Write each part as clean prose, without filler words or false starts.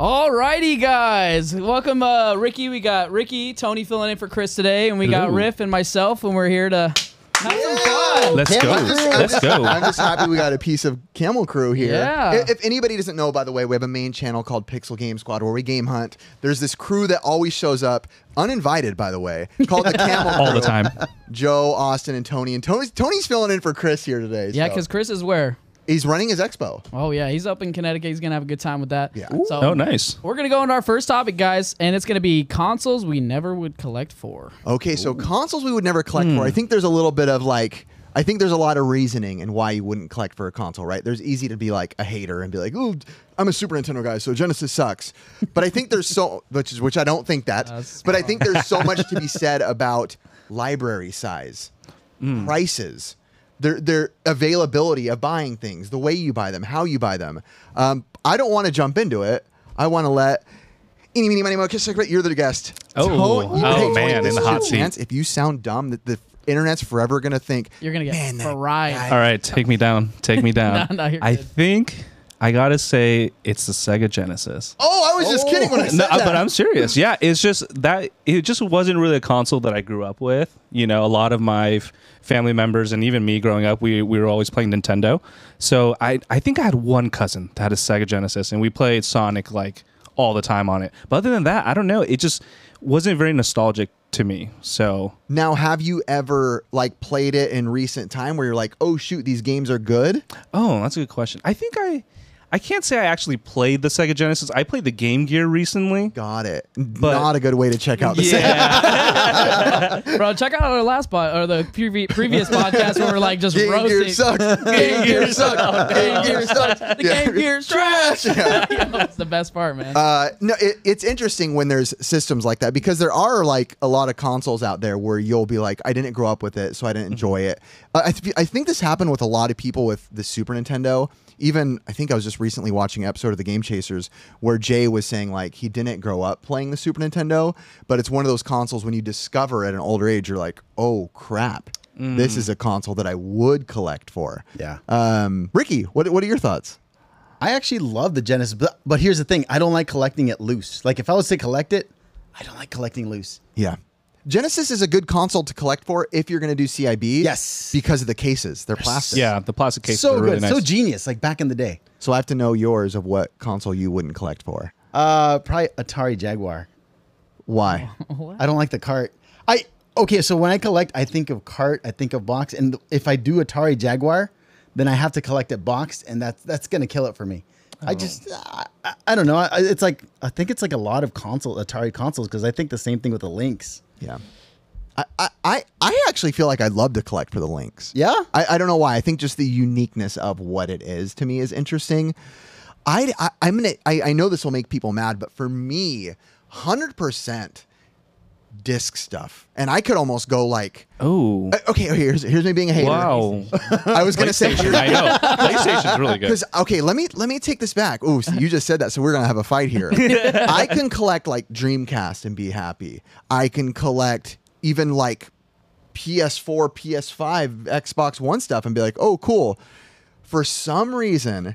Alrighty, guys. Welcome, Ricky. We got Ricky, Tony filling in for Chris today, and we got Riff and myself, and we're here to have some fun. Let's go. I'm just happy we got a piece of Camel Crew here. Yeah. If anybody doesn't know, by the way, we have a main channel called Pixel Game Squad where we game hunt. There's this crew that always shows up, uninvited, by the way, called the Camel Crew. All the time. Joe, Austin, and Tony. And Tony's filling in for Chris here today. Yeah, because Chris is where? He's running his expo. Oh, yeah. He's up in Connecticut. He's going to have a good time with that. Yeah. So, oh, nice. We're going to go into our first topic, guys, and it's going to be consoles we never would collect for. Okay, so consoles we would never collect for. I think there's a little bit of, like, I think there's a lot of reasoning in why you wouldn't collect for a console, right? There's easy to be, like, a hater and be like, ooh, I'm a Super Nintendo guy, so Genesis sucks. But I think there's so, which I don't think that, but I think there's so much to be said about library size, prices, their availability of buying things, the way you buy them, how you buy them. I don't want to jump into it. I want to let you're the guest. Oh man, in the hot seat. If you sound dumb, that the internet's forever gonna think you're gonna get fried. All right, take me down. Take me down. I think I gotta say it's the Sega Genesis. Oh, I was just kidding when I said that. But I'm serious. Yeah, it's just that it just wasn't really a console that I grew up with. You know, a lot of my family members and even me growing up, we were always playing Nintendo. So I think I had one cousin that had a Sega Genesis, and we played Sonic like all the time on it. But other than that, I don't know. It just wasn't very nostalgic to me. So now, have you ever like played it in recent time where you're like, oh shoot, these games are good? Oh, that's a good question. I think I can't say I actually played the Sega Genesis. I played the Game Gear recently. Got it. But not a good way to check out the Sega. Bro, check out our last or the previous podcast where we're like just roasting. Game Gear sucks. Game Gear sucks. Game Gear sucks. The Game Gear's trash. That's the best part, man. No, it's interesting when there's systems like that, because there are like a lot of consoles out there where you'll be like, I didn't grow up with it, so I didn't enjoy it. I think this happened with a lot of people with the Super Nintendo. Even, I think I was just recently watching an episode of the Game Chasers where Jay was saying like he didn't grow up playing the Super Nintendo, but it's one of those consoles when you discover at an older age, you're like, oh crap, this is a console that I would collect for. Yeah. Ricky, what are your thoughts? I actually love the Genesis, but here's the thing. I don't like collecting it loose. Like if I was to collect it, I don't like collecting loose. Yeah. Genesis is a good console to collect for if you're going to do CIB. Yes. Because of the cases. They're plastic. Yeah, the plastic cases are really nice. So genius, like back in the day. So I have to know yours of what console you wouldn't collect for. Probably Atari Jaguar. Why? I don't like the cart. Okay, so when I collect, I think of cart, I think of box, and if I do Atari Jaguar, then I have to collect it boxed, and that's going to kill it for me. I just, I don't know. It's like, I think it's like a lot of Atari consoles, because I think the same thing with the Lynx. Yeah. I actually feel like I'd love to collect for the Lynx. Yeah? I don't know why. I think just the uniqueness of what it is to me is interesting. I know this will make people mad, but for me, 100% disc stuff. And I could almost go like, oh, okay, here's me being a hater. Wow. I was gonna say, I know PlayStation's really good. Because okay, let me take this back. Oh, so you just said that, so we're gonna have a fight here. I can collect like Dreamcast and be happy. I can collect even like PS4, PS5, Xbox One stuff and be like, oh, cool. For some reason,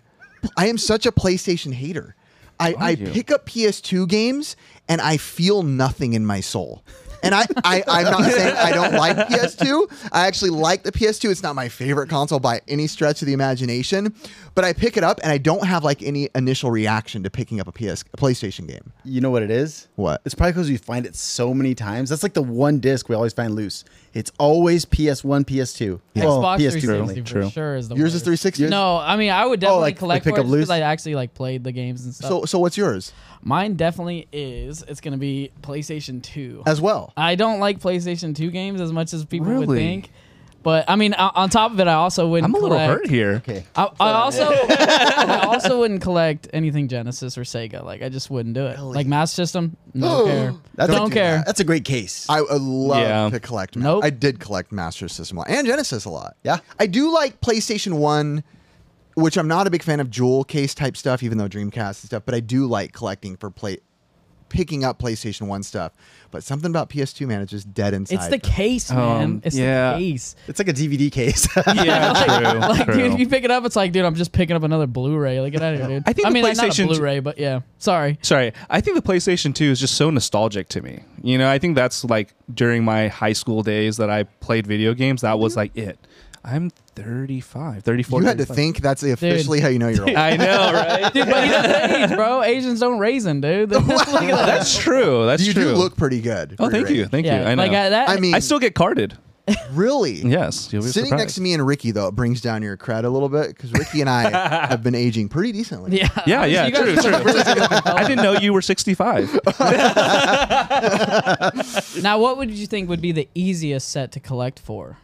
I am such a PlayStation hater. I pick up PS2 games and I feel nothing in my soul. And I'm not saying I don't like PS2. I actually like the PS2. It's not my favorite console by any stretch of the imagination. But I pick it up and I don't have like any initial reaction to picking up a PlayStation game. You know what it is? What? It's probably because you find it so many times. That's like the one disc we always find loose. It's always PS1, PS2. Yeah. Well, Xbox PS2 360 for sure is the worst. Yours is 360? No, I mean, I would definitely collect it because I actually like played the games and stuff. So what's yours? Mine definitely is. It's going to be PlayStation 2. As well. I don't like PlayStation 2 games as much as people would think. But, I mean, on top of it, I also wouldn't collect. I'm a little hurt here. Okay. I also wouldn't collect anything Genesis or Sega. Like, I just wouldn't do it. Really? Like, Master System, no care. Don't care. That's a great case. I would love to collect. I did collect Master System a lot. And Genesis a lot. Yeah. I do like PlayStation 1, which I'm not a big fan of jewel case type stuff, even though Dreamcast and stuff. But I do like collecting for picking up PlayStation 1 stuff. But something about PS2, man, it's just dead inside. It's the case, man. It's the case. It's like a DVD case. Yeah, true. Dude, if you pick it up, it's like, dude, I'm just picking up another Blu-ray. Like, get out of here, dude. I think I mean, like, not a Blu-ray, but yeah. Sorry. I think the PlayStation 2 is just so nostalgic to me. You know, I think that's like during my high school days that I played video games. That was like it. I'm 35, 34. You had to think that's officially how you know you're old. I know, right? Dude, but he doesn't age, bro. Asians don't raisin, dude. That's true. That's true. You do look pretty good. Oh, thank you. Thank you. I know. Like, I mean, I still get carded. Really? Yes. You'll be surprised. Sitting next to me and Ricky, though, it brings down your cred a little bit because Ricky and I have been aging pretty decently. Yeah. Yeah, yeah. True. I didn't know you were 65. Now, what would you think would be the easiest set to collect for?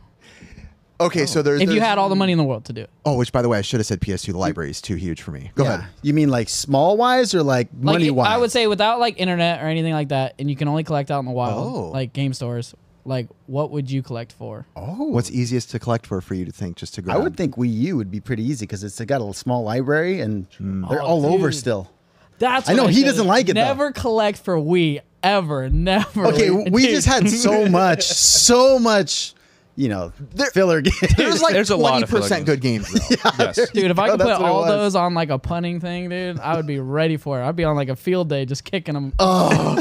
Okay, so there's... you had all the money in the world to do it. Oh, which, by the way, I should have said PS2. The library is too huge for me. Go ahead. You mean like small-wise or like money-wise? I would say without like internet or anything like that, and you can only collect out in the wild, like game stores, like what would you collect for? Oh. What's easiest to collect for you to think just to grab? I would think Wii U would be pretty easy because it's got a small library and they're all over still. That's what I know. He doesn't like it, though. Never collect for Wii, ever. Never. Okay, we just had so much, you know, filler games. There's like 20% good games, though. Dude, if I could put all those on like a punting thing, dude, I would be ready for it. I'd be on like a field day just kicking them. Oh.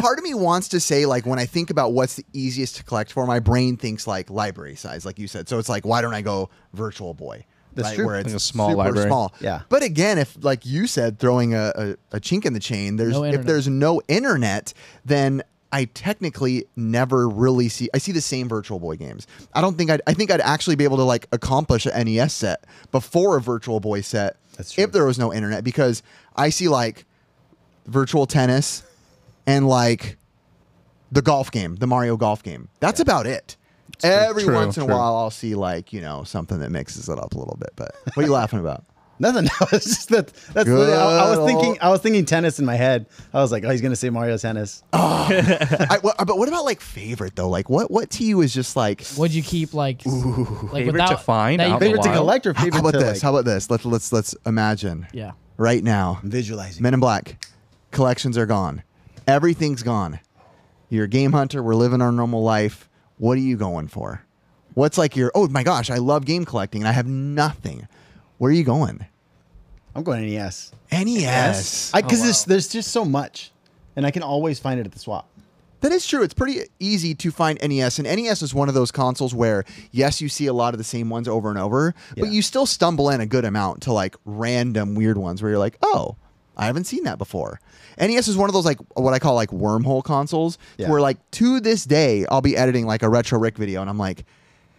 Part of me wants to say, like, when I think about what's the easiest to collect for, my brain thinks like library size, like you said. So it's like, why don't I go Virtual Boy? That's true. Where it's a small library. Small. Yeah. But again, if like you said, throwing a chink in the chain, if there's no internet, then I technically never really see. I see the same Virtual Boy games. I don't think I think I'd actually be able to like accomplish an NES set before a Virtual Boy set if there was no internet, because I see like Virtual Tennis and like the golf game, the Mario golf game. That's about it. Every once in a while, I'll see like, you know, something that mixes it up a little bit. But what are you laughing about? Nothing. It's just that's I was thinking tennis in my head. I was like, oh, he's gonna say Mario Tennis. Oh. But what about like favorite though? Like what to you is just like? Would you keep like, favorite to collect or favorite? How about this? Let's imagine. Yeah. Right now, visualizing. Men in Black collections are gone. Everything's gone. You're a game hunter. We're living our normal life. What are you going for? What's like your? Oh my gosh, I love game collecting and I have nothing. Where are you going? I'm going NES. NES? Because there's just so much, and I can always find it at the swap. That is true. It's pretty easy to find NES, and NES is one of those consoles where, yes, you see a lot of the same ones over and over, but you still stumble in a good amount to like random weird ones where you're like, oh, I haven't seen that before. NES is one of those like what I call like wormhole consoles where like to this day, I'll be editing like a Retro Rick video, and I'm like,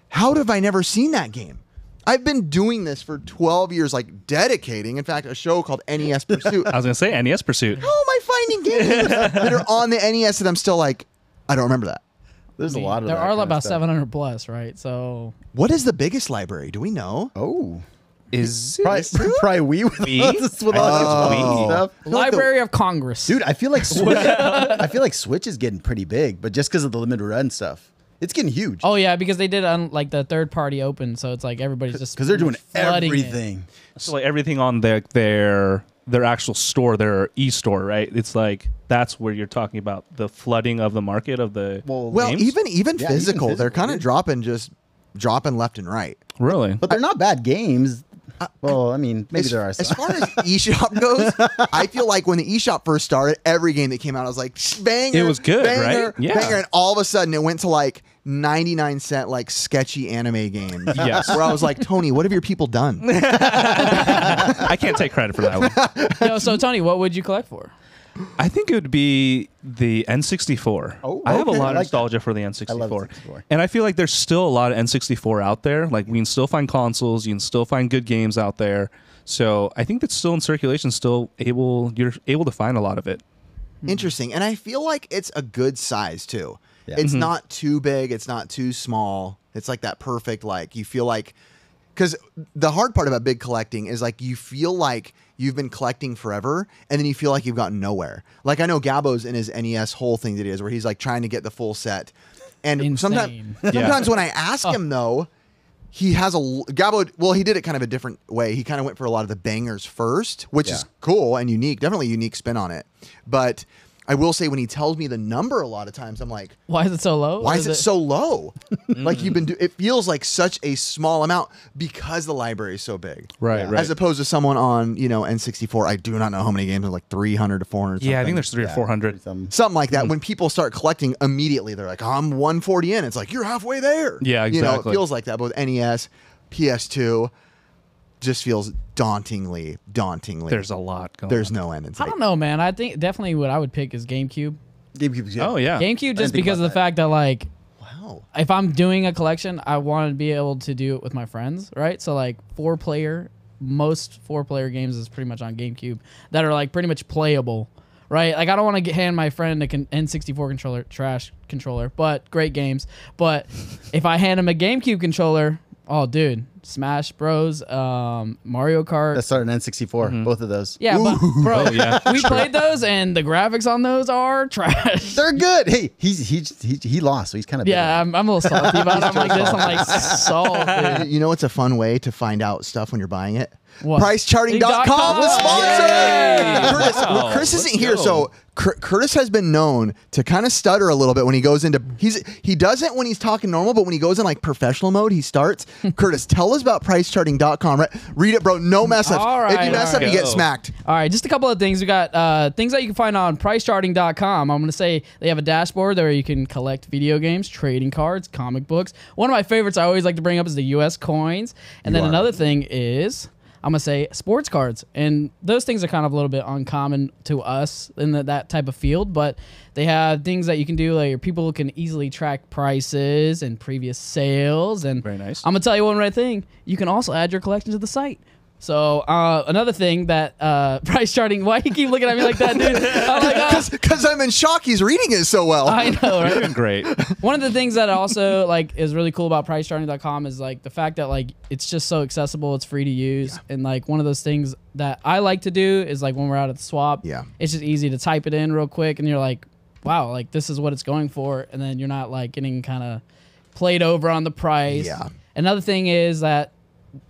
how have I never seen that game? I've been doing this for 12 years, like dedicating, in fact, a show called NES Pursuit. I was going to say NES Pursuit. How am I finding games that are on the NES that I'm still like, I don't remember that? There's a lot of that. There are about 700 plus, right? So, what is the biggest library? Do we know? Oh. Is probably we with us with all this stuff. Library of Congress. Dude, I feel like Switch, is getting pretty big, but just because of the limited run stuff. It's getting huge. Oh yeah, because they did like the third party open, so it's like everybody's just because they're doing everything. So like everything on their actual store, their e-store, right? It's like that's where you're talking about the flooding of the market of the games. Even physical, they're kind of dropping left and right. Really, but they're not bad games. Well, I mean, maybe there are some. As far as eShop goes, I feel like when the eShop first started, every game that came out, I was like, banger. It was good, banger, right? Yeah. Banger, and all of a sudden, it went to like 99-cent, like sketchy anime games. Yes. Where I was like, Tony, what have your people done? I can't take credit for that one. No, so Tony, what would you collect for? I think it would be the N64. Oh, I have a lot of nostalgia for the N64. I love N64. And I feel like there's still a lot of N64 out there. Like, we can still find consoles. You can still find good games out there. So I think that's still in circulation, you're able to find a lot of it. Interesting. And I feel like it's a good size, too. Yeah. It's not too big. It's not too small. It's like that perfect, like, you feel like... Because the hard part about big collecting is like you feel like you've been collecting forever and then you feel like you've gotten nowhere. Like I know Gabbo's in his NES whole thing that he is where he's like trying to get the full set. And sometimes when I ask him though, he has a Gabo. Well, he did it kind of a different way. He kind of went for a lot of the bangers first, which is cool and unique. Definitely a unique spin on it. But I will say, when he tells me the number, a lot of times I'm like, "Why is it so low? Why is it so low?" Like you've been. It feels like such a small amount because the library is so big, right? Yeah. Right. As opposed to someone on N64. I do not know how many games are like 300 to 400. Yeah, I think there's 300 or 400. Something like that. When people start collecting, immediately they're like, oh, "I'm 140 in." It's like you're halfway there. Yeah, exactly. You know, it feels like that. But with NES, PS2. Just feels dauntingly. There's a lot going on. There's no end. It's like, I don't know, man. I think definitely what I would pick is GameCube. GameCube, yeah. Oh, yeah. GameCube just because of the fact that, like, if I'm doing a collection, I want to be able to do it with my friends, right? So, like, most four-player games is pretty much on GameCube that are, like, pretty much playable, right? Like, I don't want to hand my friend an N64 controller, trash controller, but great games. But if I hand him a GameCube controller... Oh, dude. Smash Bros, Mario Kart. That's starting N64, both of those. Yeah, but, bro, we played those, and the graphics on those are trash. They're good. Hey, he lost, so he's kind of I'm a little salty about it. I'm like this. I'm like, salty. You know what's a fun way to find out stuff when you're buying it? PriceCharting.com was sponsored. Curtis, well, Chris isn't here, so Curtis has been known to kind of stutter a little bit when he goes into he doesn't when he's talking normal, but when he goes in like professional mode, he starts. Curtis, tell us about PriceCharting.com. Read it, bro. No mess ups. Right, if you mess up, you get smacked. All right, just a couple of things. We got things that you can find on PriceCharting.com. I'm going to say they have a dashboard where you can collect video games, trading cards, comic books. One of my favorites I always like to bring up is the U.S. coins, and then another thing is. I'm going to say sports cards. And those things are kind of a little bit uncommon to us in that type of field, but they have things that you can do. Like people can easily track prices and previous sales. And very nice. I'm going to tell you one right thing. You can also add your collection to the site. So another thing that Price Charting, why you keep looking at me like that, dude? Because I'm in shock. He's reading it so well. I know, right? You're doing great. One of the things that also like is really cool about PriceCharting.com is like the fact that like it's just so accessible. It's free to use, and like one of those things that I like to do is like when we're out at the swap, it's just easy to type it in real quick, and you're like, wow, like this is what it's going for, and then you're not like getting kind of played over on the price. Yeah. Another thing is that.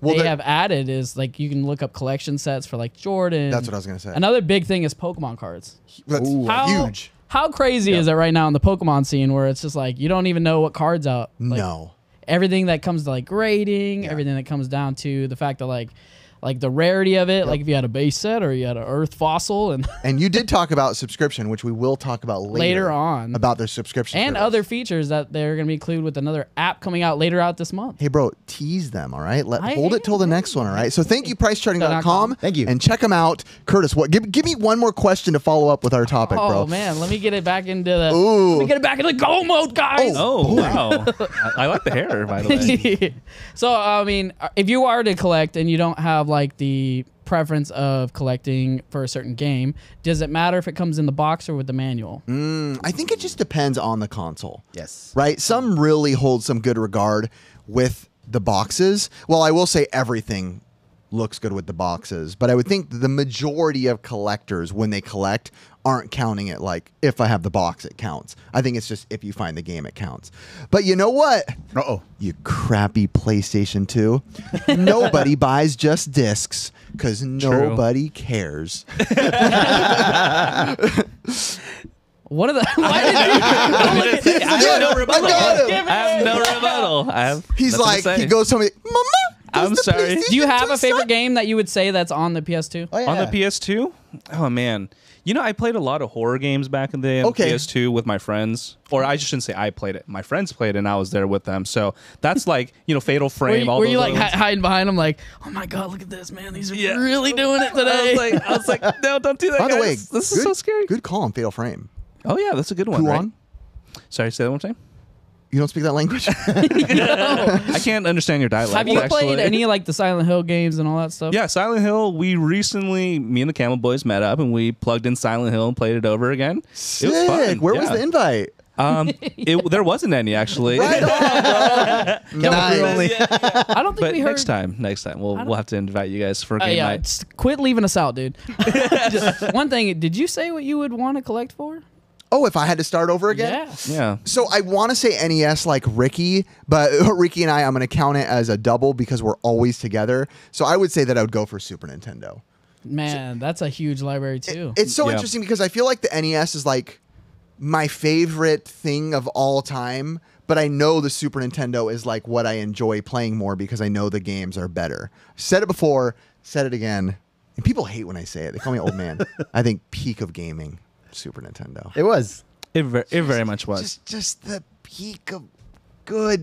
Well, they have added is like you can look up collection sets for like Jordan. That's what I was gonna say. Another big thing is Pokemon cards. That's huge. How crazy is it right now in the Pokemon scene where it's just like you don't even know what cards out? Like, everything that comes to like grading, everything that comes down to the fact that like the rarity of it, like if you had a base set or you had an Earth fossil, and you did talk about subscription, which we will talk about later on about their subscription and service. Other features that they're going to be included with another app coming out later out this month. Hey, bro, tease them, all right? Hold it till the next one, all right? So thank you, PriceCharting.com. Thank you, and check them out, Curtis. What? Give me one more question to follow up with our topic, bro. Oh man, let me get it back into the let me get it back into the go mode, guys. Oh wow, I like the hair, by the way. So I mean, if you are to collect and you don't have like the preference of collecting for a certain game, does it matter if it comes in the box or with the manual? I think it just depends on the console. Yes. Right? Some really hold some good regard with the boxes. Well, I will say everything looks good with the boxes, but I would think the majority of collectors, when they collect, aren't counting it like, if I have the box, it counts. I think it's just if you find the game, it counts. But you know what? Uh-oh. You crappy PlayStation 2. Nobody buys just discs because nobody cares. What are the... Why did you... I have no rebuttal. He's like, he goes to me, Mama, I'm sorry. Do you have a favorite game that you would say that's on the PS2? Oh, yeah. On the PS2? Oh, man. You know, I played a lot of horror games back in the day on PS2 with my friends. Or I shouldn't say I played it. My friends played it, and I was there with them. So that's like, you know, Fatal Frame. Were you hiding behind them like, oh, my God, look at this, man. These are really doing it today. I was like, no, don't do that, guys. By the way, this is so scary. Good call on Fatal Frame. Oh, yeah, that's a good one, right? Sorry, say that one time. You don't speak that language? No. I can't understand your dialect. Have you played any like the Silent Hill games and all that stuff? Yeah, Silent Hill. We recently, me and the Camel Boys met up and we plugged in Silent Hill and played it over again. Sick. It was fun. Where was the invite? There wasn't any, actually. Right on, bro. I don't think we heard. Next time, we'll have to invite you guys for a game night. Just quit leaving us out, dude. One thing, did you say what you would want to collect for? oh, if I had to start over again? Yes. Yeah. So I want to say NES like Ricky, but Ricky and I'm going to count it as a double because we're always together. So I would say that I would go for Super Nintendo. Man, so, that's a huge library too. It's so interesting because I feel like the NES is like my favorite thing of all time, but I know the Super Nintendo is like what I enjoy playing more because I know the games are better. Said it before, said it again. And people hate when I say it. They call me old man. I think peak of gaming, Super Nintendo. It was. It very much was. Just the peak of good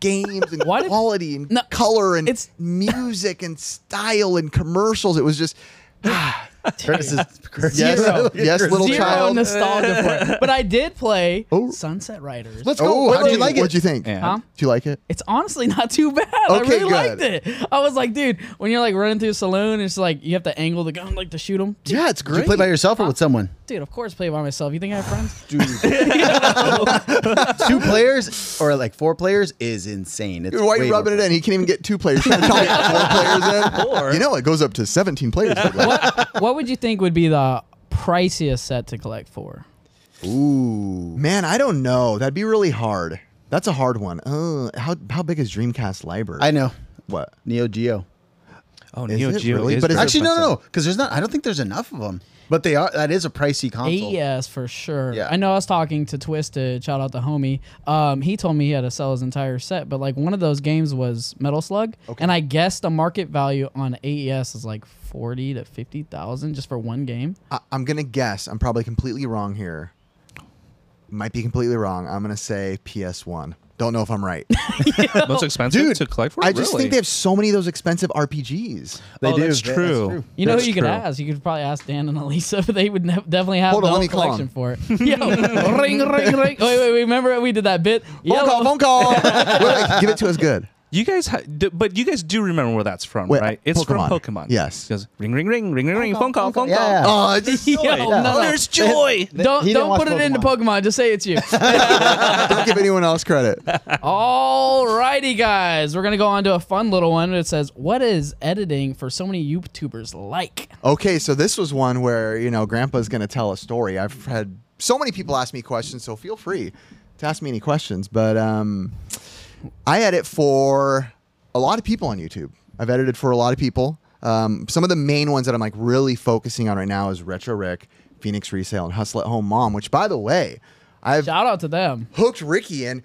games and quality and color and music and style and commercials. It was just... Yes, little child. Nostalgia for it. But I did play Sunset Riders. Let's go. How'd you like it? What'd you think? Yeah. Huh? Did you like it? It's honestly not too bad. Okay, I really liked it. I was like, dude, when you're like running through a saloon, it's like you have to angle the gun like to shoot them. Dude, yeah, it's great. Did you play by yourself or with someone? Dude, of course, play by myself. You think I have friends? Dude, two players or like four players is insane. It's why are you rubbing it in? He can't even get two players. Four players in. You know, it goes up to 17 players. What would you think would be the priciest set to collect for? Ooh, man, I don't know. That'd be really hard. That's a hard one. Oh, how big is Dreamcast library? I know. What? Neo Geo. Oh, Neo Geo. Really? But actually, no, because there's not. I don't think there's enough of them. But they are. That is a pricey console. Yes, for sure. Yeah. I know. I was talking to Twisted. Shout out to homie. He told me he had to sell his entire set. But like one of those games was Metal Slug, and I guess the market value on AES is like 40,000 to 50,000 just for one game. I'm gonna guess. I'm probably completely wrong here. Might be completely wrong. I'm gonna say PS1. Don't know if I'm right. Most expensive to collect for? I just think they have so many of those expensive RPGs. They do. That's true. You know who you could ask? You could probably ask Dan and Elisa, but they would definitely have the whole collection for it. Yo, ring, ring, ring. Wait, wait, remember we did that bit? Phone call, phone call. Give it to us good. You guys, but you guys do remember where that's from, right? It's Pokemon. From Pokemon. Yes. Ring, ring, ring, ring, ring, ring, phone call, phone call. Yeah. Oh, it's just joy. No. There's joy. Don't put it into Pokemon. Just say it's you. Don't give anyone else credit. All righty, guys. We're going to go on to a fun little one. It says, what is editing for so many YouTubers like? Okay, so this was one where, you know, Grandpa's going to tell a story. I've had so many people ask me questions, so feel free to ask me any questions. But, I edit for a lot of people on YouTube. I've edited for a lot of people. Some of the main ones that I'm like really focusing on right now is Retro Rick, Phoenix Resale, and Hustle at Home Mom, which by the way, I've shout out to them. Hooked Ricky in.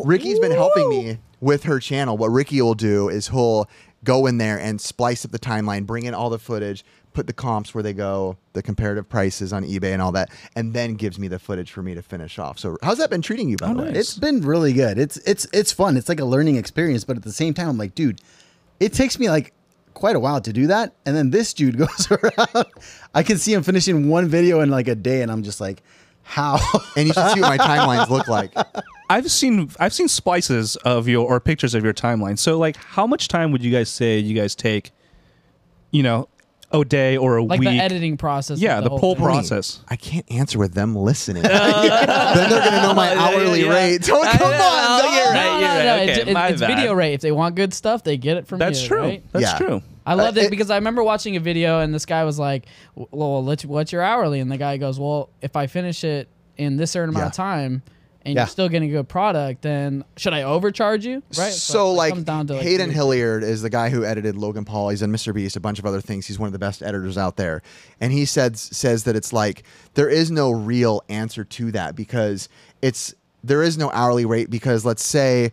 Ricky's been helping me with her channel. What Ricky will do is he'll go in there and splice up the timeline, bring in all the footage, put the comps where they go, the comparative prices on eBay and all that, and then gives me the footage for me to finish off. So how's that been treating you, by the way? It's been really good. It's fun. It's like a learning experience, but at the same time, I'm like, dude, it takes me like quite a while to do that. And then this dude goes around. I can see him finishing one video in like a day, and I'm just like, how? And you should see what my timelines look like. I've seen splices of your or pictures of your timeline. So like how much time would you guys say you guys take, you know, a day or a week. Like the editing process. Yeah, the whole process. I can't answer with them listening. Then they're going to know my hourly rate. Don't come on. It's video rate. If they want good stuff, they get it from you. True. Right? That's true. I loved it because I remember watching a video and this guy was like, well, what's your hourly? And the guy goes, well, if I finish it in this certain amount of time, and you're still getting a good product, then should I overcharge you? Right. So like down to Hayden Hilliard is the guy who edited Logan Paul. He's in Mr. Beast, a bunch of other things. He's one of the best editors out there. And he says that it's like there is no real answer to that because there is no hourly rate because let's say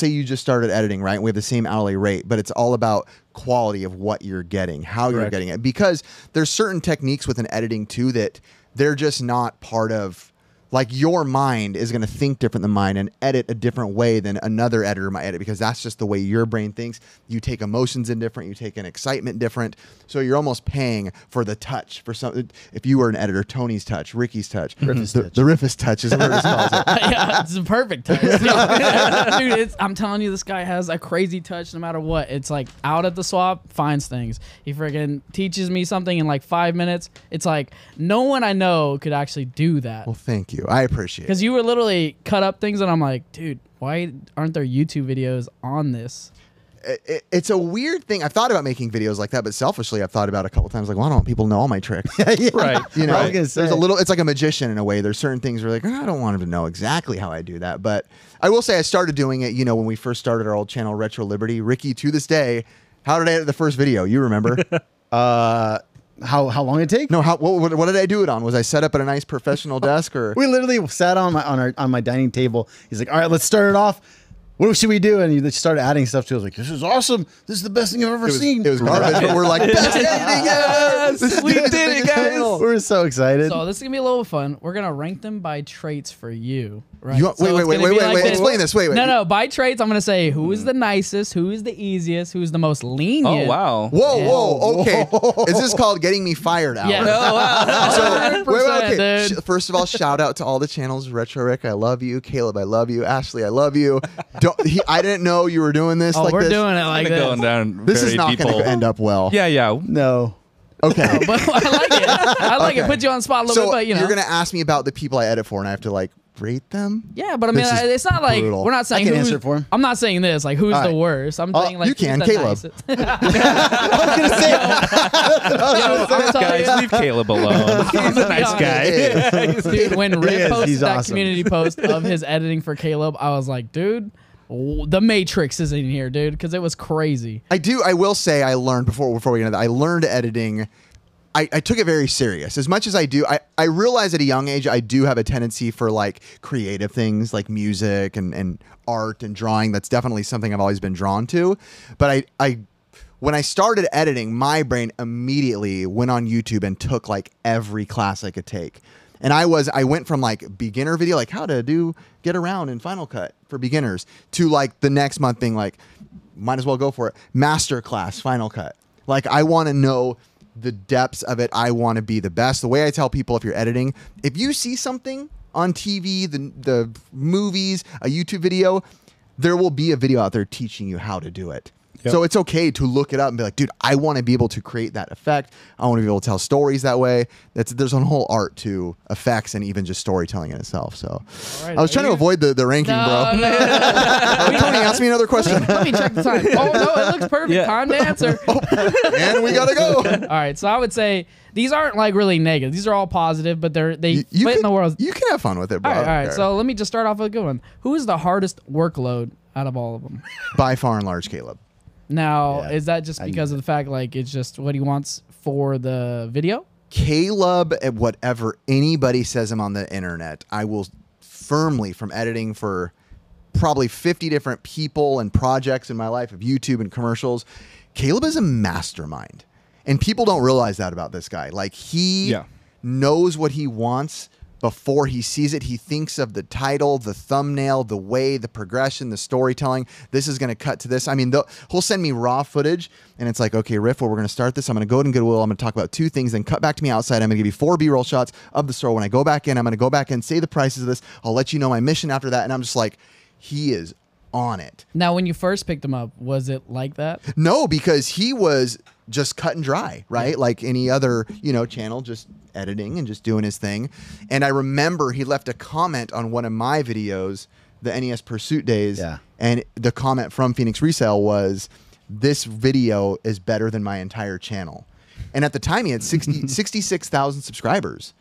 you just started editing, right? We have the same hourly rate, but it's all about quality of what you're getting, how you're getting it. Because there's certain techniques within editing too that they're just not part of. Like your mind is going to think different than mine and edit a different way than another editor might edit because that's just the way your brain thinks. You take emotions in different, you take an excitement different. So you're almost paying for the touch for something. If you were an editor, Tony's touch, Ricky's touch, the Riffus touch is what it calls it. Yeah, it's a perfect touch. Dude, I'm telling you, this guy has a crazy touch no matter what. It's like out at the swap, finds things. He freaking teaches me something in like 5 minutes. It's like no one I know could actually do that. Well, thank you. I appreciate it. Because you were literally cut up things, and I'm like, dude, why aren't there YouTube videos on this? It's a weird thing. I've thought about making videos like that, but selfishly, I've thought about it a couple times. Like, well, I don't want people to know all my tricks. Yeah. Right. You know, right. There's a little, it's like a magician in a way. There's certain things where like, oh, I don't want them to know exactly how I do that. But I will say I started doing it, you know, when we first started our old channel, Retro Liberty. Ricky, to this day, how did I edit the first video? You remember? How long it take? No, what did I do it on? Was I set up at a nice professional desk, or we literally sat on my dining table. He's like, all right, let's start it off. What should we do? And you started adding stuff to it. I was like, this is awesome. This is the best thing I've ever seen. It was garbage, but we're like, best editing ever. We did it, guys. We're so excited. So this is going to be a little fun. We're going to rank them by traits for you. Right? Wait, explain this. Wait. No, by traits, I'm going to say who is the nicest, who is the easiest, who is the most lenient. Oh, wow. Whoa, okay. Is this called getting me fired out? Yeah. Oh, wow. So, wait, okay. Dude. First of all, shout out to all the channels. Retro Rick, I love you. Caleb, I love you. Ashley, I love you. I didn't know you were doing this. Oh, like we're doing it like this. Going down this is not going to end up well. Yeah. No. Okay. No, but I like it. I like it. Put you on the spot a little bit, but you know. You're going to ask me about the people I edit for, and I have to like rate them? Yeah, but I mean, it's not like brutal. We're not saying. I can answer for him. I'm not saying this. Like, who's the worst? I'm saying like you can, Caleb. Guys, leave Caleb alone. He's a nice guy. Dude, when Rip posted that community post of his editing for Caleb, I was like, dude. The Matrix is in here, dude, because it was crazy. I will say I learned, before we get into that, I learned editing. I took it very serious. As much as I do, I realize at a young age I do have a tendency for like creative things like music and art and drawing. That's definitely something I've always been drawn to. But when I started editing, my brain immediately went on YouTube and took like every class I could take. And I went from like beginner video, like how to get around in Final Cut for beginners, to like the next month being like, might as well go for it. Masterclass Final Cut. Like I want to know the depths of it. I want to be the best. The way I tell people, if you're editing, if you see something on TV, the movies, a YouTube video, there will be a video out there teaching you how to do it. Yep. So it's okay to look it up and be like, dude, I want to be able to create that effect. I want to be able to tell stories that way. There's a whole art to effects and even just storytelling in itself. So right, I was trying to avoid the ranking, bro. No. Tony, ask me another question. Let me check the time. Oh, no, it looks perfect. Yeah. Time to answer. And we got to go. All right, so I would say these aren't like really negative. These are all positive, but they fit in the world. You can have fun with it, bro. All right, so let me just start off with a good one. Who is the hardest workload out of all of them? By far and large, Caleb. Now, is that just because of the fact, like, it's just what he wants for the video? Caleb, whatever anybody says him on the internet, I will firmly, from editing for probably 50 different people and projects in my life of YouTube and commercials, Caleb is a mastermind. And people don't realize that about this guy. Like, he knows what he wants before he sees it. He thinks of the title, the thumbnail, the way, the progression, the storytelling. This is going to cut to this. I mean, he'll send me raw footage, and it's like, okay, Riff, well, we're going to start this. I'm going to go to Goodwill. I'm going to talk about two things, then cut back to me outside. I'm going to give you 4 B-roll shots of the store. When I go back in, I'm going to go back in, say the prices of this. I'll let you know my mission after that. And I'm just like, he is on it. Now, when you first picked him up, was it like that? No, because he was just cut and dry, right? Like any other, you know, channel, just editing and just doing his thing. And I remember he left a comment on one of my videos, the NES Pursuit days. Yeah. And the comment from Phoenix Resale was, this video is better than my entire channel. And at the time he had 66,000 subscribers.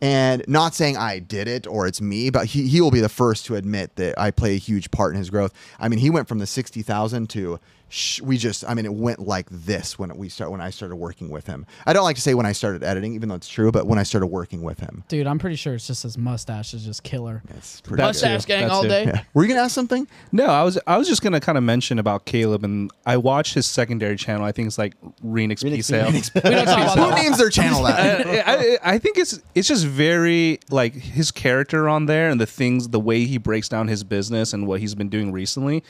And not saying I did it or it's me, but he will be the first to admit that I play a huge part in his growth. I mean, he went from the 60,000 to it went like this when I started working with him. I don't like to say when I started editing, even though it's true, but when I started working with him. Dude, I'm pretty sure it's just his mustache is just killer. That's pretty good. Mustache gang all day. Yeah. Were you gonna ask something? No, I was just gonna kind of mention about Caleb, and I watched his secondary channel. I think it's like Renix P-Sale. Who names their channel that? I think it's just very like his character on there and the way he breaks down his business and what he's been doing recently.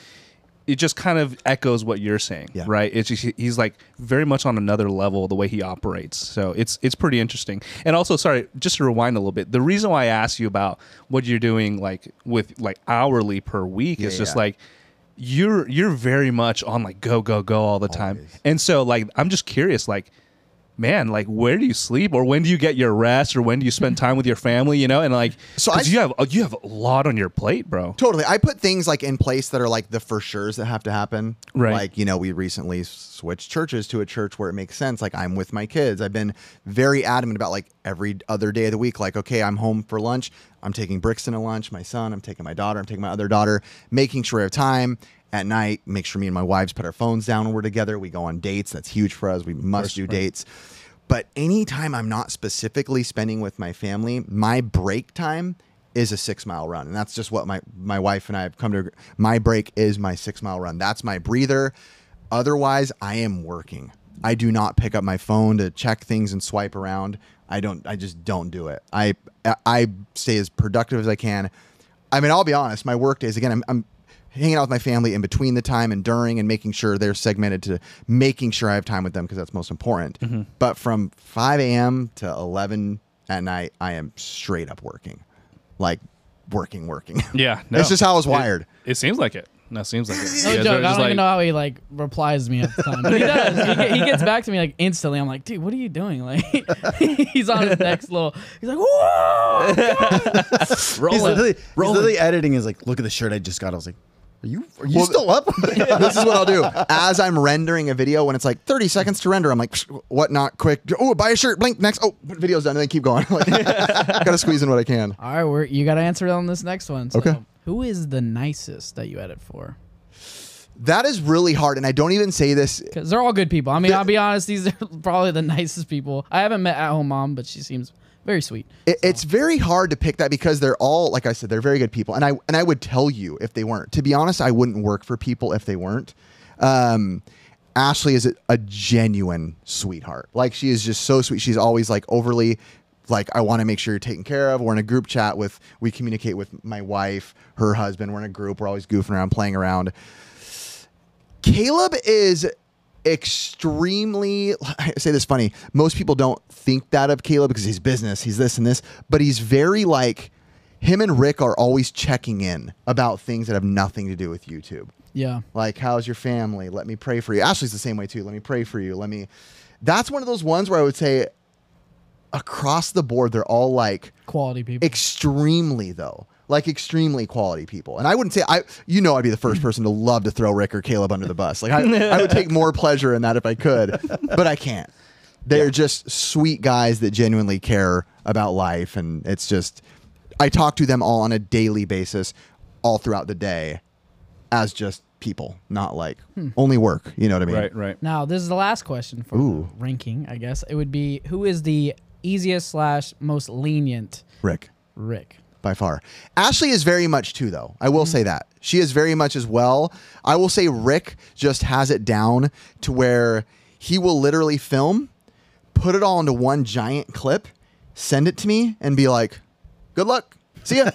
It just kind of echoes what you're saying, right? It's just, he's like very much on another level the way he operates. So it's pretty interesting. And also, sorry, just to rewind a little bit, the reason why I asked you about what you're doing like with like hourly per week is just like you're very much on like go all the time. Always. And so like I'm just curious, like man, like, where do you sleep, or when do you get your rest, or when do you spend time with your family, you know? And like, so you have a lot on your plate, bro. Totally. I put things like in place that are like the for sures that have to happen. Right. Like, you know, we recently switched churches to a church where it makes sense. Like, I'm with my kids. I've been very adamant about like every other day of the week. Like, okay, I'm home for lunch. I'm taking Brixton to lunch, my son, I'm taking my daughter, I'm taking my other daughter, making sure I have time. At night, make sure me and my wives put our phones down when we're together. We go on dates. That's huge for us. We must do dates. But anytime I'm not specifically spending with my family, my break time is a 6-mile run. And that's just what my wife and I have come to agree. My break is my 6-mile run. That's my breather. Otherwise, I am working. I do not pick up my phone to check things and swipe around. I just don't do it. I stay as productive as I can. I mean, I'll be honest. My work days, again, I'm hanging out with my family in between the time and during, and making sure they're segmented to making sure I have time with them, because that's most important. Mm-hmm. But from 5 a.m. to 11 at night, I am straight up working. Like, working. Yeah. No. It's just how I was wired. It seems like it. No, seems like it. No joke. I don't even know how he like replies to me at the time. But he does. He gets back to me like instantly. I'm like, dude, what are you doing? Like, he's on his next little. He's like, whoa, rolling. He's literally editing. He's like, look at the shirt I just got. I was like, Are you still up? This is what I'll do. As I'm rendering a video, when it's like 30 seconds to render, I'm like, what not quick? Oh, buy a shirt. Blink. Next. Oh, video's done. And then keep going. Like, got to squeeze in what I can. All right. You got to answer on this next one. So, okay. Who is the nicest that you edit for? That is really hard. And I don't even say this because they're all good people. I mean, I'll be honest. These are probably the nicest people. I haven't met At Home Mom, but she seems very sweet. It's very hard to pick that because they're all, like I said, they're very good people. And I would tell you if they weren't. To be honest, I wouldn't work for people if they weren't. Ashley is a genuine sweetheart. Like, she is just so sweet. She's always like overly, like, I want to make sure you're taken care of. We're in a group chat with, we communicate with my wife, her husband. We're in a group. We're always goofing around, playing around. Caleb is extremely, I say this funny, most people don't think that of Caleb because he's business, he's this and this, but he's very like, him and Rick are always checking in about things that have nothing to do with YouTube. Yeah. Like, how's your family? Let me pray for you. Ashley's the same way too. Let me pray for you. That's one of those ones where I would say across the board, they're all like quality people. Extremely though. Like, extremely quality people. And I wouldn't say, you know, I'd be the first person to love to throw Rick or Caleb under the bus. Like, I would take more pleasure in that if I could, but I can't. They're just sweet guys that genuinely care about life. And it's just, I talk to them all on a daily basis, all throughout the day, as just people, not like only work. You know what I mean? Right, right. Now, this is the last question for ranking, I guess. It would be, who is the easiest / most lenient? Rick. By far. Ashley is very much too, though. I will say that. She is very much as well. I will say Rick just has it down to where he will literally film, put it all into one giant clip, send it to me, and be like, good luck. See ya.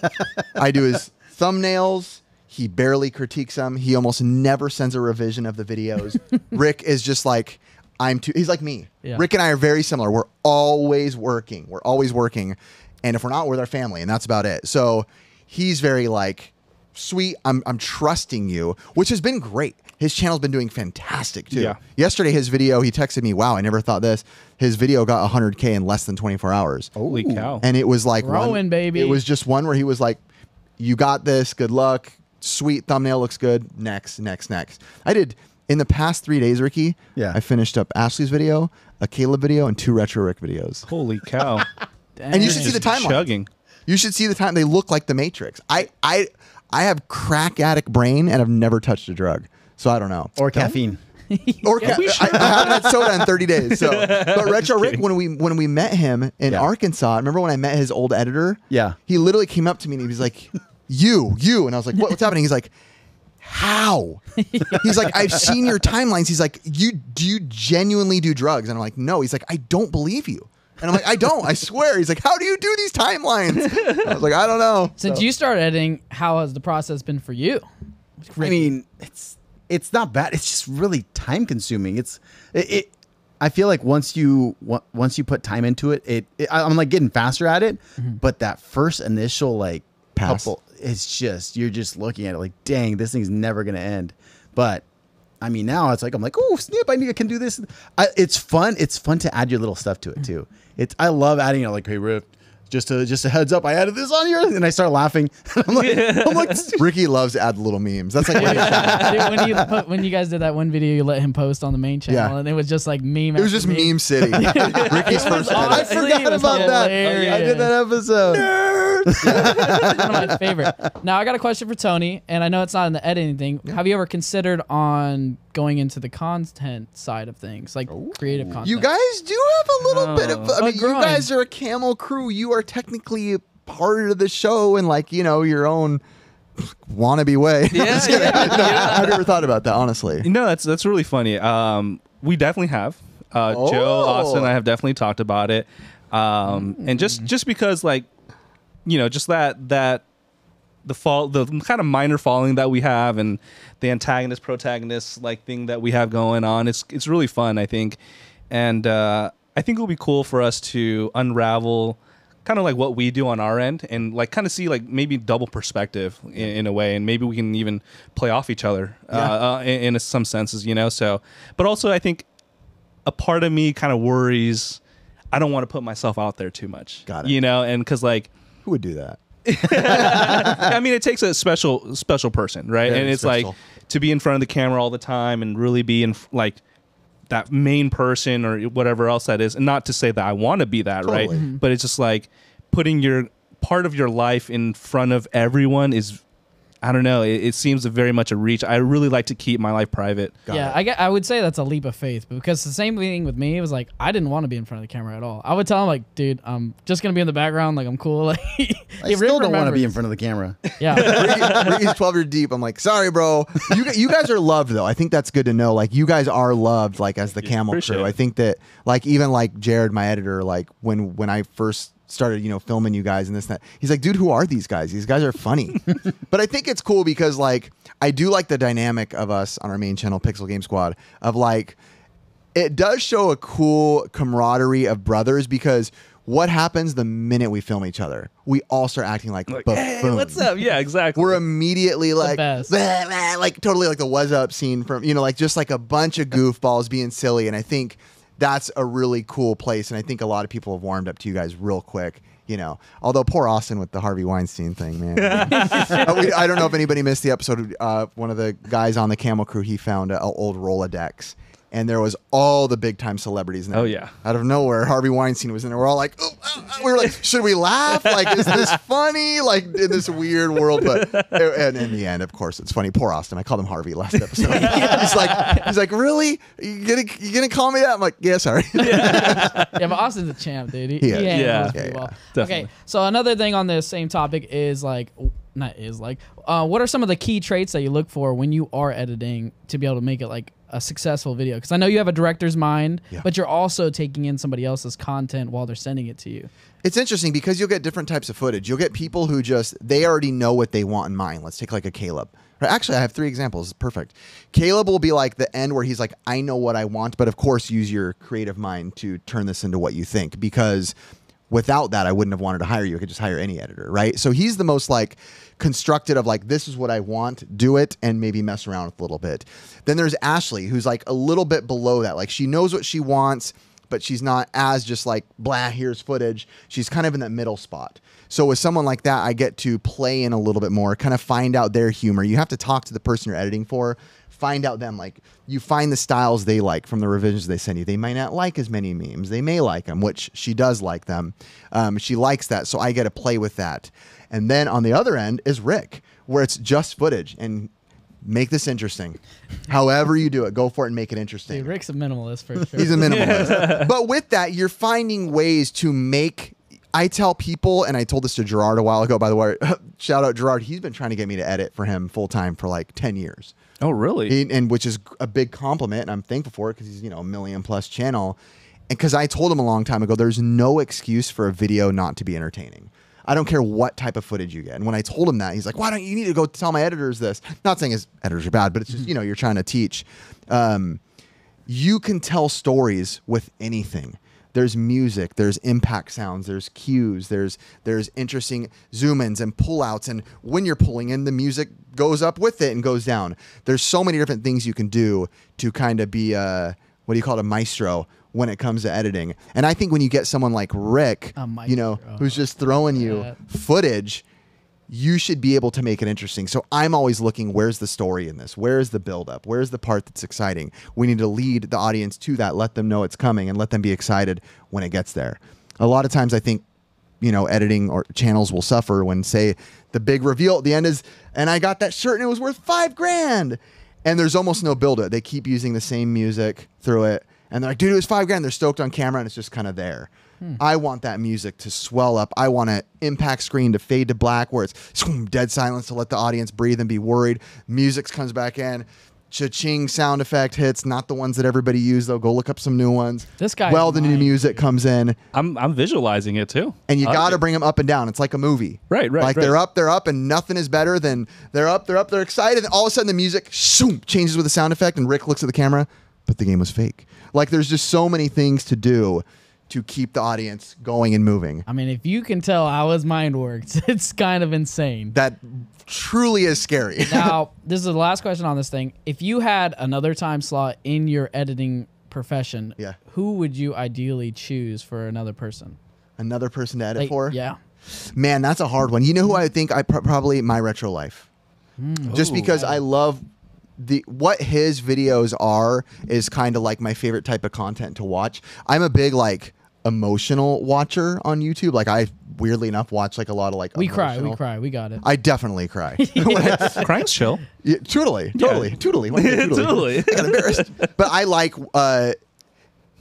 I do his thumbnails. He barely critiques them. He almost never sends a revision of the videos. Rick is just like, he's like me. Yeah. Rick and I are very similar. We're always working. We're always working. And if we're not, we're with our family, and that's about it. So he's very like, sweet, I'm trusting you, which has been great. His channel's been doing fantastic too. Yeah. Yesterday, his video, he texted me, wow, I never thought this. His video got 100K in less than 24 hours. Holy cow. And it was like, baby. It was just one where he was like, you got this, good luck, sweet, thumbnail looks good, next. I did, in the past 3 days, Ricky, I finished up Ashley's video, a Caleb video, and 2 Retro Rick videos. Holy cow. And you should see the timeline. You should see the time. They look like the Matrix. I have crack addict brain and I've never touched a drug, so I don't know. Or caffeine. I haven't had soda in 30 days. So, but Retro Rick, when we met him in Arkansas, I remember when I met his old editor. Yeah, he literally came up to me and he was like, "You," and I was like, "What's happening?" He's like, "How?" He's like, "I've seen your timelines." He's like, "Do you genuinely do drugs?" And I'm like, "No." He's like, "I don't believe you." And I'm like, I don't, I swear. He's like, how do you do these timelines? I was like, I don't know. Since you started editing, how has the process been for you? I mean, it's not bad. It's just really time consuming. I feel like once you put time into it, I'm like getting faster at it. But that first initial like couple, it's just, you're just looking at it like, dang, this thing's never gonna end. But I mean, now it's like, I'm like, oh, snip, I can do this. It's fun. It's fun to add your little stuff to it too. I love adding, like, hey, Riff, just a heads up, I added this on here, and I start laughing. I'm like, Ricky loves to add little memes. That's like, when you guys did that one video, you let him post on the main channel, and it was just like meme. It was just meme city. Ricky's first. I forgot about that. I did that episode. Nerds. One of my favorite. Now I got a question for Tony, and I know it's not in the editing thing. Yeah. Have you ever considered on going into the content side of things, like creative content? You guys do have a little bit of, I mean, growing. You guys are a Camel Crew. You are technically a part of the show in, like, you know, your own wannabe way. Yeah, I've never thought about that, honestly. No, that's really funny. We definitely have. Joe, Austin, I have definitely talked about it. And just because, like, you know, just the kind of minor following that we have, and the antagonist protagonist like thing that we have going on, it's really fun, I think. And I think it'll be cool for us to unravel kind of like what we do on our end, and like kind of see like maybe double perspective in a way, and maybe we can even play off each other in some senses, you know. So, but also I think a part of me kind of worries, I don't want to put myself out there too much. Got it. You know, and because, like, who would do that? I mean, it takes a special person, right? Yeah, and it's special. Like, to be in front of the camera all the time and really be in, like, that main person or whatever else that is. And not to say that I want to be that, totally. Right? Mm-hmm. But it's just like putting your part of your life in front of everyone is, I don't know, it seems very much a reach. I really like to keep my life private. Yeah, I would say that's a leap of faith, because the same thing with me, it was like, I didn't want to be in front of the camera at all. I would tell him, like, dude, I'm just going to be in the background, like, I'm cool. Like, I still don't want to be in front of the camera. Yeah. Ricky's 12 years deep. I'm like, sorry, bro. You guys are loved, though. I think that's good to know. Like, you guys are loved, like, as the Camel Crew. I think that, like, even, like, Jared, my editor, like, when I first started, you know, filming you guys and this and that, he's like, dude, who are these guys? These guys are funny. But I think it's cool because, like, I do like the dynamic of us on our main channel, Pixel Game Squad, of, like, it does show a cool camaraderie of brothers, because what happens the minute we film each other? We all start acting like hey, what's up? Yeah, exactly. We're immediately like, blah, blah, like, totally like the "what's up" scene from, you know, like, just like a bunch of goofballs being silly. And I think that's a really cool place, and I think a lot of people have warmed up to you guys real quick, you know. Although poor Austin with the Harvey Weinstein thing, man. I don't know if anybody missed the episode. One of the guys on the Camel Crew, he found an old Rolodex, and there was all the big time celebrities in there. Oh yeah, out of nowhere, Harvey Weinstein was in there. We're all like, we were like, should we laugh? Like, is this funny? Like, in this weird world, but and in the end, of course, it's funny. Poor Austin. I called him Harvey last episode. he's like, really? You gonna call me that? I'm like, yeah, sorry. Yeah, but Austin's a champ, dude. He handles it well. Okay, so another thing on this same topic is like. What are some of the key traits that you look for when you are editing to be able to make it like a successful video? Because I know you have a director's mind, but you're also taking in somebody else's content while they're sending it to you. It's interesting because you'll get different types of footage. You'll get people who just, they already know what they want in mind. Let's take like a Caleb. Actually, I have three examples. Perfect. Caleb will be like the end where he's like, I know what I want, but of course use your creative mind to turn this into what you think, because without that, I wouldn't have wanted to hire you. I could just hire any editor, right? So he's the most like constructed of like, this is what I want, do it, and maybe mess around with a little bit. Then there's Ashley, who's like a little bit below that. Like, she knows what she wants, but she's not as just like, blah, here's footage. She's kind of in that middle spot. So with someone like that, I get to play in a little bit more, kind of find out their humor. You have to talk to the person you're editing for. Find out them, like, you find the styles they like from the revisions they send you. They might not like as many memes. They may like them, which she does like them. She likes that, so I get to play with that. And then on the other end is Rick, where it's just footage and make this interesting. However you do it, go for it and make it interesting. Dude, Rick's a minimalist for sure. He's a minimalist. But with that, you're finding ways to make. I tell people, and I told this to Gerard a while ago, by the way, shout out Gerard. He's been trying to get me to edit for him full time for like 10 years. Oh, really? And which is a big compliment, and I'm thankful for it, because he's, you know, a million-plus channel. And because I told him a long time ago, there's no excuse for a video not to be entertaining. I don't care what type of footage you get. And when I told him that, he's like, why don't you need to go tell my editors this? Not saying his editors are bad, but it's just, you know, you're trying to teach. You can tell stories with anything. There's music, there's impact sounds, there's cues, there's interesting zoom-ins and pull-outs, and when you're pulling in, the music goes up with it and goes down. There's so many different things you can do to kind of be a, what do you call it, a maestro when it comes to editing. And I think when you get someone like Rick, you know, who's just throwing you footage, you should be able to make it interesting. So I'm always looking, where's the story in this? Where's the buildup? Where's the part that's exciting? We need to lead the audience to that, let them know it's coming, and let them be excited when it gets there. A lot of times I think, you know, editing or channels will suffer when, say, the big reveal at the end is, and I got that shirt and it was worth $5 grand. And there's almost no buildup. They keep using the same music through it. And they're like, dude, it was $5 grand. They're stoked on camera and it's just kind of there. I want that music to swell up. I want an impact screen to fade to black where it's dead silence to let the audience breathe and be worried. Music comes back in. Cha-ching sound effect hits. Not the ones that everybody used, though. Go look up some new ones. This guy. Well, the new music comes in. I'm visualizing it, too. And you got to bring them up and down. It's like a movie. Right. Like they're up, and nothing is better than they're up, they're excited. And all of a sudden the music changes with a sound effect, and Rick looks at the camera, but the game was fake. Like there's just so many things to do to keep the audience going and moving. I mean, if you can tell how his mind works, it's kind of insane. That truly is scary. Now, this is the last question on this thing. If you had another time slot in your editing profession, who would you ideally choose for another person? Another person to edit for? Yeah. Man, that's a hard one. You know who I think? Probably My Retro Life. Just because I love... what his videos are is kind of like my favorite type of content to watch. I'm a big, like, emotional watcher on YouTube. Like, I weirdly enough watch like a lot of like we cry, we got it. I definitely cry. Crying's chill. Yeah, totally. I got embarrassed. But I like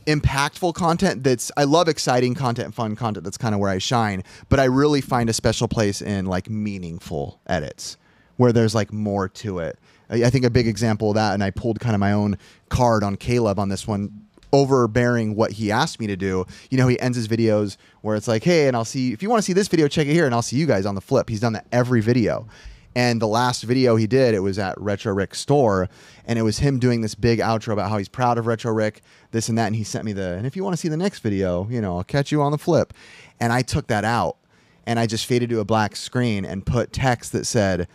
impactful content. I love exciting content, fun content. That's kind of where I shine. But I really find a special place in like meaningful edits where there's like more to it. I think a big example of that, and I pulled kind of my own card on Caleb on this one, overbearing what he asked me to do. You know, he ends his videos where it's like, hey, and I'll see, if you want to see this video, check it here, and I'll see you guys on the flip. He's done that every video. And the last video he did, it was at Retro Rick's store, and it was him doing this big outro about how he's proud of Retro Rick, this and that, and he sent me and if you want to see the next video, you know, I'll catch you on the flip. And I took that out, and I just faded to a black screen and put text that said,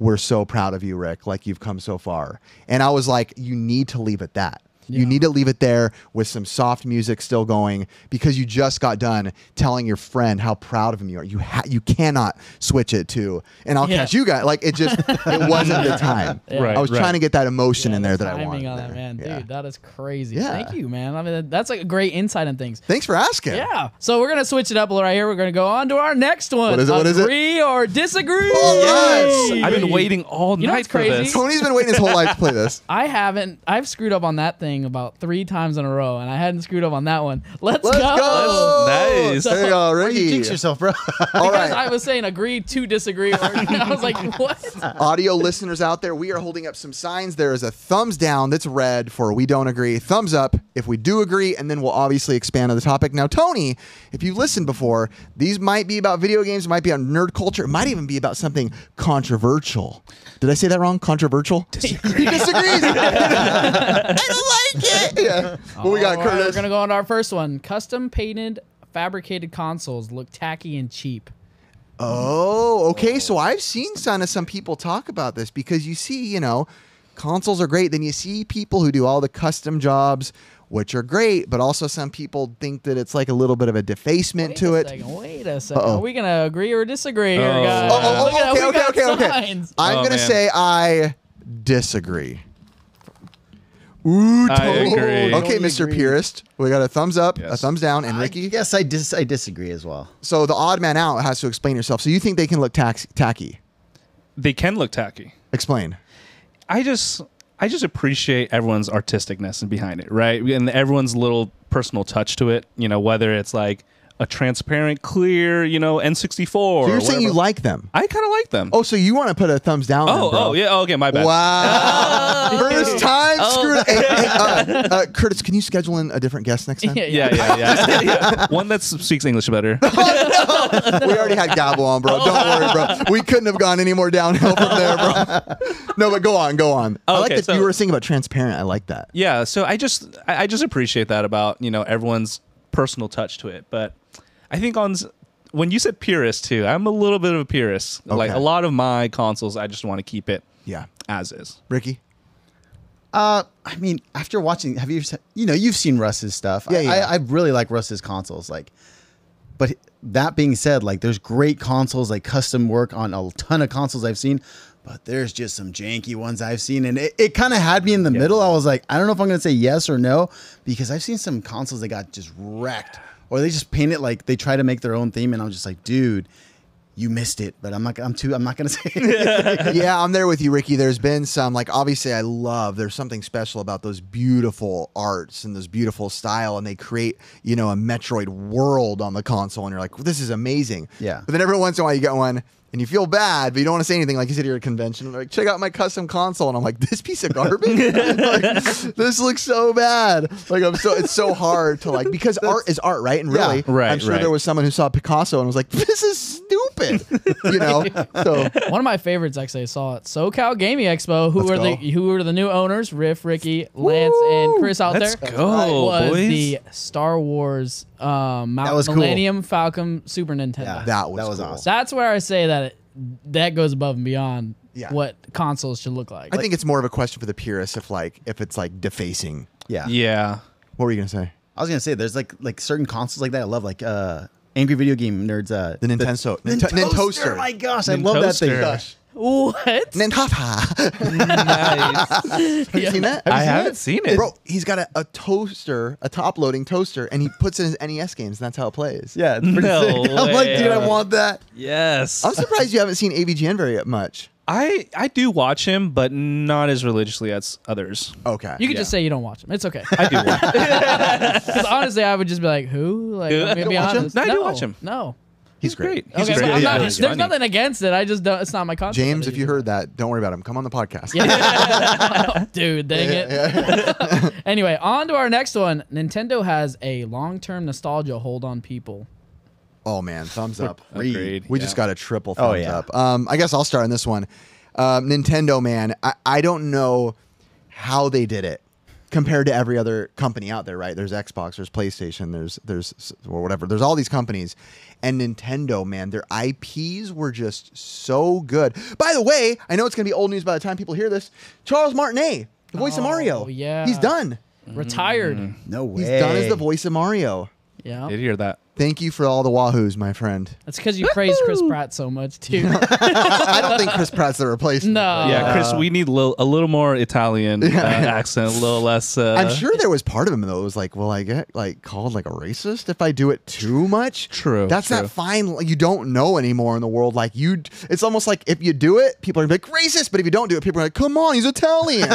we're so proud of you, Rick, like you've come so far. And I was like, you need to leave it that. Yeah. You need to leave it there with some soft music still going because you just got done telling your friend how proud of him you are. You cannot switch it to, and I'll catch you guys. Like, it just, it wasn't the time. I was trying to get that emotion in there that I wanted. On that, man. Dude, that is crazy. Thank you, man. I mean, that's like a great insight on things. Thanks for asking. Yeah. So we're going to switch it up right here. We're going to go on to our next one. What is it? Agree or disagree? Oh, yes. I've been waiting all night for this. Tony's been waiting his whole life to play this. I haven't. I've screwed up on that thing about 3 times in a row, and I hadn't screwed up on that one. Let's go. Nice. So, hey, why do you jinx yourself, bro? Because I was saying agree to disagree. I was like, what? Audio listeners out there, we are holding up some signs. There is a thumbs down that's red for we don't agree, thumbs up if we do agree, and then we'll obviously expand on the topic. Now, Tony, if you've listened before, these might be about video games, might be on nerd culture, it might even be about something controversial. Did I say that wrong? Controversial? Disagree. He disagrees. I don't like it. Yeah. Well, we got Curtis. We're going to go on to our first one. Custom painted fabricated consoles look tacky and cheap. Oh, okay. Oh. So I've seen some people talk about this because you see, you know, consoles are great. Then you see people who do all the custom jobs, which are great, but also some people think that it's like a little bit of a defacement to it. Wait a second. Are we going to agree or disagree here, guys? Okay. I'm going to say I disagree. Ooh, totally. I agree. Okay, Mr. Purist, we got a thumbs up, a thumbs down, and Ricky? Yes, I disagree as well. So the odd man out has to explain yourself. So you think they can look tacky? They can look tacky. Explain. I just appreciate everyone's artisticness and behind it, right? And everyone's little personal touch to it, you know, whether it's like a transparent, clear, you know, N64. So you're saying you like them? I kind of like them. Oh, so you want to put a thumbs down? Oh, okay, my bad. Wow. First time screwed up. Curtis, can you schedule in a different guest next time? Yeah. One that speaks English better. Oh, no. We already had Gabo on, bro. Don't worry, bro. We couldn't have gone any more downhill from there, bro. No, but go on. Oh, I like that you were saying about transparent. I like that. Yeah, so I just appreciate that about, you know, everyone's personal touch to it. But I think on when you said purist too, I'm a little bit of a purist. Okay. Like a lot of my consoles, I just want to keep it as is. Ricky? I mean, after watching, have you, you know, you've seen Russ's stuff. Yeah, yeah. I really like Russ's consoles. Like, but that being said, like there's great consoles, like custom work on a ton of consoles I've seen, but there's just some janky ones I've seen. And it kind of had me in the middle. I was like, I don't know if I'm going to say yes or no, because I've seen some consoles that got just wrecked or they just paint it like they try to make their own theme. And I'm just like, dude, you missed it, but I'm not going to say it. Yeah, I'm there with you, Ricky. There's been some, like, obviously there's something special about those beautiful arts and those beautiful style, and they create, you know, a Metroid world on the console, and you're like, well, this is amazing. Yeah. But then every once in a while you get one, and you feel bad, but you don't want to say anything. Like you sit here at a convention, and like, check out my custom console, and I'm like, this piece of garbage. Like, this looks so bad. Like it's so hard to like because art is art, right? And really, I'm sure there was someone who saw Picasso and was like, this is stupid, you know. So one of my favorites actually I saw at SoCal Gaming Expo, who were the new owners, Riff, Ricky, Lance, and Chris out there. Boys. The Star Wars Millennium Falcon Super Nintendo. Yeah, that was awesome. That's where I say that that goes above and beyond what consoles should look like. I think it's more of a question for the purists if it's like defacing. Yeah. Yeah. What were you gonna say? I was gonna say there's like certain consoles like that I love, like Angry Video Game Nerds. The Nintendo. Nintoaster. Oh my gosh, Nintoaster. I love that thing. Gosh. What? Nintoaster. Nice. Have you seen that? I haven't seen it. Bro, he's got a toaster, a top-loading toaster, and he puts in his NES games, and that's how it plays. Yeah, it's pretty sick. I'm like, dude, I want that. Yes. I'm surprised you haven't seen AVGN very much. I do watch him, but not as religiously as others. Okay. You could just say you don't watch him. It's okay. I do watch him. Because honestly, I would just be like, who? Like, be honest. No, I do watch him. No. He's great. He's great. I'm not, there's nothing against it. I just don't. It's not my concept. James, if you heard that, don't worry about him. Come on the podcast. Yeah. Dude, dang it. Yeah. Anyway, on to our next one. Nintendo has a long-term nostalgia hold on people. Oh, man. Thumbs up. Agreed. We just got a triple thumbs up. I guess I'll start on this one. Nintendo, man, I don't know how they did it. Compared to every other company out there, right? There's Xbox, there's PlayStation, there's or whatever. There's all these companies. And Nintendo, man, their IPs were just so good. By the way, I know it's going to be old news by the time people hear this. Charles Martinet, the voice of Mario. Yeah. He's done. Retired. No way. He's done as the voice of Mario. Yeah. I did hear that. Thank you for all the wahoos, my friend. That's because you praised Chris Pratt so much, too. I don't think Chris Pratt's the replacement. No. Yeah, Chris, we need a little more Italian accent, a little less. I'm sure there was part of him, though, was like, will I get like called like a racist if I do it too much? True. That's that fine. You don't know anymore in the world. Like it's almost like if you do it, people are like, racist. But if you don't do it, people are like, come on, he's Italian.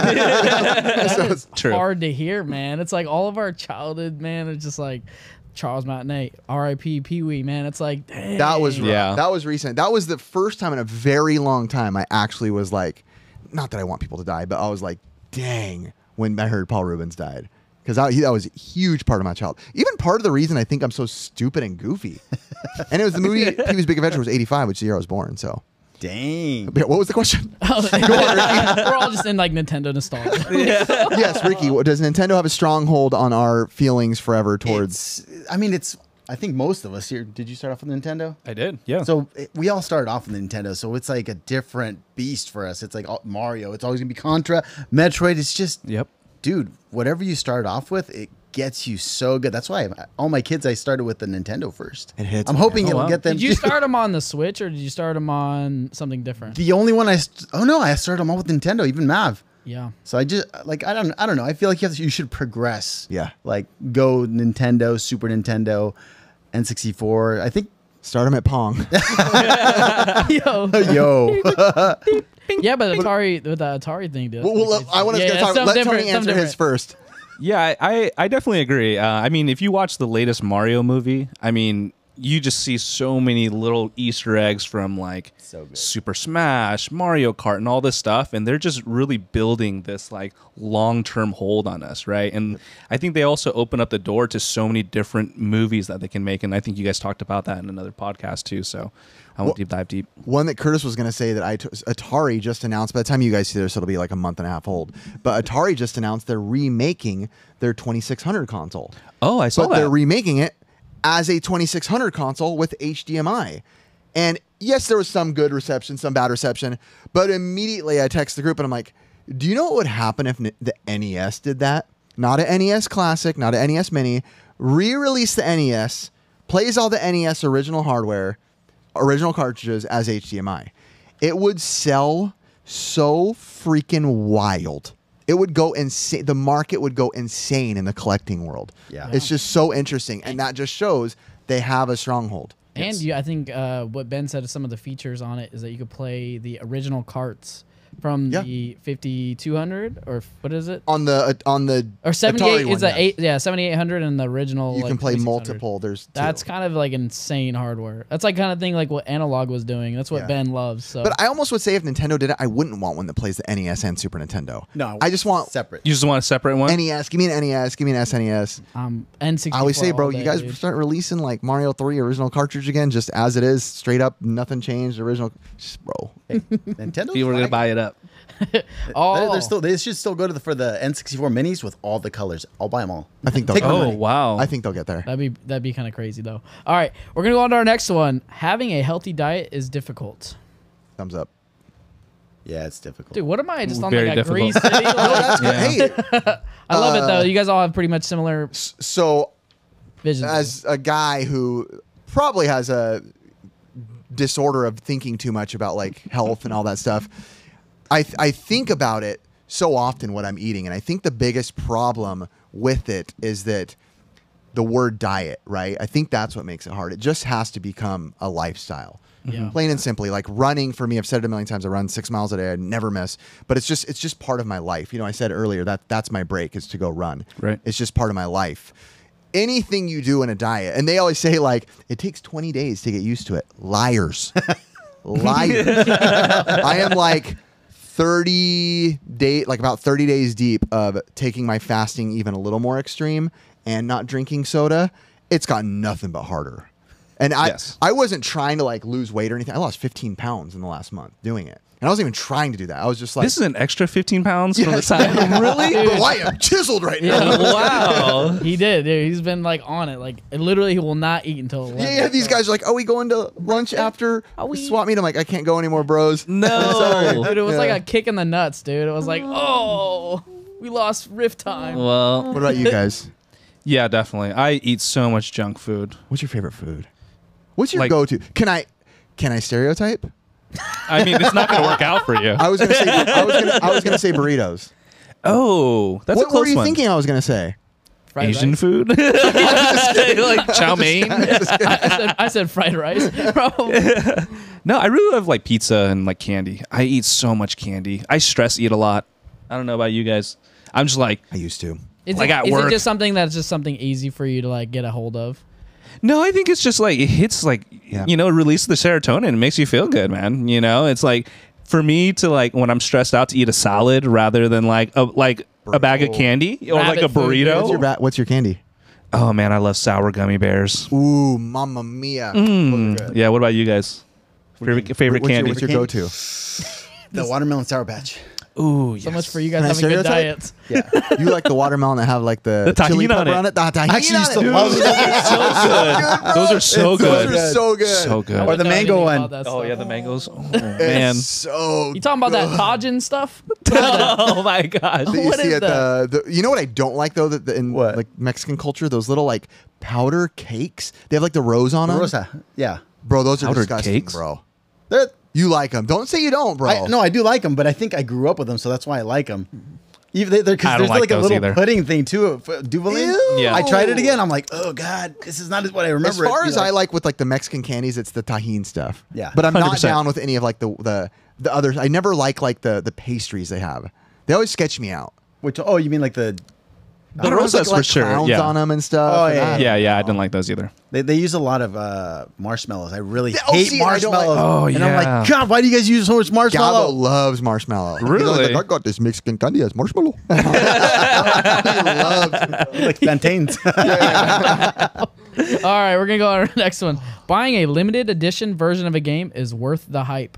So it's hard to hear, man. It's like all of our childhood, man, it's just like, Charles Martinet, R.I.P. Pee-wee, man. It's like, dang. That was that was recent. That was the first time in a very long time I actually was like, not that I want people to die, but I was like, dang, when I heard Paul Rubens died. Because that was a huge part of my childhood. Even part of the reason I think I'm so stupid and goofy. And it was the movie Pee-wee's Big Adventure was 85, which is the year I was born, so. Dang. What was the question? Oh, we're all just in like Nintendo nostalgia. Yeah. Yes, Ricky, does Nintendo have a stronghold on our feelings forever towards... I think most of us here... Did you start off with Nintendo? I did, yeah. So we all started off with Nintendo, so it's like a different beast for us. It's like Mario. It's always going to be Contra, Metroid. It's just... Yep. Dude, whatever you start off with, it gets you so good. That's why all my kids, I started with the Nintendo first. I'm hoping it'll get them. Did you start them on the Switch or did you start them on something different? The only one I started them all with Nintendo, even Mav. Yeah. So I just like I don't know. I feel like you should progress. Yeah. Like go Nintendo, Super Nintendo, N64. I think start them at Pong. Yo. Yeah, but Atari with the Atari thing, dude. Well, I want to talk. Let Tony answer his first. Yeah, I definitely agree. I mean, if you watch the latest Mario movie, I mean, you just see so many little Easter eggs from like Super Smash, Mario Kart, and all this stuff, and they're just really building this like long-term hold on us, right? And I think they also open up the door to so many different movies that they can make, and I think you guys talked about that in another podcast too, so I won't deep dive. One that Curtis was going to say that Atari just announced, by the time you guys see this, it'll be like a month and a half old, but Atari just announced they're remaking their 2600 console. Oh, I saw that. But they're remaking it as a 2600 console with HDMI. And yes, there was some good reception, some bad reception, but immediately I text the group and I'm like, do you know what would happen if the NES did that? Not an NES Classic, not an NES Mini. Re-release the NES, plays all the NES original hardware, original cartridges as HDMI. It would sell so freaking wild. It would go insane. The market would go insane in the collecting world. Yeah, it's just so interesting, and that just shows they have a stronghold. And I think what Ben said is some of the features on it is that you could play the original carts from the 5200 or what is it on the or 78 is a 7800 and the original. You like, can play multiple. There's two. That's kind of like insane hardware. That's like kind of thing like what Analog was doing. That's what Ben loves. So. But I almost would say if Nintendo did it, I wouldn't want one that plays the NES and Super Nintendo. No, I just want separate. You just want a separate one. NES, give me an NES, give me an SNES. N64. I always say, bro, you guys start releasing like Mario 3 original cartridge again, just as it is, straight up, nothing changed. Original, just, bro. Hey, Nintendo. People are gonna buy it up. They should still go to for the N64 minis with all the colors. I'll buy them all. I think they'll. I think they'll get there. That'd be kind of crazy though. All right, we're gonna go on to our next one. Having a healthy diet is difficult. Thumbs up. Yeah, it's difficult. Dude, what am I just on like a grease city? Like, I love it though. You guys all have pretty much similar. So, visions as a guy who probably has a disorder of thinking too much about like health and all that stuff. I think about it so often what I'm eating, and I think the biggest problem with it is that the word diet, right? I think that's what makes it hard. It just has to become a lifestyle. Yeah. Plain and simply, like running for me, I've said it a million times, I run 6 miles a day, I never miss, but it's just part of my life. You know, I said earlier that's my break is to go run. Right. It's just part of my life. Anything you do in a diet, and they always say like, it takes 20 days to get used to it. Liars. Liars. I am like... 30 days deep of taking my fasting even a little more extreme and not drinking soda. It's gotten nothing but harder. And I wasn't trying to like lose weight or anything. I lost 15 pounds in the last month doing it. And I wasn't even trying to do that. I was just like... This is an extra 15 pounds from the time? Really? Dude. Well, I am chiseled right now. Wow. He did. Dude. He's been like on it. Like literally he will not eat until 11. Yeah, these guys are like, oh, we going to lunch after swap meet? I'm like, I can't go anymore, bros. No. Dude, it was like a kick in the nuts, dude. It was like, oh, we lost riff time. Well, what about you guys? Yeah, definitely. I eat so much junk food. What's your favorite food? What's your like, go-to? Can I stereotype? I mean, it's not going to work out for you. I was going to say burritos. Oh, that's a close one. What were you thinking? I was going to say fried Asian food, like chow mein. I said fried rice. No, I really love like pizza and like candy. I eat so much candy. I stress eat a lot. I don't know about you guys. I'm just like I used to. Is it just something that's just something easy for you to like get a hold of? No, I think it's just like it hits like, you know, release the serotonin. It makes you feel good, man. You know, it's like for me to like when I'm stressed out to eat a salad rather than like a bag of candy or like a burrito. What's your candy? Oh, man, I love sour gummy bears. Ooh, mamma mia. Mm. Yeah. What about you guys? Favorite candy? What's your go-to? The watermelon sour batch. Ooh, yes. So much for you guys having good diets. Yeah. You like the watermelon that have like the chili pepper on it? The tahini. I actually used to love it. Those are so good. Those are so good. So good. Or the mango one. Oh, yeah, the mangoes. Oh, man. So you talking about that Tajin stuff? Oh, my gosh. What is that? You know what I don't like, though, in like Mexican culture? Those little like powder cakes. They have like the rose on them. Rosa. Yeah. Bro, those are disgusting, bro. They're... You like them. Don't say you don't, bro. No, I do like them, but I think I grew up with them, so that's why I like them. Even because there's like a little pudding thing, too. Duvalin? Yeah. I tried it again. I'm like, oh, God, this is not what I remember. As far as I like with like the Mexican candies, it's the tajin stuff. Yeah. But I'm 100%. Not down with any of like the others. I never like the pastries they have. They always sketch me out. Which, oh, you mean like the... The roses like, for sure. Clowns on them and stuff. Oh, yeah. Yeah, I didn't like those either. They use a lot of marshmallows. I really hate marshmallows. Oh, yeah. And I'm like, God, why do you guys use so much marshmallow? Gabo loves marshmallow. Really? Like, I got this Mexican candy as marshmallow. He loves like plantains. All right, we're going to go on to our next one. Buying a limited edition version of a game is worth the hype.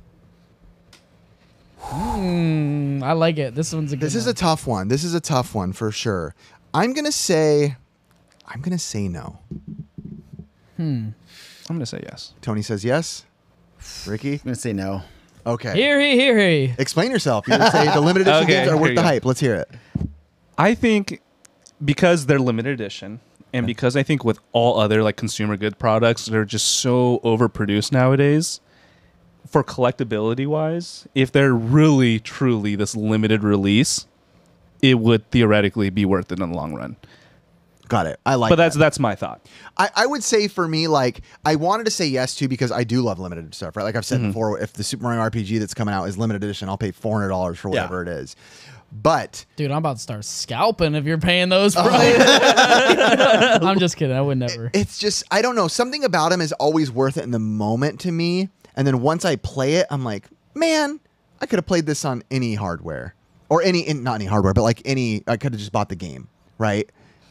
I like it. This one's a good one. This is a tough one. This is a tough one for sure. I'm gonna say no. I'm gonna say yes. Tony says yes. Ricky, I'm gonna say no. Okay. Hear he. Explain yourself. You say the limited edition games are worth the hype. Let's hear it. I think because they're limited edition, and because I think with all other like consumer good products, they're just so overproduced nowadays. For collectability wise, if they're really truly this limited release, it would theoretically be worth it in the long run. Got it. I like that. But that's my thought. I would say for me, like, I wanted to say yes to because I do love limited stuff, right? Like I've said before, if the Super Mario RPG that's coming out is limited edition, I'll pay $400 for whatever it is. But dude, I'm about to start scalping if you're paying those prices. I'm just kidding. I would never. It's just, I don't know. Something about them is always worth it in the moment to me. And then once I play it, I'm like, man, I could have played this on any hardware. Or not any hardware, but like any, I could have just bought the game, right?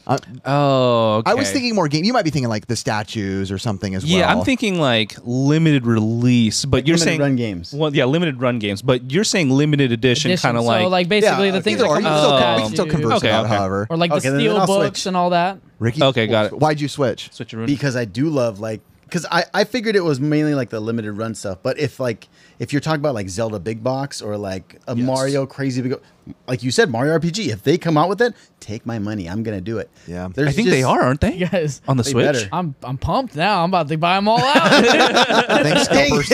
Okay. I was thinking more game. You might be thinking like the statues or something as well. Yeah, I'm thinking like limited release, but like you're saying run games. Well, yeah, limited run games, but you're saying limited edition kind of like. So like basically the things that come out. We can still converse about however. Or like the steel books and all that. Ricky, got it. Why'd you switch? Because I do love like. Because I figured it was mainly like the limited run stuff, but if you're talking about like Zelda Big Box or like a Mario Crazy Big, like you said, Mario RPG, if they come out with it, take my money. I'm gonna do it. Yeah, I think they are, aren't they? Yes, on the Switch. Better. I'm pumped now. I'm about to buy them all out. Thanks, scalpers.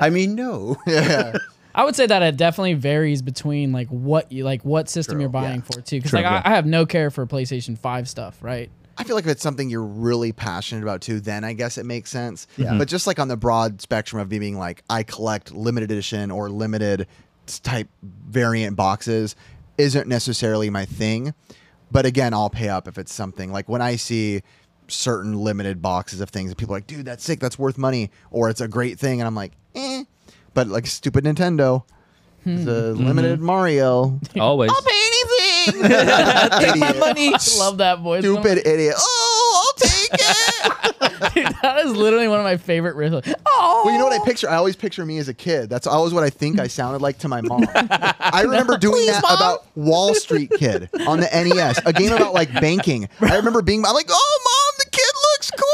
I mean, no. Yeah. I would say that it definitely varies between like what system you're buying for too. Because like I have no care for PlayStation 5 stuff, right? I feel like if it's something you're really passionate about too, then I guess it makes sense. Yeah. But just like on the broad spectrum of being like, I collect limited edition or limited type variant boxes isn't necessarily my thing. But again, I'll pay up if it's something like when I see certain limited boxes of things and people are like, dude, that's sick. That's worth money. Or it's a great thing. And I'm like, eh, but like stupid Nintendo, the limited Mario. Always. I'll pay anything. Take my money. I love that voice. Stupid idiot. Oh, I'll take it. Dude, that is literally one of my favorite riffs. Oh. Well, you know what I picture? I always picture me as a kid. That's always what I think I sounded like to my mom. I remember doing that Mom? About Wall Street Kid on the NES, a game about like banking. I remember being I'm like, oh, Mom, the kid looks cool.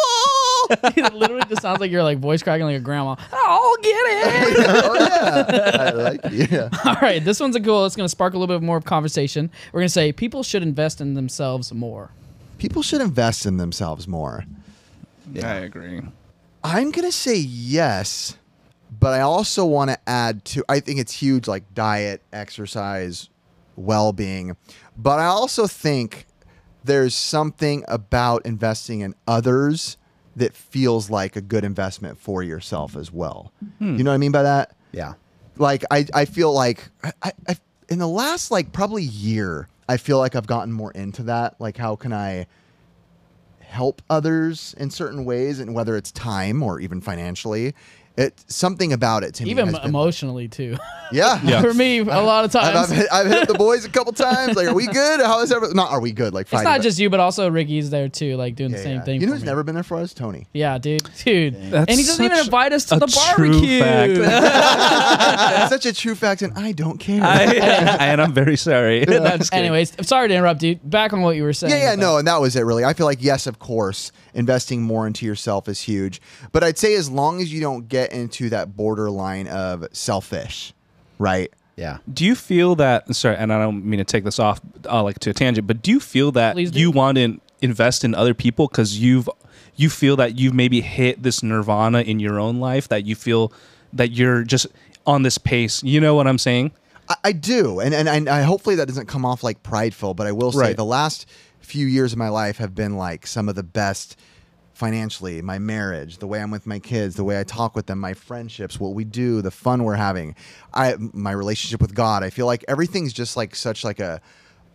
It literally just sounds like you're like voice cracking like a grandma. I'll get it. I like it. Yeah. All right, this one's a cool. It's going to spark a little bit more of conversation. We're going to say people should invest in themselves more. People should invest in themselves more. Yeah. I agree. I'm going to say yes, but I also want to add to, I think it's huge, like diet, exercise, well-being. But I also think there's something about investing in others that feels like a good investment for yourself as well. You know what I mean by that? Yeah. Like, I feel like, I in the last, like, probably year, I feel like I've gotten more into that. Like, how can I help others in certain ways? And whether it's time or even financially, it's something about it to me. Even emotionally, too. Yeah. For me, a lot of times. I've hit the boys a couple times. Like, are we good? How is everything? Not are we good? Like, it's not just you, but also Ricky's there, too, like, doing the same thing. You know who's never been there for us? Tony. Yeah, dude. And he doesn't even invite us to the barbecue. That's such a true fact, and I don't care. And I'm very sorry. No, anyways, I'm sorry to interrupt, dude. Back on what you were saying. Yeah, no, and that was it, really. I feel like, yes, of course, investing more into yourself is huge. But I'd say as long as you don't get into that borderline of selfish, right? Yeah. Do you feel that, sorry, and I don't mean to take this off like to a tangent, but do you feel that you want to invest in other people because you feel that you've maybe hit this nirvana in your own life, that you feel that you're just on this pace? You know what I'm saying? I do. And I hopefully that doesn't come off like prideful, but I will say the last few years of my life have been like some of the best financially, my marriage, the way I'm with my kids, the way I talk with them, my friendships, what we do, the fun we're having, my relationship with God. I feel like everything's just like such like a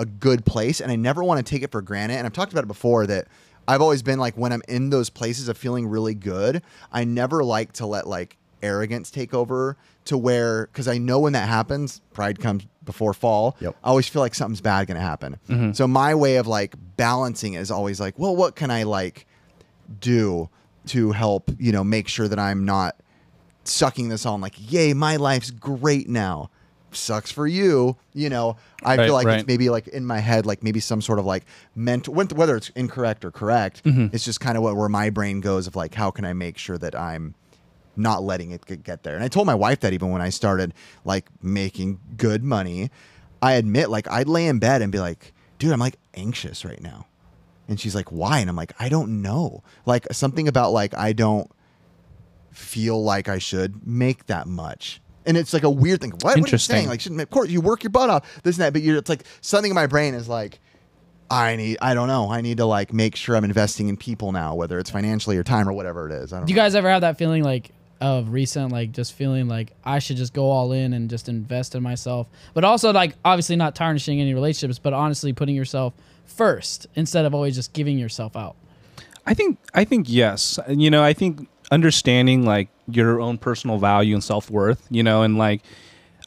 a good place, and I never want to take it for granted. And I've talked about it before that I've always been like, when I'm in those places of feeling really good, I never like to let like arrogance take over to where, because I know when that happens, pride comes before fall. Yep. I always feel like something's bad going to happen. Mm-hmm. So my way of like balancing is always like, well, what can I like do to help, you know, make sure that I'm not sucking this on like, yay, my life's great now. Sucks for you, you know. I feel like it's maybe like in my head, like maybe some sort of like mental, whether it's incorrect or correct, it's just kind of where my brain goes of like, how can I make sure that I'm not letting it get there? And I told my wife that even when I started like making good money, I admit, like I'd lay in bed and be like, dude, I'm like anxious right now. And she's like, why? And I'm like, I don't know. Like something about like, I don't feel like I should make that much. And it's like a weird thing. What are you saying? Like, shouldn't, of course, you work your butt off, this and that. But you're, it's like something in my brain is like, I don't know. I need to like make sure I'm investing in people now, whether it's financially or time or whatever it is. I don't know. Do you guys ever have that feeling like of recent, like just feeling like I should just go all in and just invest in myself, but also like obviously not tarnishing any relationships, but honestly putting yourself first instead of always just giving yourself out? I think yes. You know, I think understanding like your own personal value and self-worth, you know, and like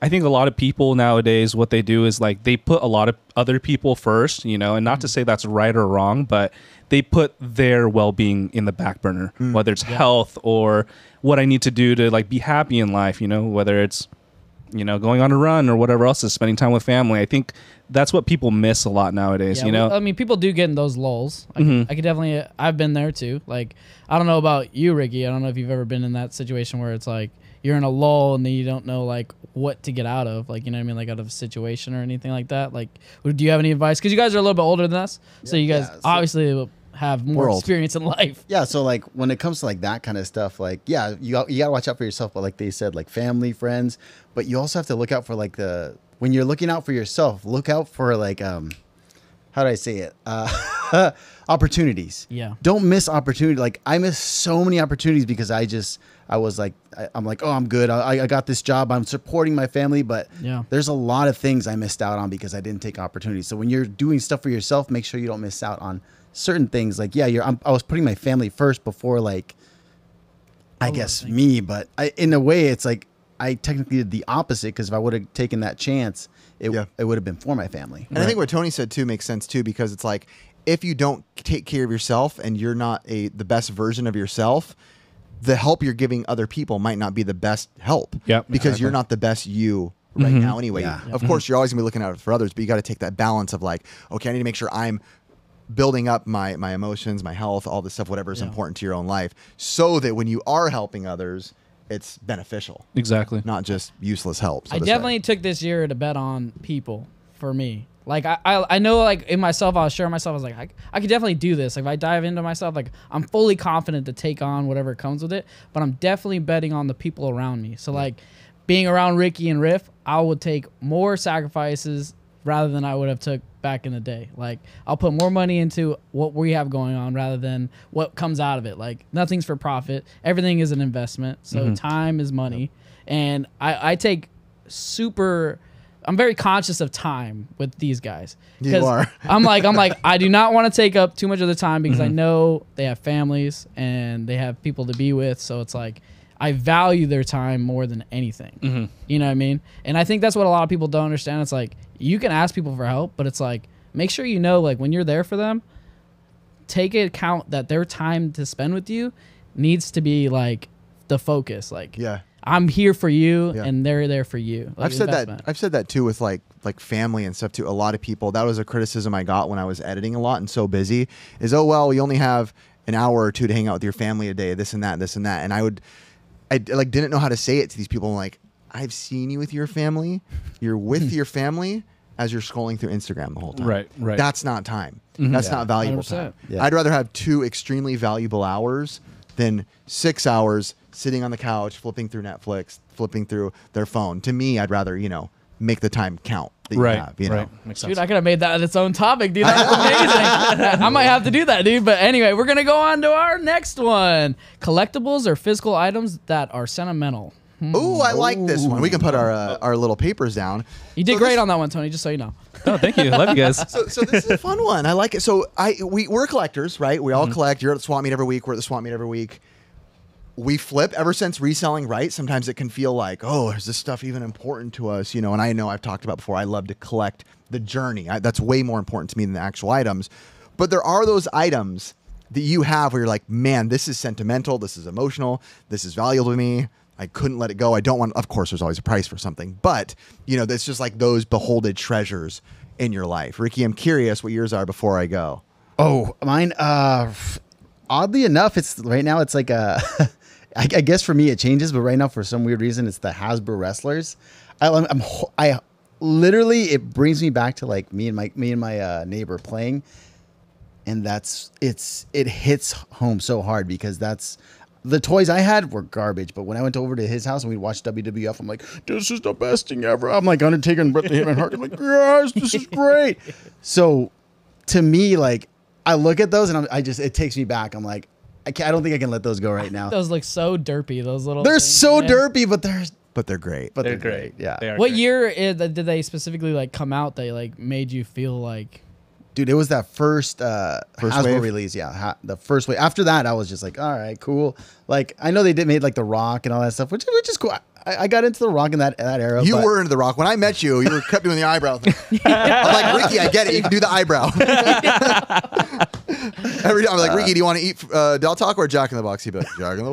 I think a lot of people nowadays, what they do is like they put a lot of other people first, you know, and not to say that's right or wrong, but they put their well-being in the back burner, whether it's health or what I need to do to like be happy in life, you know, whether it's, you know, going on a run or whatever else is spending time with family. I think that's what people miss a lot nowadays, you know? Well, I mean, people do get in those lulls. I could definitely, I've been there too. Like, I don't know about you, Ricky. I don't know if you've ever been in that situation where it's like, you're in a lull and then you don't know like what to get out of, like, you know what I mean? Like out of a situation or anything like that. Like, do you have any advice? Cause you guys are a little bit older than us. Yeah, so you guys obviously have more experience in life. Yeah, so like when it comes to like that kind of stuff, like you gotta watch out for yourself, but like they said, like family, friends, but you also have to look out for like the, when you're looking out for yourself, look out for like how do I say it? Opportunities. Yeah. Don't miss opportunity. Like I miss so many opportunities because I was like, I'm like, oh, I'm good. I got this job. I'm supporting my family. But there's a lot of things I missed out on because I didn't take opportunities. So when you're doing stuff for yourself, make sure you don't miss out on certain things. Like, yeah, I was putting my family first before like, I guess me, but in a way it's like, I technically did the opposite because if I would have taken that chance, it would have been for my family. And I think what Tony said too makes sense too, because it's like if you don't take care of yourself and you're not the best version of yourself, the help you're giving other people might not be the best help because you're not the best you right now anyway. Of course, you're always going to be looking out for others, but you got to take that balance of like, okay, I need to make sure I'm building up my emotions, my health, all this stuff, whatever is important to your own life so that when you are helping others, it's beneficial. Exactly. Not just useless help. So I definitely took this year to bet on people for me. Like, I know, like, in myself, I was sure of myself. I was like, I could definitely do this. Like, if I dive into myself, like, I'm fully confident to take on whatever comes with it. But I'm definitely betting on the people around me. So, like, being around Ricky and Riff, I would take more sacrifices rather than I would have took back in the day. Like, I'll put more money into what we have going on rather than what comes out of it. Like, nothing's for profit. Everything is an investment. So time is money. And I take super... I'm very conscious of time with these guys. You are. I'm like, I do not want to take up too much of the time because I know they have families and they have people to be with. So it's like, I value their time more than anything. You know what I mean? And I think that's what a lot of people don't understand. It's like, you can ask people for help, but it's like, make sure you know, like when you're there for them, take into account that their time to spend with you needs to be like the focus. Like, I'm here for you and they're there for you. Like I've said that too with like family and stuff too. A lot of people, that was a criticism I got when I was editing a lot and so busy is, oh, well, you only have an hour or two to hang out with your family a day, this and that, this and that. And I like didn't know how to say it to these people. I'm like, I've seen you with your family. You're with your family as you're scrolling through Instagram the whole time. Right. That's not time. That's not valuable 100%. Time. I'd rather have 2 extremely valuable hours than 6 hours sitting on the couch, flipping through Netflix, flipping through their phone. To me, I'd rather, you know, make the time count that you have. You know? Makes sense. Dude, I could have made that its own topic, dude. That's amazing. I might have to do that, dude. But anyway, we're going to go on to our next one. Collectibles are physical items that are sentimental. Ooh, I like this one. We can put our little papers down. You did great on that one, Tony, just so you know. Oh, thank you. Love you guys. So this is a fun one. I like it. So we're collectors, right? We all collect. You're at the swap meet every week. We're at the swap meet every week. We flip ever since reselling, right? Sometimes it can feel like, oh, is this stuff even important to us? You know, and I know I've talked about before, I love to collect the journey. That's way more important to me than the actual items. But there are those items that you have where you're like, man, this is sentimental. This is emotional. This is valuable to me. I couldn't let it go. I don't want, of course, there's always a price for something, but you know, that's just like those beholded treasures in your life. Ricky, I'm curious what yours are before I go. Oh, mine, oddly enough, it's right now, it's like a, I guess for me it changes, but right now for some weird reason, it's the Hasbro wrestlers. I literally, it brings me back to like me and my neighbor playing, and it hits home so hard because that's, the toys I had were garbage, but when I went over to his house and we watched WWF, I'm like, this is the best thing ever. I'm like Undertaker and Bret the Hitman Hart. I'm like, yes, this is great. So to me, like, I look at those and it takes me back. I'm like, I don't think I can let those go right now. Those look so derpy. Those little. They're things, so derpy, but they're great. But they're great. Yeah. They what great. Year did they specifically like come out? They like made you feel like. Dude, it was that first Hasbro wave release, yeah. The first wave. After that, I was just like, all right, cool. Like, I know they made like The Rock and all that stuff, which is cool. I got into The Rock in that era. You were into The Rock. When I met you, you were kept doing the eyebrow thing. I'm like, Ricky, I get it. You can do the eyebrow. Every time I'm like, Ricky, do you want to eat Del Taco or Jack in the Box? He'd be like, Jack in the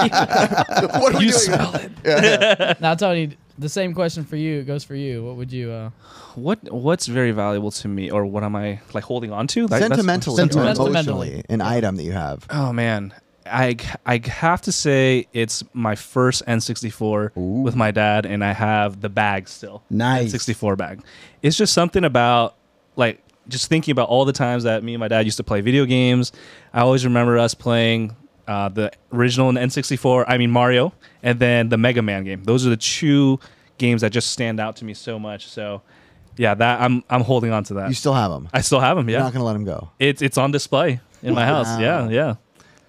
Box? What are we doing? Smell it. Yeah, yeah. Now, Tony, the same question for you goes for you. What would you? What's very valuable to me, or what am I like holding on to? Like, sentimentally, an item that you have. Oh man, I have to say it's my first N64 with my dad, and I have the bag still. Nice N64 bag. It's just something about like just thinking about all the times that me and my dad used to play video games. I always remember us playing the original N64, I mean Mario, and then the Mega Man game. Those are the two games that just stand out to me so much. So, yeah, that I'm holding on to that. You still have them? I still have them. Yeah, you're not gonna let them go. It's on display in my house. Yeah, yeah.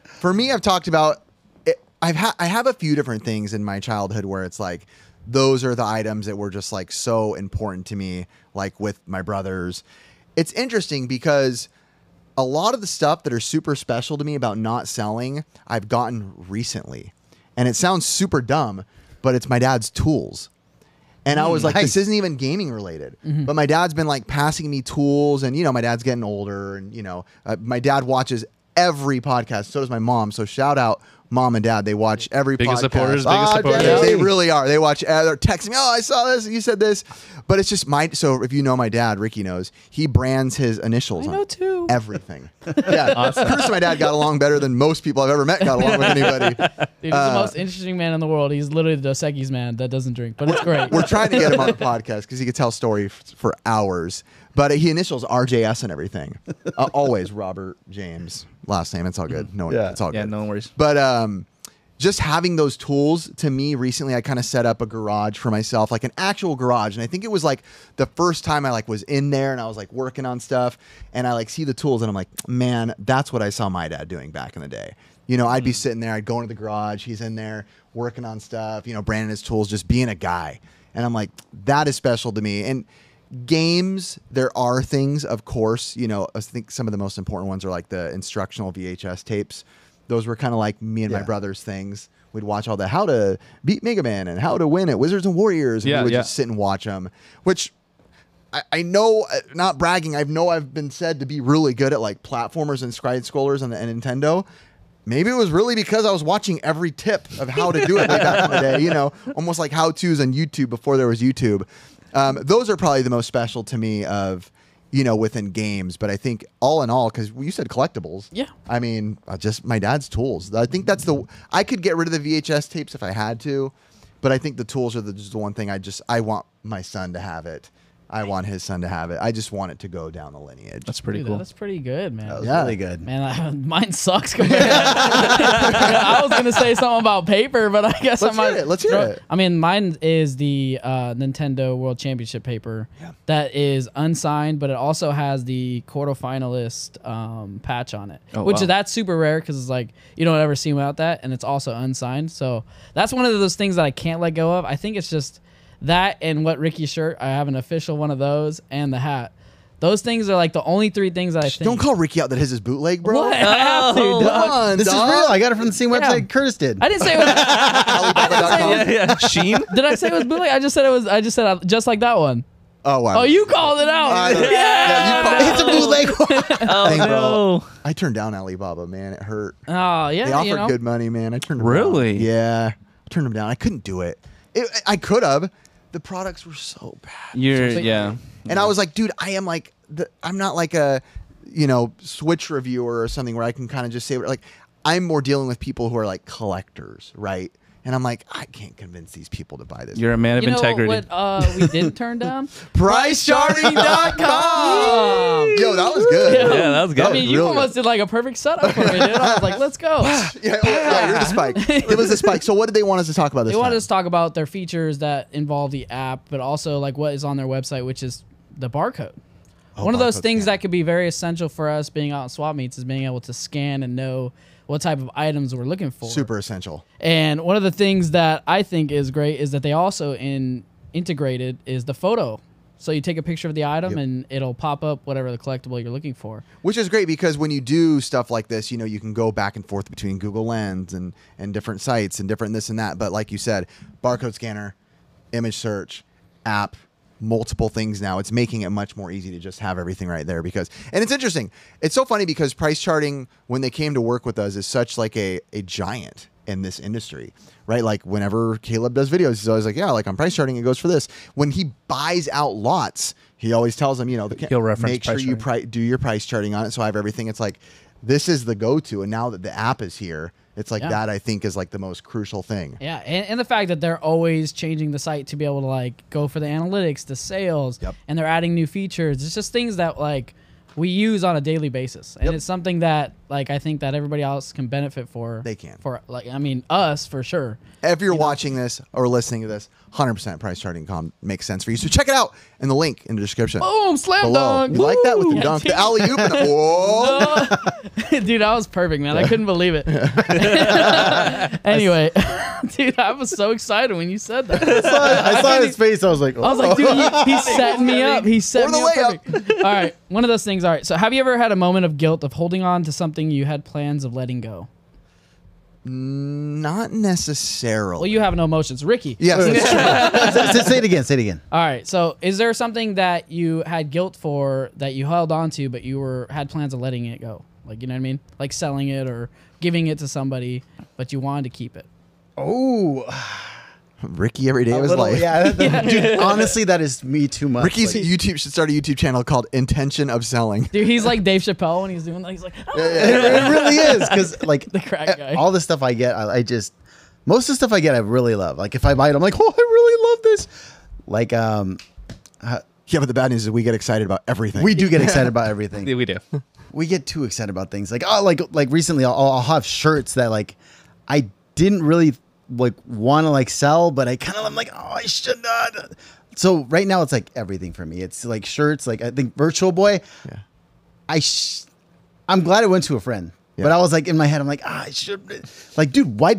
For me, I've talked about it, I have a few different things in my childhood where it's like those are the items that were just like so important to me. Like with my brothers, it's interesting because a lot of the stuff that are super special to me about not selling, I've gotten recently. And it sounds super dumb, but it's my dad's tools. And I was like, this isn't even gaming related. Mm-hmm. But my dad's been like passing me tools. And, you know, my dad's getting older. And, you know, my dad watches every podcast. So does my mom. So shout out mom and dad. They watch every podcast. Biggest supporters. Dad, they really are. They watch. They're texting me, oh, I saw this. You said this. But it's just my. So if you know my dad, Ricky knows, he brands his initials on too. Everything. Yeah. Awesome. Of course, my dad got along better than most people I've ever met got along with anybody. Dude, he's the most interesting man in the world. He's literally the Dos Equis man that doesn't drink, but it's great. We're trying to get him on the podcast because he could tell stories for hours. But he initials RJS and everything. Always Robert James. Last name. It's all good. No, yeah. It's all good. Yeah, no worries. But just having those tools, to me, recently, I kind of set up a garage for myself, like an actual garage. And I think it was like the first time I like was in there and I was like working on stuff and I like see the tools and I'm like, man, that's what I saw my dad doing back in the day. You know, I'd be sitting there, I'd go into the garage, he's in there working on stuff, you know, branding his tools, just being a guy. And I'm like, that is special to me. And games, there are things, of course, you know, I think some of the most important ones are like the instructional VHS tapes. Those were kind of like me and my brother's things. We'd watch all the how to beat Mega Man and how to win at Wizards and Warriors. And we would just sit and watch them, which I know, not bragging, I know I've been said to be really good at like platformers and side-scrollers on the Nintendo. Maybe it was really because I was watching every tip of how to do it way back in the day, you know, almost like how-tos on YouTube before there was YouTube. Those are probably the most special to me of, you know, within games. But I think all in all, because you said collectibles. Yeah. I mean, just my dad's tools. I think that's the, I could get rid of the VHS tapes if I had to. But I think the tools are just the one thing I want my son to have it. I want his son to have it. I just want it to go down the lineage. That's pretty cool. That's pretty good, man. That was really good. Man, mine sucks compared to that. I was going to say something about paper, but I guess I might. Let's hear it. I mean, mine is the Nintendo World Championship paper that is unsigned, but it also has the quarterfinalist patch on it, which that's super rare because it's like you don't ever see without that, and it's also unsigned. So that's one of those things that I can't let go of. I think it's just... that and what Ricky's shirt, I have an official one of those, and the hat. Those things are like the only three things that I think. Don't call Ricky out that his is bootleg, bro. What? I have to, dog. This is real. I got it from the same website Curtis did. I didn't say it was Alibaba.com. Sheen? Did I say it was bootleg? I just said it was. I just said just like that one. Oh wow! Oh, you called it out. Yeah, it's a bootleg. Bro, I turned down Alibaba, man. It hurt. Oh yeah, they offered good money, man. I turned them down. Yeah, I turned them down. I couldn't do it. I could have. The products were so bad. I was like, dude, I am like, I'm not like a, you know, Switch reviewer or something where I can kind of just say, like, I'm more dealing with people who are like collectors, right? And I'm like, I can't convince these people to buy this. You're a man of integrity. What we didn't turn down? PriceCharting.com. Yo, that was good. Yeah, that was good. I mean, you almost did like a perfect setup for me, dude. I was like, let's go. You're the spike. It was the spike. So what did they want us to talk about this time? They wanted us to talk about their features that involve the app, but also like what is on their website, which is the barcode. Oh, one of those things that could be very essential for us being out in swap meets is being able to scan and know what type of items we're looking for. Super essential. And one of the things that I think is great is that they also integrated is the photo. So you take a picture of the item and it'll pop up whatever the collectible you're looking for. Which is great because when you do stuff like this, you know, you can go back and forth between Google Lens and different sites and different this and that. But like you said, barcode scanner, image search, app, multiple things now. It's making it much more easy to just have everything right there because, and it's interesting. It's so funny because Price Charting, when they came to work with us, is such like a giant in this industry, right? Like whenever Caleb does videos, he's always like, yeah, like on Price Charting, it goes for this. When he buys out lots, he always tells them, you know, he'll reference make sure you do your price charting on it. So I have everything. It's like, this is the go-to. And now that the app is here, it's like that I think is like the most crucial thing. Yeah, and the fact that they're always changing the site to be able to like go for the analytics, the sales, and they're adding new features. It's just things that like we use on a daily basis, and it's something that like I think that everybody else can benefit for. They can for like I mean us for sure. If you're watching this or listening to this, 100% PriceCharting.com makes sense for you. So check it out in the link in the description. Boom, slam dunk. You like that with the dunk, the alley oop, and whoa. Dude, I was perfect, man. I couldn't believe it. Anyway, dude, I was so excited when you said that. I saw his face. I was like, oh. I was like, dude, he's setting me up. He set me up. Perfect. All right, one of those things. All right, so have you ever had a moment of guilt of holding on to something you had plans of letting go? Not necessarily. Well, you have no emotions. Ricky. Yeah. Say it again. Say it again. All right. So is there something that you had guilt for that you held on to, but you had plans of letting it go? Like, you know what I mean? Like selling it or giving it to somebody, but you wanted to keep it. Oh, Ricky every day of his life. Yeah. Dude, honestly, that is me too much. Ricky's like, YouTube should start a YouTube channel called Intention of Selling. Dude, he's like Dave Chappelle when he's doing that. He's like, oh. It really is because like the crack guy. All the stuff I get, I just most of the stuff I get, I really love. Like if I buy it, I'm like, oh, I really love this. Like, yeah, but the bad news is we get excited about everything. We do get excited about everything. Yeah, we do. We get too excited about things. Like, oh, like recently, I'll have shirts that like I didn't really like want to like sell, but I kind of am like, oh, I should not. So right now it's like everything for me. It's like shirts, like I think Virtual Boy. Yeah. I'm glad it went to a friend, but I was like in my head, I'm like, ah, I should. Like, dude, why?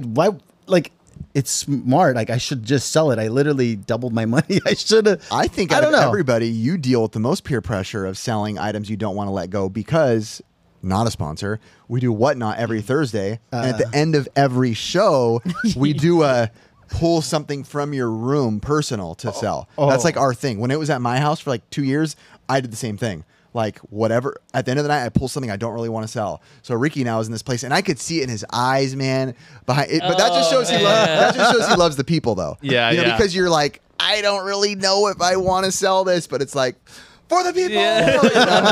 Like, it's smart. Like, I should just sell it. I literally doubled my money. I should have. I think out of everybody, you deal with the most peer pressure of selling items you don't want to let go because. Not a sponsor. We do Whatnot every Thursday. And at the end of every show, we do a pull something from your room personal to sell. That's like our thing. When it was at my house for like 2 years, I did the same thing. Like whatever, at the end of the night, I pull something I don't really want to sell. So Ricky now is in this place, and I could see it in his eyes, man. Behind it, but that just shows he loves. That just shows he loves the people, though. Yeah, you know, because you're like, I don't really know if I want to sell this, but it's like. for the people. Yeah.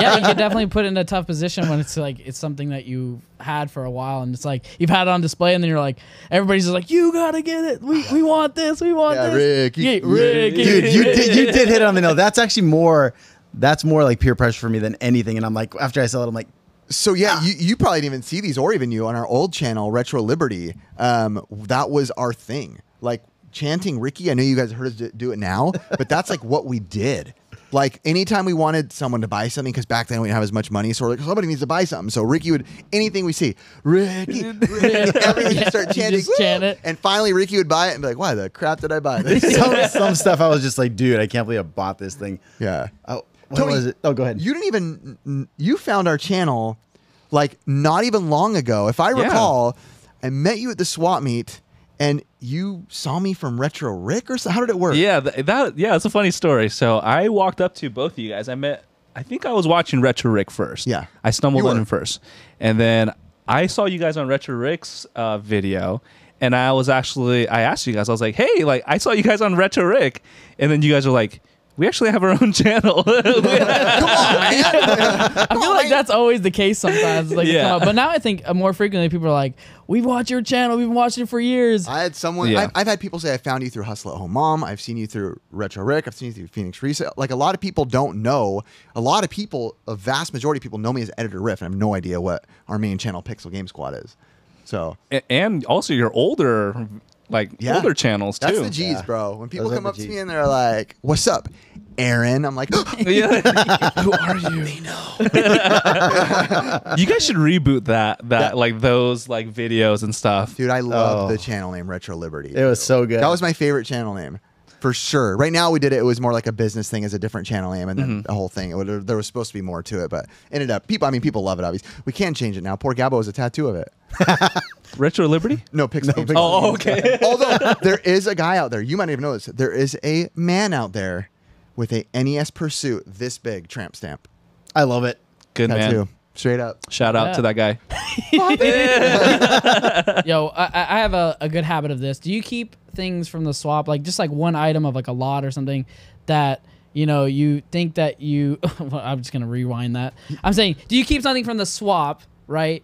Yeah, you can definitely put in a tough position when it's like it's something that you had for a while, and it's like you've had it on display, and then you're like, everybody's just like, you gotta get it. We want this. We want this. Rick, dude, you did hit it on the nail. That's actually more. That's more like peer pressure for me than anything. And I'm like, after I sell it, I'm like. So yeah, you probably didn't even see these, or even you on our old channel, Retro Liberty. That was our thing. Like chanting Ricky. I know you guys heard us do it now, but that's like what we did. Like anytime we wanted someone to buy something, because back then we didn't have as much money, so we're like, somebody needs to buy something. So Ricky would, anything we see, Ricky, Ricky, everyone would start chanting, chant it. And finally Ricky would buy it and be like, why the crap did I buy this? some stuff I was just like, dude, I can't believe I bought this thing. Yeah. Tony, was it? Oh, go ahead. You didn't even, you found our channel like not even long ago. If I recall, yeah. I met you at the swap meet and you saw me from Retro Rick or so. How did it work? Yeah, it's a funny story. So I walked up to both of you guys. I think I was watching Retro Rick first. Yeah. I stumbled on him first. And then I saw you guys on Retro Rick's video. And I was actually, I asked you guys, I was like, hey, like I saw you guys on Retro Rick. And then you guys were like, we actually have our own channel. Come on, man. I feel like that's always the case sometimes. Like, yeah. But now I think more frequently people are like, we watch your channel. We've been watching it for years. I had someone, yeah. I've had people say, I found you through Hustle at Home Mom. I've seen you through Retro Rick. I've seen you through Phoenix Resale. Like, a lot of people don't know. A lot of people, a vast majority of people know me as Editor Riff, and I have no idea what our main channel, Pixel Game Squad, is. So, and also your older. Like older channels too. That's the G's, yeah. Bro. When people come up to me and they're like, "What's up, Aaron?" I'm like, "Who are you?" They know. You guys should reboot that like those like videos and stuff. Dude, I love the channel name Retro Liberty. It was so good. That was my favorite channel name for sure. Right now we did it. It was more like a business thing as a different channel name, and then the whole thing. There was supposed to be more to it, but ended up people. I mean, people love it. Obviously, we can change it now. Poor Gabo has a tattoo of it. Retro Liberty? No, Pixel. Oh, okay. Although there is a guy out there, you might not even know this. There is a man out there with a NES Pursuit this big tramp stamp. I love it. Good tattoo. Man. Straight up. Shout out to that guy. Yo, I have a good habit of this. Do you keep things from the swap, like just like one item of like a lot or something that you know you think that you? Well, I'm just gonna rewind that. I'm saying, do you keep something from the swap, right,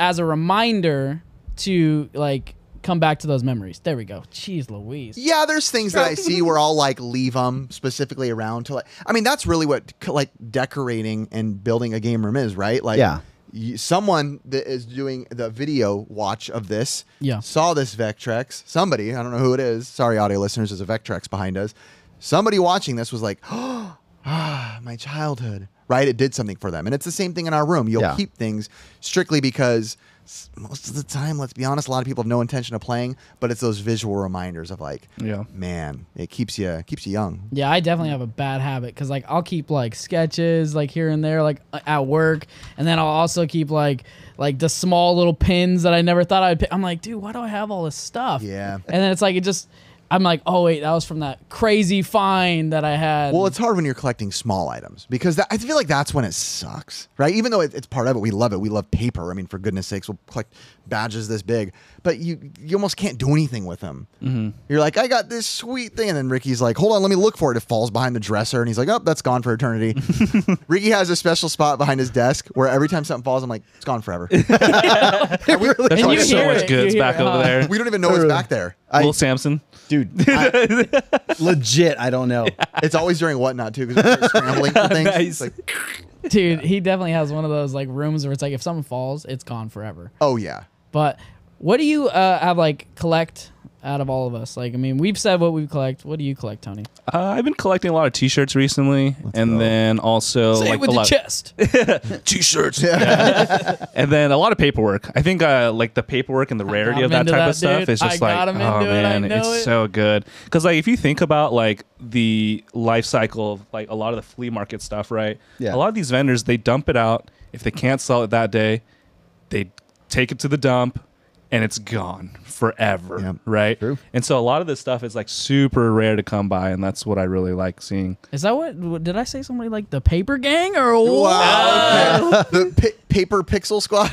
as a reminder to like come back to those memories? There we go. Jeez Louise. Yeah, there's things that I see where I'll like leave them specifically around to like, I mean, that's really what like decorating and building a game room is, right? Like, yeah. Someone that is doing the video watch of this saw this Vectrex. Somebody, I don't know who it is. Sorry, audio listeners, there's a Vectrex behind us. Somebody watching this was like, oh, my childhood. Right? It did something for them. And it's the same thing in our room. You'll keep things strictly because most of the time, let's be honest, a lot of people have no intention of playing, but it's those visual reminders of like, man, it keeps you young. Yeah, I definitely have a bad habit because like I'll keep like sketches like here and there like at work, and then I'll also keep like the small little pins that I never thought I'd pick. I'm like, dude, why do I have all this stuff? Yeah. And then it's like it just... I'm like, oh, wait, that was from that crazy find that I had. Well, it's hard when you're collecting small items because that, I feel like that's when it sucks, right? Even though it's part of it, we love it. We love paper. I mean, for goodness sakes, we'll collect badges this big. But you almost can't do anything with them. You're like, I got this sweet thing. And then Ricky's like, hold on, let me look for it. It falls behind the dresser. And he's like, oh, that's gone for eternity. Ricky has a special spot behind his desk where every time something falls, I'm like, it's gone forever. There's like so much goods back over there. We don't even know what's back there. Will Sampson. Dude, legit, I don't know. It's always during Whatnot, too, because we're scrambling for things. Nice. Like, dude, he definitely has one of those like rooms where it's like if something falls, it's gone forever. Oh, yeah. But what do you have like collect out of all of us? Like, I mean, we've said what we collect. What do you collect, Tony? I've been collecting a lot of T-shirts recently, then also say like it with your chest. T-shirts. Yeah. And then a lot of paperwork. I think like the paperwork and the rarity of that type of stuff is just like, oh man, it's so good. Because like if you think about like the life cycle of like a lot of the flea market stuff, right? Yeah. A lot of these vendors, they dump it out. If they can't sell it that day, they take it to the dump. And it's gone forever, right? True. And so a lot of this stuff is like super rare to come by, and that's what I really like seeing. Is that what did I say? Somebody like the Paper Gang or what? The Paper Pixel Squad?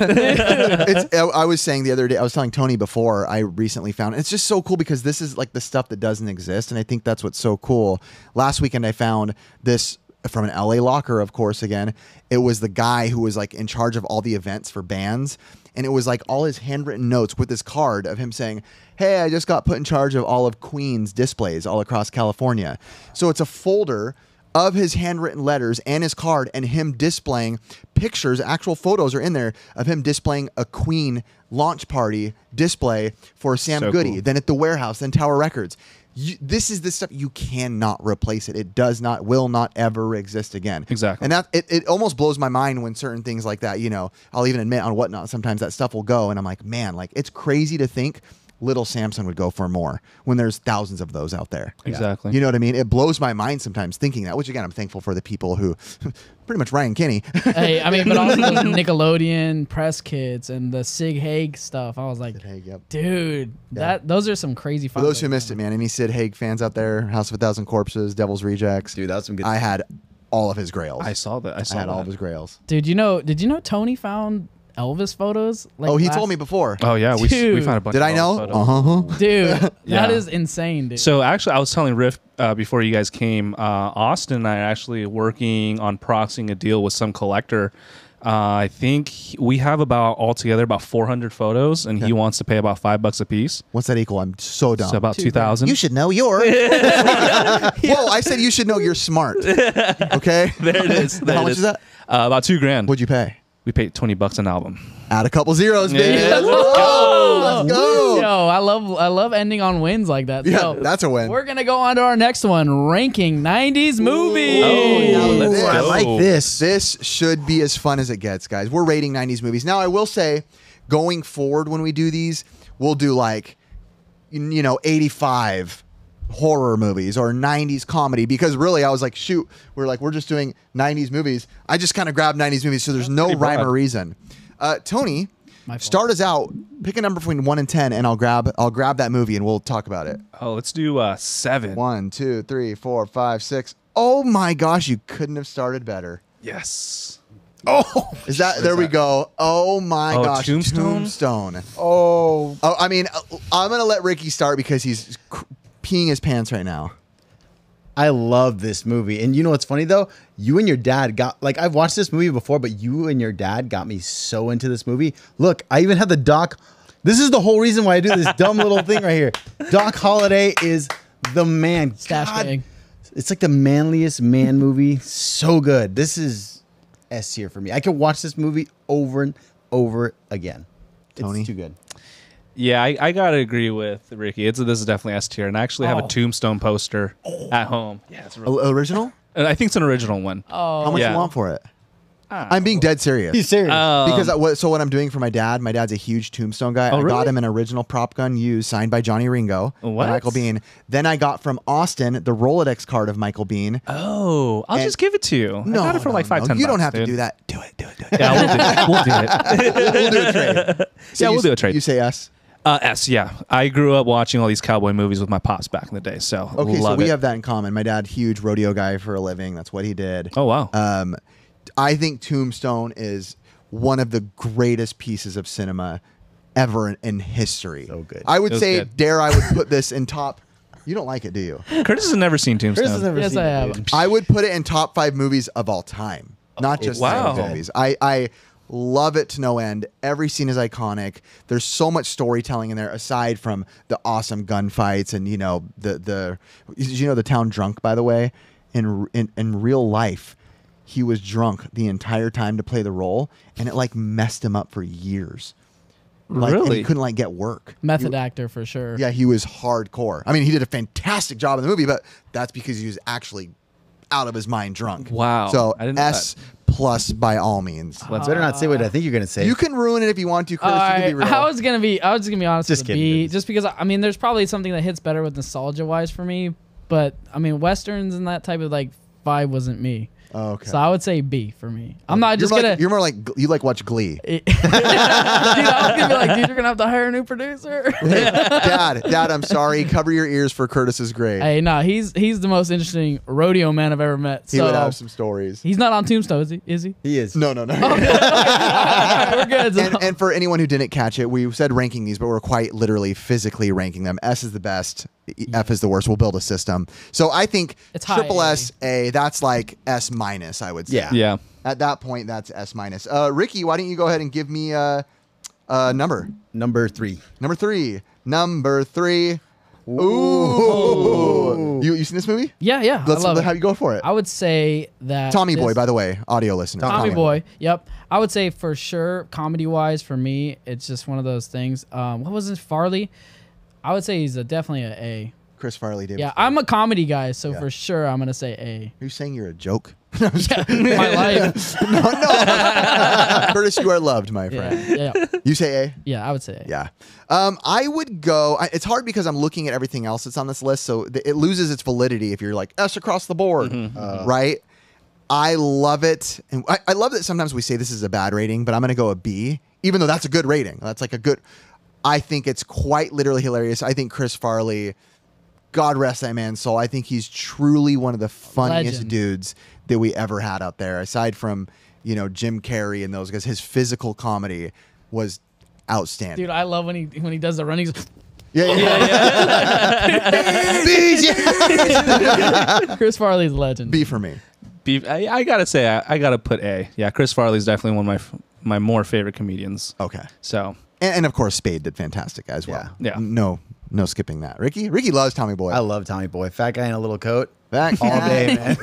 I was saying the other day, I was telling Tony before I recently found, it's just so cool because this is like the stuff that doesn't exist, and I think that's what's so cool. Last weekend I found this from an LA locker, of course, again, it was the guy who was like in charge of all the events for bands. And it was like all his handwritten notes with this card of him saying, hey, I just got put in charge of all of Queen's displays all across California. So it's a folder of his handwritten letters and his card and him displaying pictures, actual photos are in there of him displaying a Queen launch party display for Sam Goody, cool. Then at the warehouse, then Tower Records. This is the stuff you cannot replace it. It does not, will not ever exist again. Exactly. And that it almost blows my mind when certain things like that, you know, I'll even admit on Whatnot, sometimes that stuff will go and I'm like, man, like it's crazy to think Little Samson would go for more when there's thousands of those out there. Exactly. Yeah. You know what I mean? It blows my mind sometimes thinking that, which again, I'm thankful for the people who pretty much Ryan Kinney. Hey, I mean, but also those Nickelodeon press kits and the Sig Haig stuff. I was like, Haig, yep. Dude, yeah. Those are some crazy fun. For those who missed it, man, any Sid Haig fans out there, House of a Thousand Corpses, Devil's Rejects. Dude, that was some good. I had all of his grails. I saw that. I had all of his grails. Dude, you know, did you know Tony found Elvis photos? Like oh, he told me before. Oh, yeah. We found a bunch of Elvis photos. Dude, that is insane, dude. So, actually, I was telling Riff before you guys came, Austin and I are actually working on proxying a deal with some collector. I think we have about altogether about 400 photos, and he wants to pay about $5 a piece. What's that equal? I'm so dumb. So about 2,000. You should know you're. Whoa! I said you should know you're smart. Okay. There it is. How much is that? About $2,000. What'd you pay? We paid $20 an album. Add a couple zeros, baby. Yeah. Let's go. Yo, I love ending on wins like that. Yeah, so that's a win. We're gonna go on to our next one, ranking 90s movies. Oh, I like this. This should be as fun as it gets, guys. We're rating 90s movies. Now I will say, going forward when we do these, we'll do like, you know, 85. Horror movies or 90s comedy, because really I was like, shoot, we're just doing 90s movies. I just kind of grabbed 90s movies, so there's no rhyme or reason. Tony, start us out. Pick a number between 1 and 10, and I'll grab that movie and we'll talk about it. Oh, let's do 7. 1, 2, 3, 4, 5, 6. Oh my gosh, you couldn't have started better. Yes. Oh, is that there? We go. Oh my gosh, Tombstone. Oh, I mean, I'm gonna let Ricky start because he's peeing his pants right now. I love this movie. And you know what's funny though? You and your dad got, like, I've watched this movie before, but you and your dad got me so into this movie. Look, I even had the Doc. This is the whole reason why I do this dumb little thing right here. Doc Holliday is the man. God, it's like the manliest man movie. So good. This is S tier for me. I could watch this movie over and over again. Tony. It's too good. Yeah, I gotta agree with Ricky. This is definitely S tier, and I actually have a Tombstone poster at home. Yeah, it's original. And I think it's an original one. Oh, how much you want for it? I'm being dead serious. He's serious because what I'm doing for my dad. My dad's a huge Tombstone guy. Oh, I got him an original prop gun used, signed by Johnny Ringo, and Michael Biehn. Then I got from Austin the Rolodex card of Michael Biehn. Oh, I'll just give it to you. No, I got it for like $5, $10. You don't have to do that. Do it. Yeah, we'll do it. We'll do a trade. You say yes. S, yeah. I grew up watching all these cowboy movies with my pops back in the day, so we have that in common. My dad, huge rodeo guy for a living. That's what he did. Oh, wow. I think Tombstone is one of the greatest pieces of cinema ever in history. So good. I would say, I would put this in top... You don't like it, do you? Curtis has never seen Tombstone. Yes, I have. I would put it in top 5 movies of all time, not just movies. I love it to no end. Every scene is iconic. There's so much storytelling in there, aside from the awesome gunfights and, you know, the town drunk, by the way, in real life. He was drunk the entire time to play the role, and it like messed him up for years. Like, really? And he couldn't like get work. Method actor for sure. Yeah, he was hardcore. I mean, he did a fantastic job in the movie, but that's because he was actually out of his mind drunk. Wow. So I didn't know S that. Plus by all means. Let's better not say what I think you're gonna say. You can ruin it if you want to, Chris. You can be real. I was gonna be honest with B, just because I mean there's probably something that hits better with nostalgia wise for me, but I mean westerns and that type of like vibe wasn't me. Okay. So I would say B for me. I'm not just gonna. You're more like you like watch Glee. Dude, I was gonna be like, dude, you're gonna have to hire a new producer. Dad, I'm sorry. Cover your ears for Curtis's grave. Hey, no, he's the most interesting rodeo man I've ever met. So he would have some stories. He's not on Tombstone, is he? He is. No. Okay. We're good. So. And for anyone who didn't catch it, we said ranking these, but we're quite literally physically ranking them. S is the best. F is the worst. We'll build a system. So I think it's triple S A, that's like S minus, I would say. Yeah. Yeah. At that point, that's S minus. Ricky, why don't you go ahead and give me a number? Number three. Ooh. Ooh. You seen this movie? Yeah, yeah. Let's have you go for it. I would say that Tommy Boy, by the way, audio listener. Tommy Boy. Yep. I would say for sure, comedy wise, for me, it's just one of those things. What was it? Farley? I would say he's definitely an A. Chris Farley did. Yeah, I'm a comedy guy, so for sure I'm gonna say A. Are you saying you're a joke? No, my life. No. Curtis, you are loved, my friend. Yeah, yeah. You say A? Yeah, I would say A. Yeah. I would go. It's hard because I'm looking at everything else that's on this list, so it loses its validity if you're like S across the board, right? I love it, and I love that sometimes we say this is a bad rating, but I'm gonna go a B, even though that's a good rating. That's like a good. I think it's quite literally hilarious. I think Chris Farley, God rest that man's soul, I think he's truly one of the funniest dudes that we ever had out there. Aside from, you know, Jim Carrey and those guys, his physical comedy was outstanding. Dude, I love when he does the running. Yeah, yeah, yeah. Chris Farley's a legend. B for me. B. I gotta say, I gotta put A. Yeah, Chris Farley's definitely one of my more favorite comedians. Okay, so. And of course, Spade did fantastic as well. Yeah. No skipping that. Ricky loves Tommy Boy. I love Tommy Boy. Fat guy in a little coat. Fat all day, man.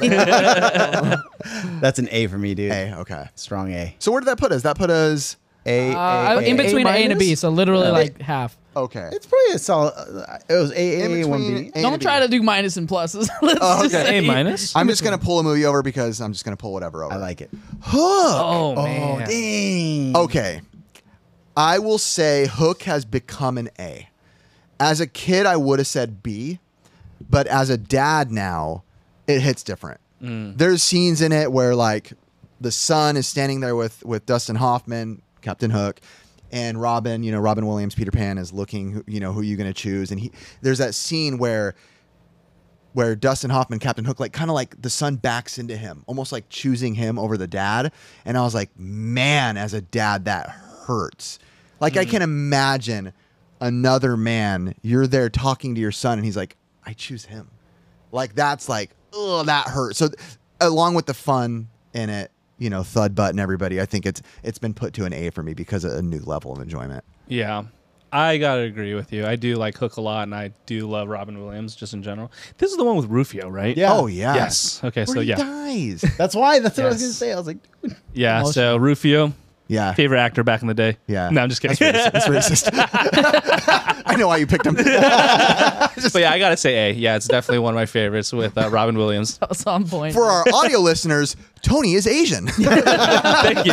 That's an A for me, dude. A, okay. Strong A. So where did that put us? That put us A in between A and a B, so literally like half. Okay. It's probably a solid. It was A, 1B. Don't try to do minus and pluses. Let's just say A minus. I'm just going to pull a movie over because I'm just going to pull whatever over. I like it. Hook. Oh, man. Dang. Okay. I will say Hook has become an A. As a kid, I would have said B, but as a dad now, it hits different. Mm. There's scenes in it where like the son is standing there with Dustin Hoffman, Captain Hook, and Robin, you know, Robin Williams, Peter Pan is looking, you know, who are you going to choose? And there's that scene where Dustin Hoffman, Captain Hook, like kind of like the son backs into him, almost like choosing him over the dad. And I was like, man, as a dad, that hurts. Like I can imagine another man, you're there talking to your son and he's like, I choose him. Like that's like, oh, that hurts. So along with the fun in it, you know, Thud Butt and everybody, I think it's been put to an A for me because of a new level of enjoyment. Yeah. I gotta agree with you. I do like Hook a lot, and I do love Robin Williams just in general. This is the one with Rufio, right? Yeah. Oh yeah. Yes. Okay. Where so he dies. That's why. That's what I was gonna say. I was like, dude. Yeah. So Rufio. Yeah. Favorite actor back in the day. Yeah. No, I'm just kidding. That's racist. I know why you picked him. But yeah, I got to say A. Yeah, it's definitely one of my favorites with Robin Williams. That was on point. For our audio listeners, Tony is Asian. Thank you.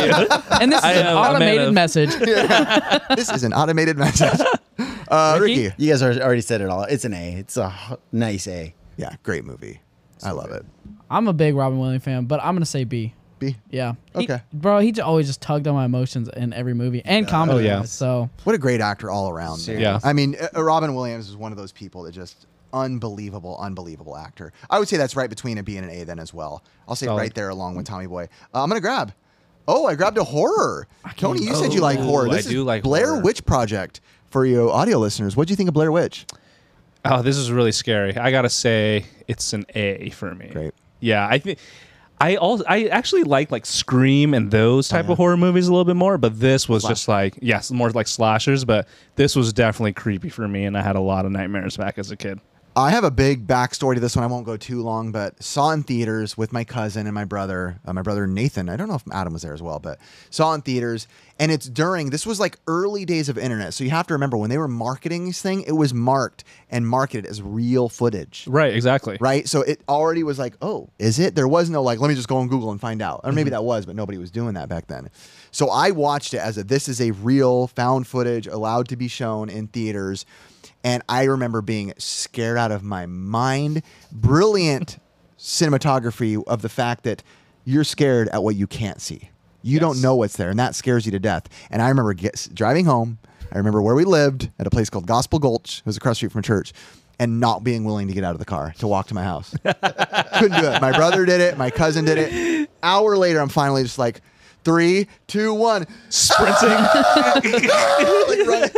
And this is an automated message. This is an automated message. Ricky? You guys already said it all. It's an A. It's a nice A. Yeah, great movie. So I love it. I'm a big Robin Williams fan, but I'm going to say B. B? Yeah. Okay. He always just tugged on my emotions in every movie and comedy. Oh, yeah. So what a great actor all around. Yeah. I mean, Robin Williams is one of those people that just unbelievable actor. I would say that's right between a B and an A then as well. I'll say right there along with Tommy Boy. I'm gonna grab. Oh, I grabbed a horror. Tony, you said you like horror. This I do like Blair horror. Witch Project for you audio listeners. What do you think of Blair Witch? Oh, this is really scary. I gotta say it's an A for me. Great. Yeah, I think. I actually like Scream and those type of horror movies a little bit more, but this was just like, yes, more like slashers, but this was definitely creepy for me, and I had a lot of nightmares back as a kid. I have a big backstory to this one. I won't go too long, but saw in theaters with my cousin and my brother Nathan. I don't know if Adam was there as well, but saw in theaters, and it's during, this was like early days of internet, so you have to remember when they were marketing this thing, it was marked and marketed as real footage. Right, exactly. Right, so it already was like, oh, is it? There was no like, let me just go on Google and find out. Or maybe that was, but nobody was doing that back then. So I watched it as a, this is a real found footage allowed to be shown in theaters. And I remember being scared out of my mind. Brilliant cinematography of the fact that you're scared at what you can't see. You don't know what's there, and that scares you to death. And I remember driving home. I remember where we lived at a place called Gospel Gulch. It was across the street from a church. And not being willing to get out of the car to walk to my house. Couldn't do it. My brother did it. My cousin did it. An hour later, I'm finally just like, 3, 2, 1, sprinting.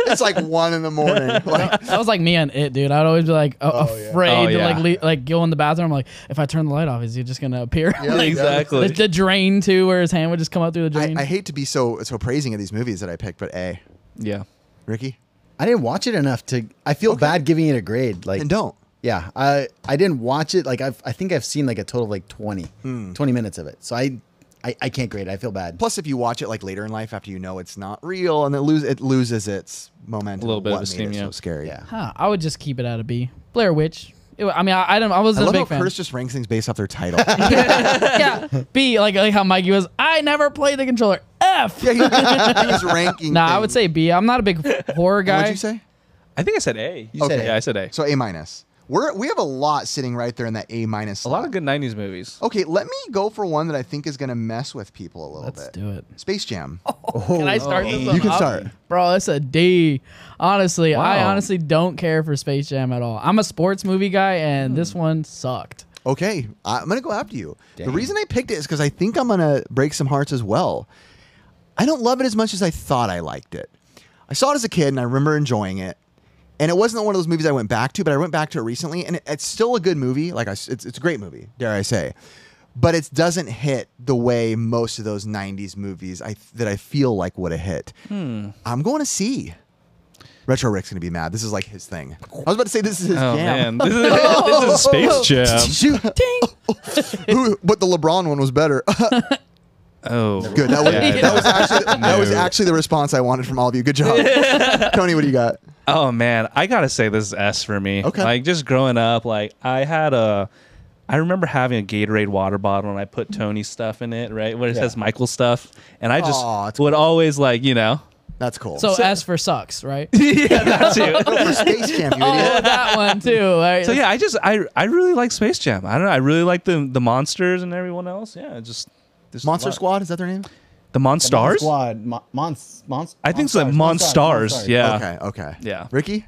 It's like 1 in the morning. Like, that was like me and it, dude. I'd always be like afraid to like go in the bathroom. I'm like, if I turn the light off, is he just gonna appear? Yeah, like, exactly. The drain too, where his hand would just come out through the drain. I hate to be so praising of these movies that I picked, but A. Yeah, Ricky, I didn't watch it enough to. I feel bad giving it a grade. Like, and don't. Yeah, I didn't watch it. Like I think I've seen like a total of like 20 minutes of it. So I can't grade it. I feel bad. Plus, if you watch it like later in life after you know it's not real, and it loses its momentum. A little bit of steam. Yeah. So scary. Yeah. Huh, I would just keep it out of B. Blair Witch. I wasn't a big fan. Curtis just ranks things based off their title. Yeah. B, like how Mikey was. I never played the controller. F. Yeah, he was ranking. Nah, things. I would say B. I'm not a big horror guy. What'd you say? I think I said A. You said A. Yeah, I said A. So A-. We have a lot sitting right there in that A-. A lot of good 90s movies. Okay, let me go for one that I think is going to mess with people a little bit. Let's do it. Space Jam. Oh, can I start this one? You can start. Bro, that's a D. Honestly, wow. I honestly don't care for Space Jam at all. I'm a sports movie guy, and this one sucked. Okay, I'm going to go after you. Dang. The reason I picked it is because I think I'm going to break some hearts as well. I don't love it as much as I thought I liked it. I saw it as a kid, and I remember enjoying it. And it wasn't one of those movies I went back to, but I went back to it recently, and it's still a good movie. Like, it's a great movie, dare I say. But it doesn't hit the way most of those 90s movies that I feel like would have hit. I'm going to see. Retro Rick's going to be mad. This is like his thing. I was about to say this is his jam. Man. This is Space Jam. Shoot. Ding. But the LeBron one was better. Oh, good. That was actually the response I wanted from all of you. Good job. Tony, what do you got? Oh, man. I got to say this is S for me. Okay. Like, just growing up, like, I remember having a Gatorade water bottle, and I put Tony's stuff in it, right? Where it says Michael's stuff. And I just would always, like, you know. That's cool. So S for sucks, right? Yeah, that's it. Oh, for Space Jam, you idiot. Oh, that one too. Right? So, yeah, I really like Space Jam. I don't know. I really like the monsters and everyone else. Yeah, just... Monster Squad, is that their name? The Monstars? Squad, I think it's like Monstars. Yeah. Okay. Yeah. Ricky,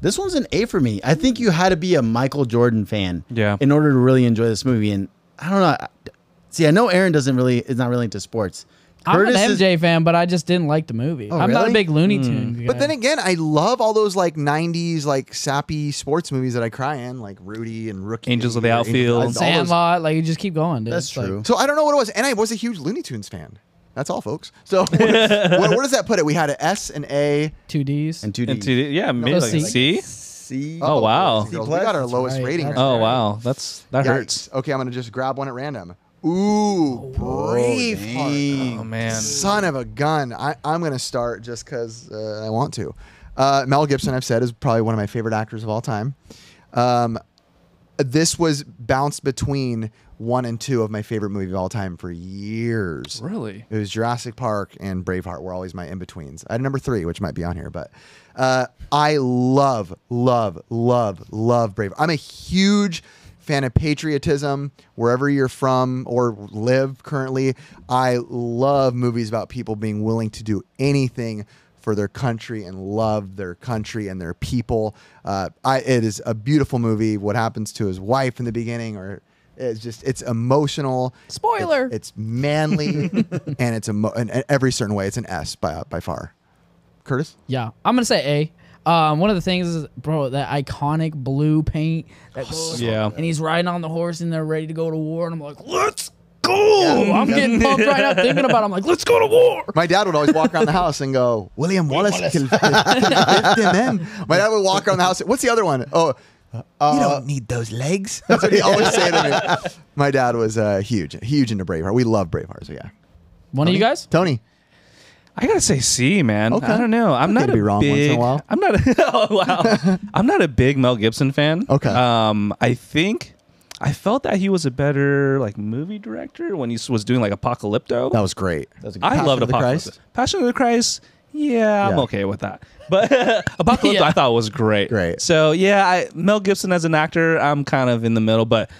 this one's an A for me. I think you had to be a Michael Jordan fan, in order to really enjoy this movie. And I don't know. See, I know Aaron is not really into sports. Curtis I'm an MJ fan, but I just didn't like the movie. Oh, I'm not a big Looney Tunes guy. But then again, I love all those like 90s, like sappy sports movies that I cry in, like Rudy and Rookie. Angels of the Outfield. Sandlot. Like, you just keep going, dude. That's true. Like, so I don't know what it was. And I was a huge Looney Tunes fan. That's all, folks. So where does that put it? We had an S, an A. 2 Ds. And 2Ds. And 2Ds. Yeah, maybe like a C. C. Oh, wow. C+. We got our lowest rating. Oh, wow. That hurts. Okay, I'm going to just grab one at random. Ooh, Braveheart. Oh, man. Son of a gun. I'm going to start just because I want to. Mel Gibson, I've said, is probably one of my favorite actors of all time. This was bounced between 1 and 2 of my favorite movies of all time for years. Really? It was Jurassic Park and Braveheart were always my in-betweens. I had number 3, which might be on here, but I love, love, love, love Braveheart. I'm a huge fan of patriotism, wherever you're from or live currently. I love movies about people being willing to do anything for their country and love their country and their people. It is a beautiful movie. What happens to his wife in the beginning, or it's just, it's emotional. Spoiler. It's manly, and it's in every certain way. It's an S by far. Curtis? Yeah, I'm gonna say A. One of the things is, bro, that iconic blue paint that goes on, and he's riding on the horse and they're ready to go to war, and I'm like, let's go. Yeah, I'm getting pumped right now thinking about it. I'm like, let's go to war. My dad would always walk around the house and go, William Wallace killed 50 men. My dad would walk around the house. What's the other one? Oh, you don't need those legs. That's what he always said to me. My dad was huge into Braveheart. We love Braveheart, so yeah. One of you guys? Tony. I gotta say C, man. Okay. I don't know. I'm not a big. Once in a while. I'm not. I'm not a big Mel Gibson fan. Okay. I think I felt that he was a better like movie director when he was doing like Apocalypto. That was great. That was a good I loved Apocalypto. Passion of the Christ. Yeah, I'm okay with that. But Apocalypto, I thought was great. Great. So yeah, Mel Gibson as an actor, I'm kind of in the middle, but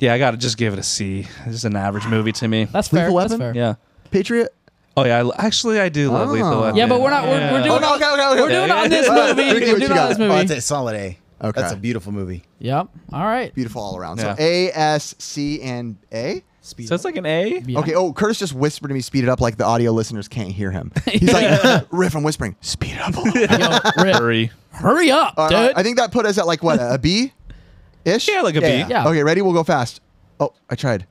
yeah, I gotta just give it a C. It's just an average movie to me. That's fair. That's fair. Yeah. Patriot. Oh yeah, I do love Lethal Weapon. Yeah, but we're not. Yeah. We're doing. Oh, no, okay. We're doing on this movie. We're doing on this movie. It's a solid A. Okay, that's a beautiful movie. Yep. All right. Beautiful all around. Yeah. So A, S, C, and A. Speed so up. It's like an A? Yeah. Okay, oh, Curtis just whispered to me, speed it up, like the audio listeners can't hear him. He's like, Riff, I'm whispering, speed it up a little. Yo, Riff, hurry up, dude. I think that put us at like, what, a B-ish? Yeah, like a B. Yeah. Okay, ready? We'll go fast. Oh, I tried.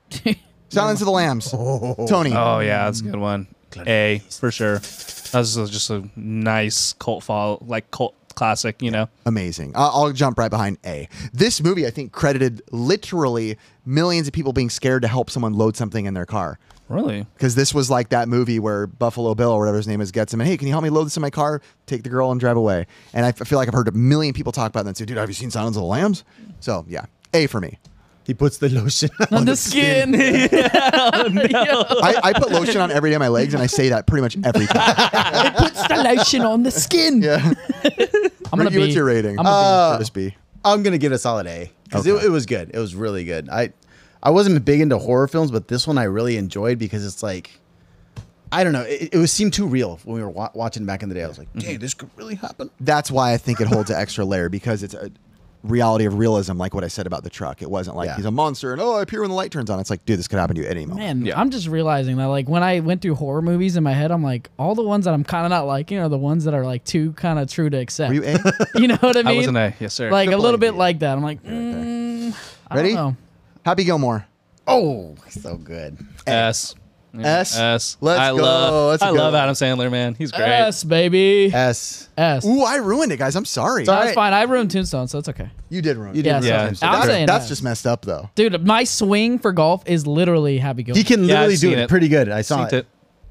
Silence of the Lambs. Oh. Tony. Oh, yeah, that's a good one. A, for sure. That was just a nice cult follow, like cult classic, you know? Amazing. I'll jump right behind A. This movie, I think, credited literally millions of people being scared to help someone load something in their car. Really? Because this was like that movie where Buffalo Bill or whatever his name is gets him, and hey, can you help me load this in my car? Take the girl and drive away. And I feel like I've heard a million people talk about that and say, dude, have you seen Silence of the Lambs? So, yeah, A for me. He puts the lotion on the skin. Oh, no. I put lotion on every day of my legs, and I say that pretty much every time. It puts the lotion on the skin. Yeah. I'm going to be. What's your rating? I'm going to give it a solid A because okay. It was good. It was really good. I wasn't big into horror films, but this one I really enjoyed because it's like, I don't know. It was seemed too real when we were watching back in the day. I was like, dang, this could really happen. That's why I think it holds an extra layer because it's a reality of realism, like what I said about the truck. It wasn't like he's a monster and oh, I appear when the light turns on. It's like, dude, this could happen to you at any moment. Man, I'm just realizing that like when I went through horror movies in my head, I'm like, all the ones that I'm kind of not liking are the ones that are like too kind of true to accept. Were you A? You know what I mean? I was an A, yes sir. Like a little bit like that. I'm like, I don't know. Happy Gilmore. Oh, so good. S. S. S. Let's go. I love Adam Sandler, man. He's great. S, baby. S. S. Ooh, I ruined it, guys. I'm sorry. No, that's fine. I ruined Tombstone, so it's okay. You did ruin it. Yeah, that's just messed up, though. Dude, my swing for golf is literally Happy Gilmore. He can literally do it pretty good. I saw it.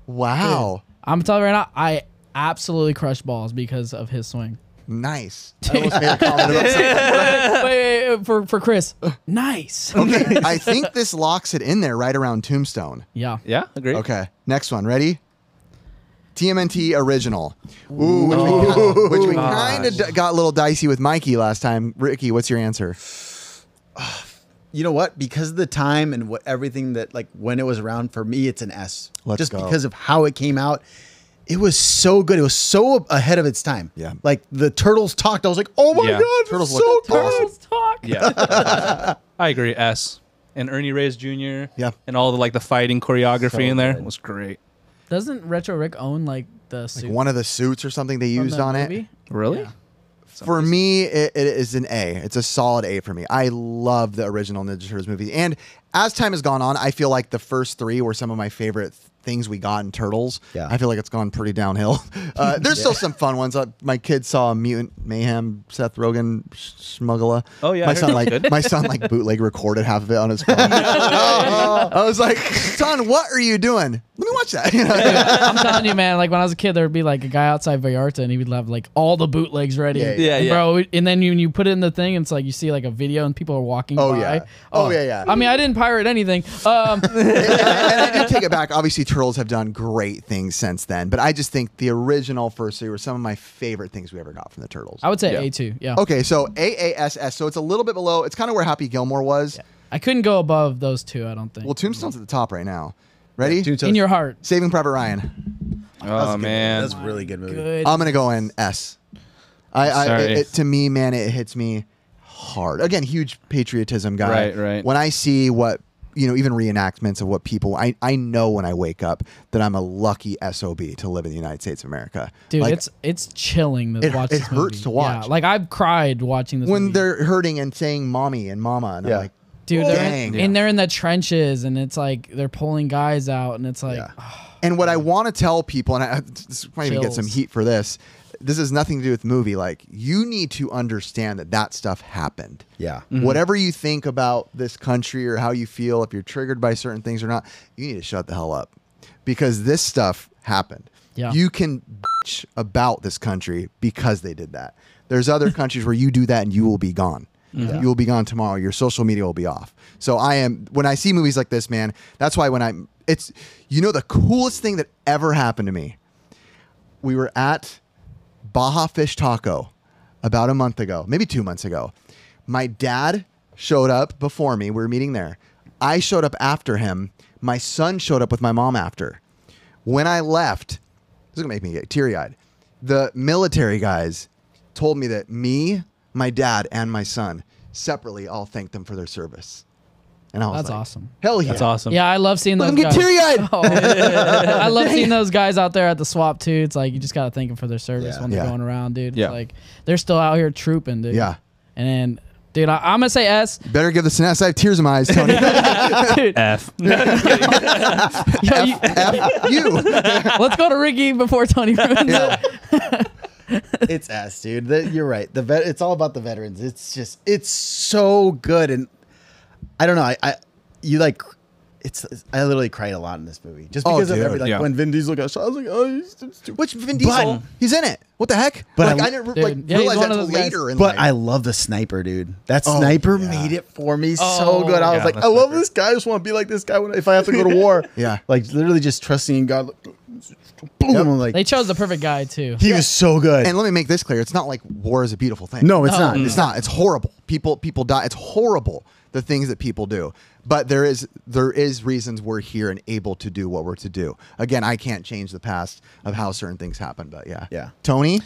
Wow. Dude, I'm telling you right now, I absolutely crushed balls because of his swing. Nice. I almost made a comment about something. Wait, for Chris. Nice. Okay, I think this locks it in there right around Tombstone. Yeah. Yeah, agreed. Okay, next one. Ready? TMNT Original. Ooh, which we kind of got a little dicey with Mikey last time. Ricky, what's your answer? You know what? Because of the time and what everything that, like, when it was around, for me, it's an S. Just because of how it came out. It was so good. It was so ahead of its time. Yeah. Like the turtles talked. I was like, oh my God, turtles so good. Turtles talk. Yeah. I agree. S. And Ernie Reyes Jr. Yeah. And all the like the fighting choreography in there. It was great. Doesn't Retro Rick own like the suit? Like one of the suits or something they used on movie? It? Really? Yeah. For me, it is an A. It's a solid A for me. I love the original Ninja Turtles movies. And as time has gone on, I feel like the first three were some of my favorite things we got in Turtles. Yeah. I feel like it's gone pretty downhill. There's still some fun ones. My kids saw Mutant Mayhem, Seth Rogen, Schmuggler. Oh, yeah. My son bootleg recorded half of it on his phone. I was like, son, what are you doing? Let me watch that. You know? I'm telling you, man, like when I was a kid, there would be like a guy outside Vallarta and he would have like all the bootlegs ready. Yeah. Bro, and then you put it in the thing and it's like you see like a video and people are walking by. Yeah. Oh, yeah. I mean, I didn't pirate anything. And I did take it back. Obviously, Turtles have done great things since then, but I just think the original first three were some of my favorite things we ever got from the Turtles. I would say A2, yeah. Okay, so A-A-S-S, so it's a little bit below. It's kind of where Happy Gilmore was. Yeah. I couldn't go above those two, I don't think. Well, Tombstone's at the top right now. Ready? Yeah, in your heart. Saving Private Ryan. Oh, man. That's a really good movie. Good. I'm going to go in S. To me, man, it hits me hard. Again, huge patriotism guy. Right. When I see what, you know, even reenactments of what people, I know when I wake up that I'm a lucky SOB to live in the United States of America. Dude, like, it's chilling to watch this movie. It hurts to watch. Yeah, like, I've cried watching this movie. When they're hurting and saying mommy and mama, and I'm like, dude, they're in the trenches, and it's like they're pulling guys out, and it's like. Yeah. Oh, and what I want to tell people, and I might even get some heat for this. This has nothing to do with movie. Like, you need to understand that stuff happened. Yeah. Mm-hmm. Whatever you think about this country or how you feel, if you're triggered by certain things or not, you need to shut the hell up because this stuff happened. Yeah. You can bitch about this country because they did that. There's other countries where you do that and you will be gone. Yeah. You will be gone tomorrow. Your social media will be off. So when I see movies like this, man, that's why you know, the coolest thing that ever happened to me, we were at Baja Fish Taco about a month ago, maybe 2 months ago. My dad showed up before me. We were meeting there. I showed up after him. My son showed up with my mom after. When I left, this is gonna make me get teary-eyed. The military guys told me that me, my dad, and my son separately all thanked them for their service. And I was like, awesome. Hell yeah. That's awesome. Yeah, I love seeing those guys. Look, I'm getting teary-eyed. Oh, yeah. I love seeing those guys out there at the swap, too. It's like, you just got to thank them for their service when they're going around, dude. It's like, they're still out here trooping, dude. Yeah. And then, dude, I'm going to say S. Better give this an S. I have tears in my eyes, Tony. F. Yo, F. You. Let's go to Ricky before Tony ruins it. It's ass, dude. You're right. It's all about the veterans. It's just, it's so good, and I don't know. I literally cried a lot in this movie just because of everything. Like when Vin Diesel got shot, I was like, oh, he's stupid. Which Vin Diesel? He's in it. What the heck? But like, I didn't realize that until later. But I love the sniper, dude. That sniper made it for me so good. I was like, I love this guy. I just want to be like this guy if I have to go to war. Like literally just trusting in God. Like, boom. Yep. Like, they chose the perfect guy too. He was so good. And let me make this clear: it's not like war is a beautiful thing. No, it's not. It's not. It's horrible. People die. It's horrible, the things that people do. But there is reasons we're here and able to do what we're to do. Again, I can't change the past of how certain things happen. But yeah. Tony,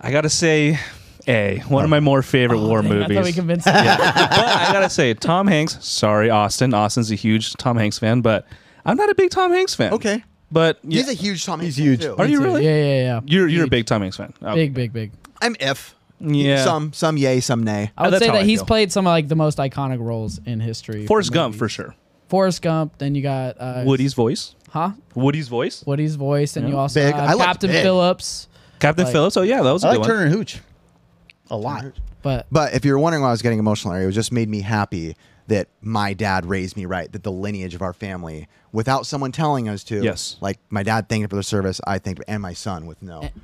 I gotta say, A, one of my more favorite war movies. I thought we convinced him. But I gotta say, Tom Hanks. Sorry, Austin. Austin's a huge Tom Hanks fan, but I'm not a big Tom Hanks fan. Okay. But he's a huge Tom Hanks fan too. Are you really? Yeah. You're a big Tom Hanks fan. Okay. Big. I'm F. Yeah. Some yay, some nay. I would say that he's played some of like the most iconic roles in history. Forrest Gump for sure. Forrest Gump. Then you got Woody's voice. Huh? Woody's voice, and you also got Captain Phillips. Captain Phillips. Oh yeah, that was a good one. I like Turner and Hooch. A lot. But if you're wondering why I was getting emotional, it just made me happy that my dad raised me right, that the lineage of our family, without someone telling us to. Yes. Like, my dad thanked him for their service, I thanked him, and my son with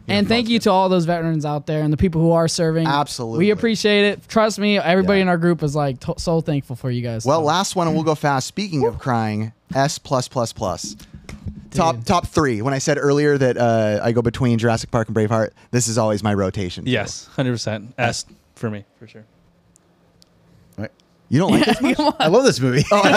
And thank you to all those veterans out there and the people who are serving. Absolutely. We appreciate it. Trust me, everybody in our group is, like, so thankful for you guys. Well, last one, and we'll go fast. Speaking of crying, S+++. Top three. When I said earlier that I go between Jurassic Park and Braveheart, this is always my rotation. Yes, 100%. S for me, for sure. You don't like this much? I love this movie. Oh, Ricky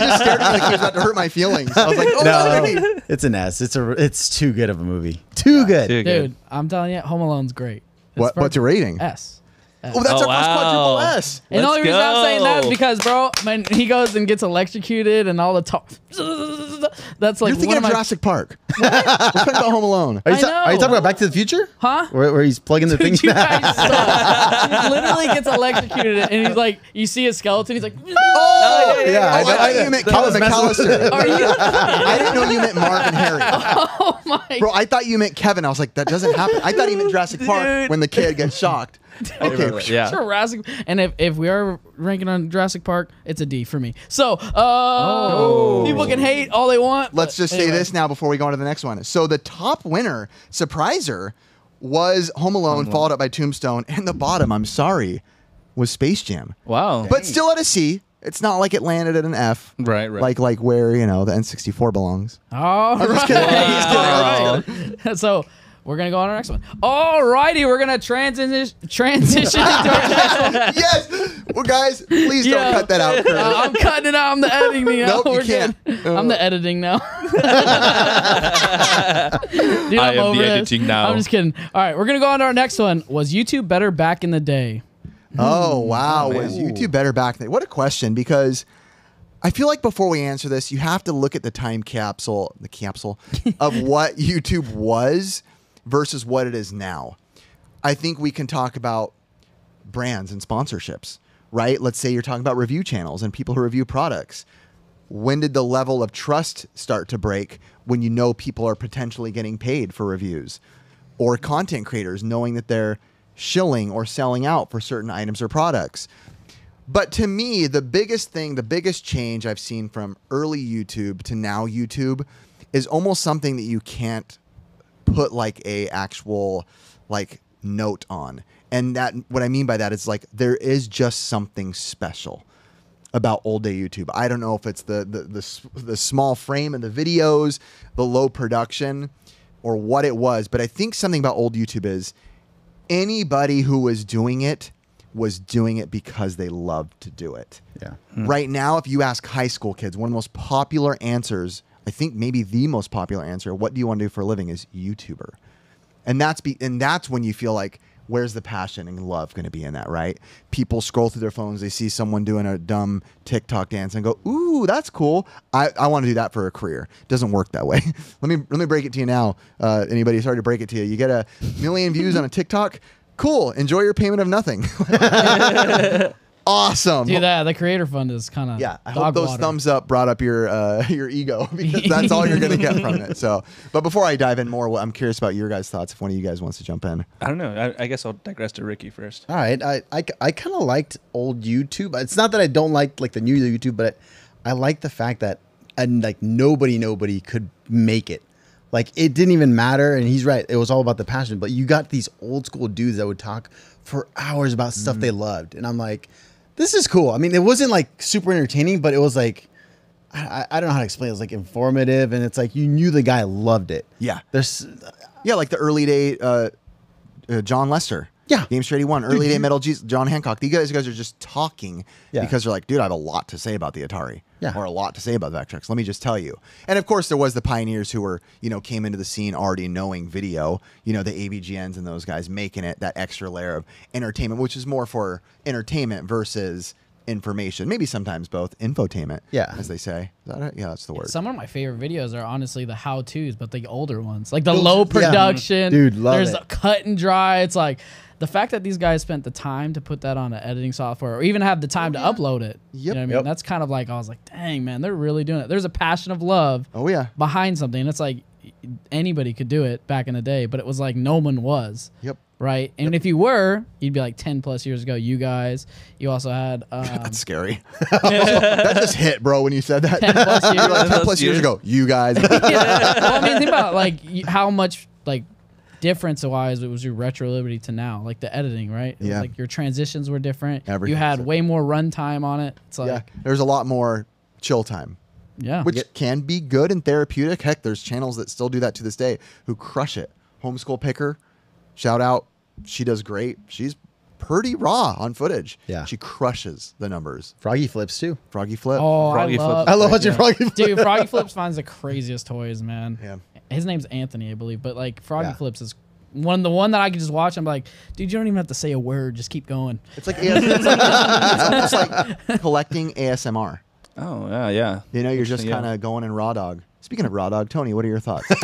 just stared at me like he was about to hurt my feelings. I was like, oh, no, it's an S. It's too good of a movie. Too good. Dude, I'm telling you, Home Alone's great. What's your rating? S. Oh, that's our first quadruple S. And the only reason I'm saying that is because, bro, when he goes and gets electrocuted and all the talk. That's like, you're thinking of Jurassic Park. What? We're talking about Home Alone. Are you talking about Back to the Future? Huh? Where he's plugging the things back. He literally gets electrocuted, and he's like, you see a skeleton, he's like, I thought you meant Caleb McAllister. I didn't know you meant Mark and Harry. Oh my! Bro, I thought you meant Kevin. I was like, that doesn't happen. I thought he meant Jurassic Park when the kid gets shocked. Okay, Jurassic. And if we are ranking on Jurassic Park, it's a D for me. So people can hate all they want. Let's just say this now before we go on to the next one. So the top winner, surpriser, was Home Alone, followed up by Tombstone, and the bottom, I'm sorry, was Space Jam. Wow. Dang. But still at a C. It's not like it landed at an F. Right. Like where, you know, the N64 belongs. I'm just kidding. So we're going to go on our next one. All righty, we're going to transition into our next one. Yes! Well, guys, please don't cut that out. I'm cutting it out. I'm the editing now. Nope, you can't. I'm the editing now. Dude, I'm just kidding. All right, we're going to go on to our next one. Was YouTube better back in the day? Oh, wow. Was YouTube better back then? What a question, because I feel like before we answer this, you have to look at the time capsule, of what YouTube was versus what it is now. I think we can talk about brands and sponsorships, right? Let's say you're talking about review channels and people who review products. When did the level of trust start to break when you know people are potentially getting paid for reviews? Or content creators knowing that they're shilling or selling out for certain items or products. But to me, the biggest change I've seen from early YouTube to now YouTube is almost something that you can't put like a actual like note on. And that what I mean by that is like there is just something special about old day YouTube. I don't know if it's the small frame of the videos, the low production, or what it was, but I think something about old YouTube is anybody who was doing it because they loved to do it. Yeah. Right now, if you ask high school kids, one of the most popular answers, I think maybe the most popular answer, what do you want to do for a living, is YouTuber. And that's when you feel like, where's the passion and love going to be in that, right? People scroll through their phones. They see someone doing a dumb TikTok dance and go, ooh, that's cool. I want to do that for a career. It doesn't work that way. Let me break it to you now. Anybody, sorry to break it to you. You get 1 million views on a TikTok. Cool. Enjoy your payment of nothing. Awesome. Do that. The creator fund is kind of yeah. I hope those thumbs up brought up your ego, because that's all you're gonna get from it. So, but before I dive in more, I'm curious about your guys' thoughts. If one of you guys wants to jump in, I don't know. I guess I'll digress to Ricky first. All right. I kind of liked old YouTube. It's not that I don't like the new YouTube, but I like the fact that nobody could make it. Like, it didn't even matter. And he's right. It was all about the passion. But you got these old school dudes that would talk for hours about stuff they loved, and I'm like, this is cool. I mean, it wasn't like super entertaining, but it was like, I don't know how to explain it. It was like informative, and it's like you knew the guy loved it. Yeah. Yeah, like the early day John Lester. Yeah. Game Straight 81, early day Metal Geese, John Hancock. These guys are just talking because they're like, dude, I have a lot to say about the Atari. Yeah. Or a lot to say about Vectrex. Let me just tell you. And of course, there was the pioneers who were, came into the scene already knowing video, the AVGNs and those guys making it that extra layer of entertainment, which is more for entertainment versus information. Maybe sometimes both. Infotainment, as they say. Is that it? Yeah, that's the word. Some of my favorite videos are honestly the how-tos, but the older ones. Like the low production. Yeah. Dude, love There's it. A cut and dry. It's like, the fact that these guys spent the time to put that on an editing software, or even have the time to upload it, you know what I mean? Yep. That's kind of like, I was like, dang, man, they're really doing it. There's a passion of love behind something. It's like anybody could do it back in the day, but it was like no one was. Yep. Right? And if you were, you'd be like 10 plus years ago, you guys. You also had... That's scary. That just hit, bro, when you said that. 10 plus years, 10 plus years ago, you guys. Well, I mean, think about like how much... like. Difference-wise, it was your Retro Liberty to now, like the editing, right? It was like your transitions were different. Everything you had way more runtime on it. It's like there's a lot more chill time. Yeah, which can be good and therapeutic. Heck, there's channels that still do that to this day who crush it. Homeschool Picker, shout out. She does great. She's pretty raw on footage. Yeah, she crushes the numbers. Froggy Flips too. Froggy Flip. Oh, I love watching Froggy Flip. Dude, Froggy Flips finds the craziest toys, man. Yeah. His name's Anthony, I believe, but like Froggy Flips is the one that I can just watch. I'm like, dude, you don't even have to say a word; just keep going. It's like it's like collecting ASMR. Oh yeah, yeah. You know, you're just kind of going in raw dog. Speaking of raw dog, Tony, what are your thoughts? What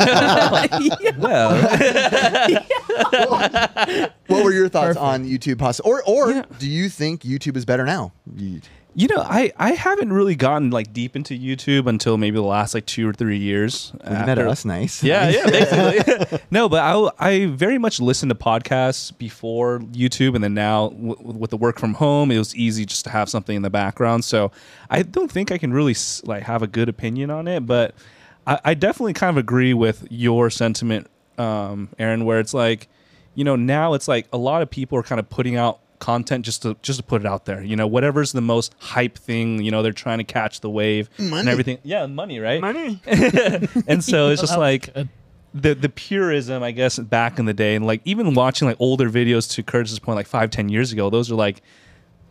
were your thoughts on YouTube? Or do you think YouTube is better now? You know, I haven't really gotten like deep into YouTube until maybe the last like 2 or 3 years. That's nice. Yeah, yeah, basically. No, but I very much listened to podcasts before YouTube, and then now with the work from home, it was easy just to have something in the background. So I don't think I can really like have a good opinion on it, but I definitely kind of agree with your sentiment, Aaron, where it's like, now it's like a lot of people are kind of putting out content just to put it out there, whatever's the most hype thing, they're trying to catch the wave, money. And everything. Yeah, money, right? Money. And so it's just like the purism, I guess, back in the day, and like even watching like older videos to Curtis's point, like 5-10 years ago, those are like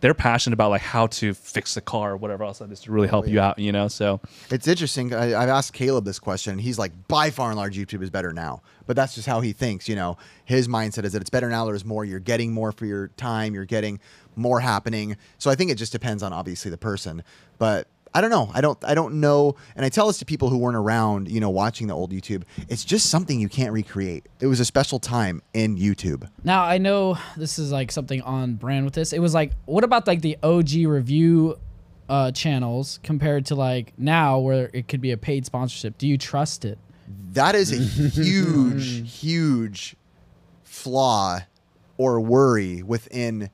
they're passionate about like how to fix the car or whatever else that is to really help you out, So it's interesting. I've asked Caleb this question, and he's like, by far and large, YouTube is better now. But that's just how he thinks, His mindset is that it's better now. There's more. You're getting more for your time. You're getting more happening. So I think it just depends on obviously the person. But I don't know. I don't know. And I tell this to people who weren't around, watching the old YouTube. It's just something you can't recreate. It was a special time in YouTube. Now, I know this is like something on brand with this. It was like, what about like the OG review channels compared to like now where it could be a paid sponsorship? Do you trust it? That is a huge, huge flaw or worry within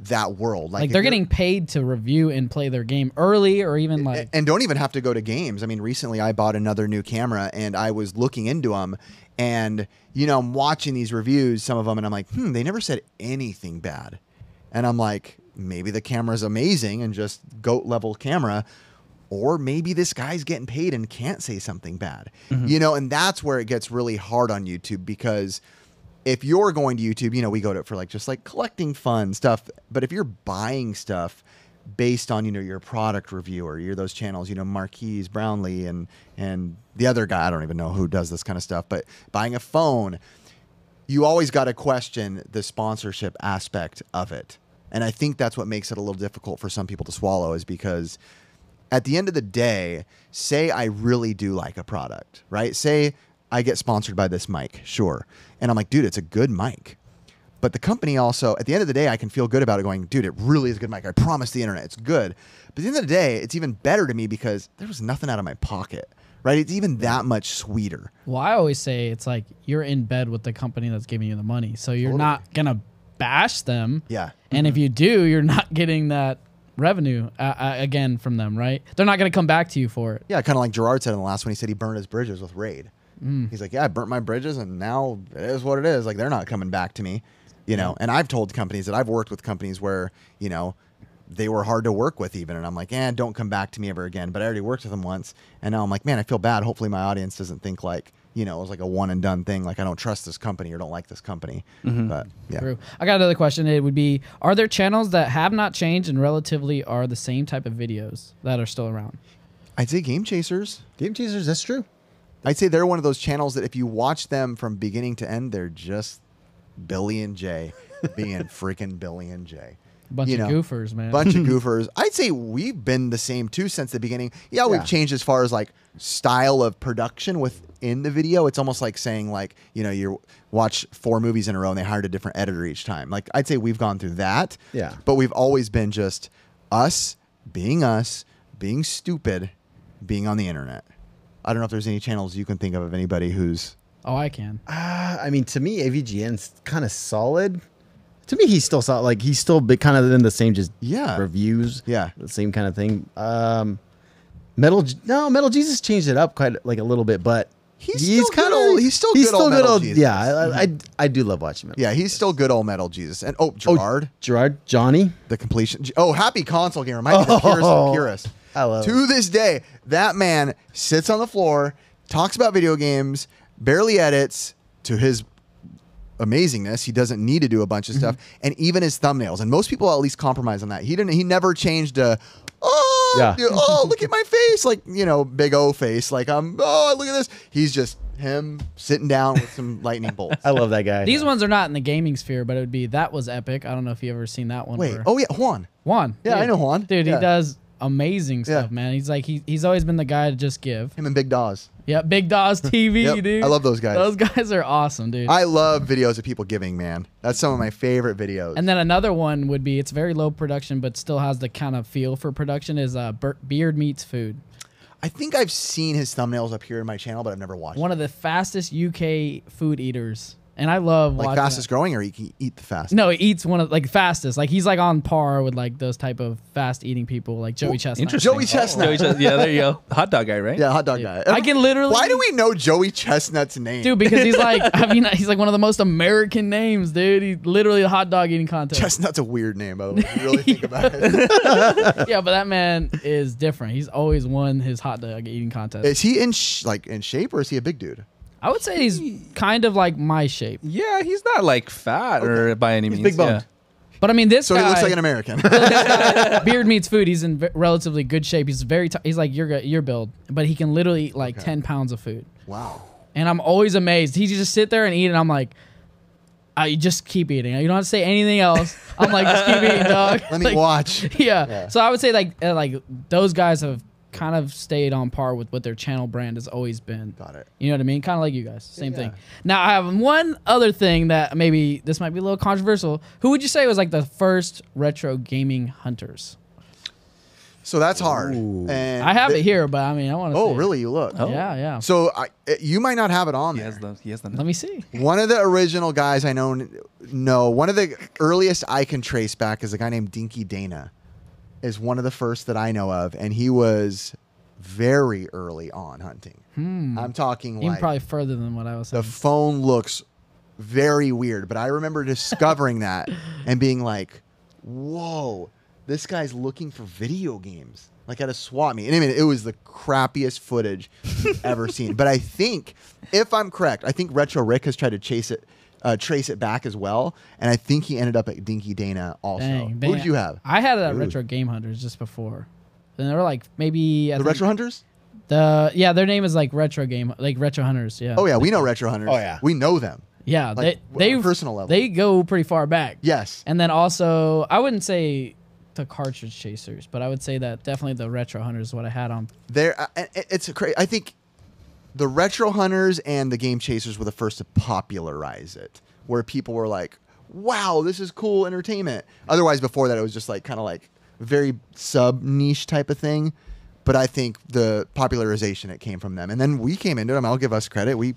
that world. Like they're getting paid to review and play their game early, or even like... And don't even have to go to games. I mean, recently I bought another new camera, and I was looking into them, and, I'm watching these reviews, some of them, and I'm like, they never said anything bad. And I'm like, maybe the camera's amazing and just GOAT-level camera, or maybe this guy's getting paid and can't say something bad. And that's where it gets really hard on YouTube, because... if you're going to YouTube, we go to it for like just like collecting fun stuff. But if you're buying stuff based on, your product review, or you're those channels, Marquise, Brownlee, and the other guy, I don't even know who does this kind of stuff, but buying a phone, you always got to question the sponsorship aspect of it. And I think that's what makes it a little difficult for some people to swallow, is because at the end of the day, say I really do like a product, right? Say I get sponsored by this mic, sure. And I'm like, dude, it's a good mic. But the company also, at the end of the day, I can feel good about it going, dude, it really is a good mic. I promise the internet, it's good. But at the end of the day, it's even better to me because there was nothing out of my pocket, right? It's even that much sweeter. Well, I always say it's like you're in bed with the company that's giving you the money. So you're not going to bash them. Yeah. And if you do, you're not getting that revenue again from them, right? They're not going to come back to you for it. Yeah, kind of like Gerard said in the last one. He said he burned his bridges with Raid. He's like, yeah, I burnt my bridges and now it is what it is. Like, they're not coming back to me. You know, and I've told companies that I've worked with companies where, you know, they were hard to work with even. And I'm like, eh, don't come back to me ever again. But I already worked with them once. And now I'm like, man, I feel bad. Hopefully my audience doesn't think like, you know, it was like a one and done thing. Like, I don't trust this company or don't like this company. But yeah. True. I got another question. It would be, are there channels that have not changed and relatively are the same type of videos that are still around? I'd say Game Chasers. Game Chasers, that's true. I'd say they're one of those channels that if you watch them from beginning to end, they're just Billy and Jay being freaking Billy and Jay. Bunch of goofers, man. Bunch of goofers. I'd say we've been the same too since the beginning. Yeah, we've changed as far as like style of production within the video. It's almost like saying like, you know, you watch 4 movies in a row and they hired a different editor each time. Like, I'd say we've gone through that. Yeah. But we've always been just us, being stupid, being on the internet. I don't know if there's any channels you can think of anybody who's... Oh, I can. I mean, to me, AVGN's kind of solid. To me, he's still solid. Like, he's still kind of in the same just reviews. Yeah. The same kind of thing. Metal Jesus changed it up quite like a little bit, but he's kind of... He's still good old Metal Jesus. Yeah, I do love watching Metal Jesus. Yeah, he's still good old Metal Jesus. And, oh, Gerard. Oh, Gerard. Johnny. The completion. Oh, happy console gamer. Mike the purist. I love it. To this day, that man sits on the floor, talks about video games, barely edits. To his amazingness, he doesn't need to do a bunch of stuff, and even his thumbnails. And most people at least compromise on that. He didn't. He never changed a oh look at my face, like, you know, big O face, like I'm look at this. He's just him sitting down with some lightning bolts. I love that guy. These ones are not in the gaming sphere, but it would be That Was Epic. I don't know if you ever seen that one. Wait, oh yeah, Juan. Yeah, dude, I know Juan. Dude, he does amazing stuff, man. He's like he's always been the guy to just give. Him and Big Daws. Yeah, Big Daws TV, dude. I love those guys. Those guys are awesome, dude. I love videos of people giving, man. That's some of my favorite videos. And then another one would be, it's very low production, but still has the kind of feel for production, is Beard Meets Food. I think I've seen his thumbnails up here in my channel, but I've never watched One of the fastest UK food eaters. And I love like watching fastest growing, or he can eat the fastest. No, he eats one of like fastest. Like, he's like on par with like those type of fast eating people, like Joey Chestnut. Joey Chestnut. Joey Chestnut. Yeah, there you go. Hot dog guy, right? Yeah, hot dog guy. I can literally. Why do we know Joey Chestnut's name, dude? Because he's like, I mean, he's like one of the most American names, dude. He's literally a hot dog eating contest. Chestnut's a weird name, by the way. You really think about it. Yeah, but that man is different. He's always won his hot dog eating contest. Is he in shape, or is he a big dude? I would say he's kind of like my shape. Yeah, he's not like fat or by any means. Big boned. Yeah. But I mean, this guy, he looks like an American. Beard Meets Food. He's in relatively good shape. He's very. He's like your build, but he can literally eat like 10 pounds of food. Wow. And I'm always amazed. He just sit there and eat, and I'm like, I just keep eating. You don't have to say anything else. I'm like, just keep eating, dog. Let me watch. Yeah. So I would say like those guys have kind of stayed on par with what their channel brand has always been. Got it. You know what I mean? Kind of like you guys. Same thing. Now, I have one other thing that maybe this might be a little controversial. Who would you say was like the first retro gaming hunters? So that's hard. And I have it here, but I mean, I want to see. Oh, really? You look. Oh. Yeah, yeah. So you might not have it on there. Let me see. One of the original guys I know, one of the earliest I can trace back is a guy named Dinky Dana. Is one of the first that I know of, and he was very early on hunting. I'm talking even like probably further than what I was saying. The phone looks very weird, but I remember discovering that and being like, whoa, this guy's looking for video games. Like at a swap meet. And I mean, it was the crappiest footage you've ever seen. But I think, if I'm correct, I think Retro Rick has tried to trace it back as well, and I think he ended up at Dinky Dana also. Dang, who did you have? I had it at Retro Game Hunters just before. And they were like maybe the Retro Hunters. Yeah, their name is like Retro Hunters. Yeah. Oh yeah, we know Retro Hunters. Oh yeah, we know them. Yeah, like, they personal level. They go pretty far back. Yes. And then also, I wouldn't say the cartridge chasers, but I would say that definitely the Retro Hunters is what I had on there. It's a crazy. I think the Retro Hunters and the Game Chasers were the first to popularize it, where people were like, "Wow, this is cool entertainment." Otherwise, before that, it was just like kind of like very sub niche type of thing. But I think the popularization, it came from them, and then we came into them. I'll give us credit; we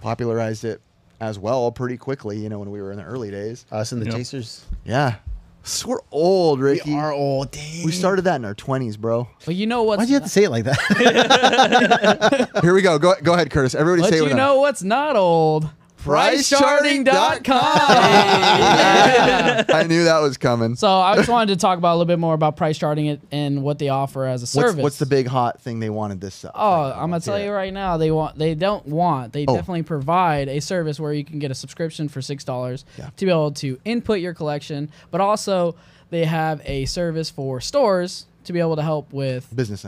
popularized it as well pretty quickly. You know, when we were in the early days, us and the Chasers. Yeah. So we're old, Ricky. We are old. Dang. We started that in our 20s, bro. But you know what? Why'd you have to say it like that? Here we go. Go ahead, Curtis. Everybody say it. But you know what's not old? PriceCharting.com. Yeah. I knew that was coming. So I just wanted to talk about a little bit more about price charting it and what they offer as a service. What's the big hot thing they wanted this? Oh, I'm gonna tell you right now. They definitely provide a service where you can get a subscription for $6 to be able to input your collection, but also they have a service for stores to be able to help with business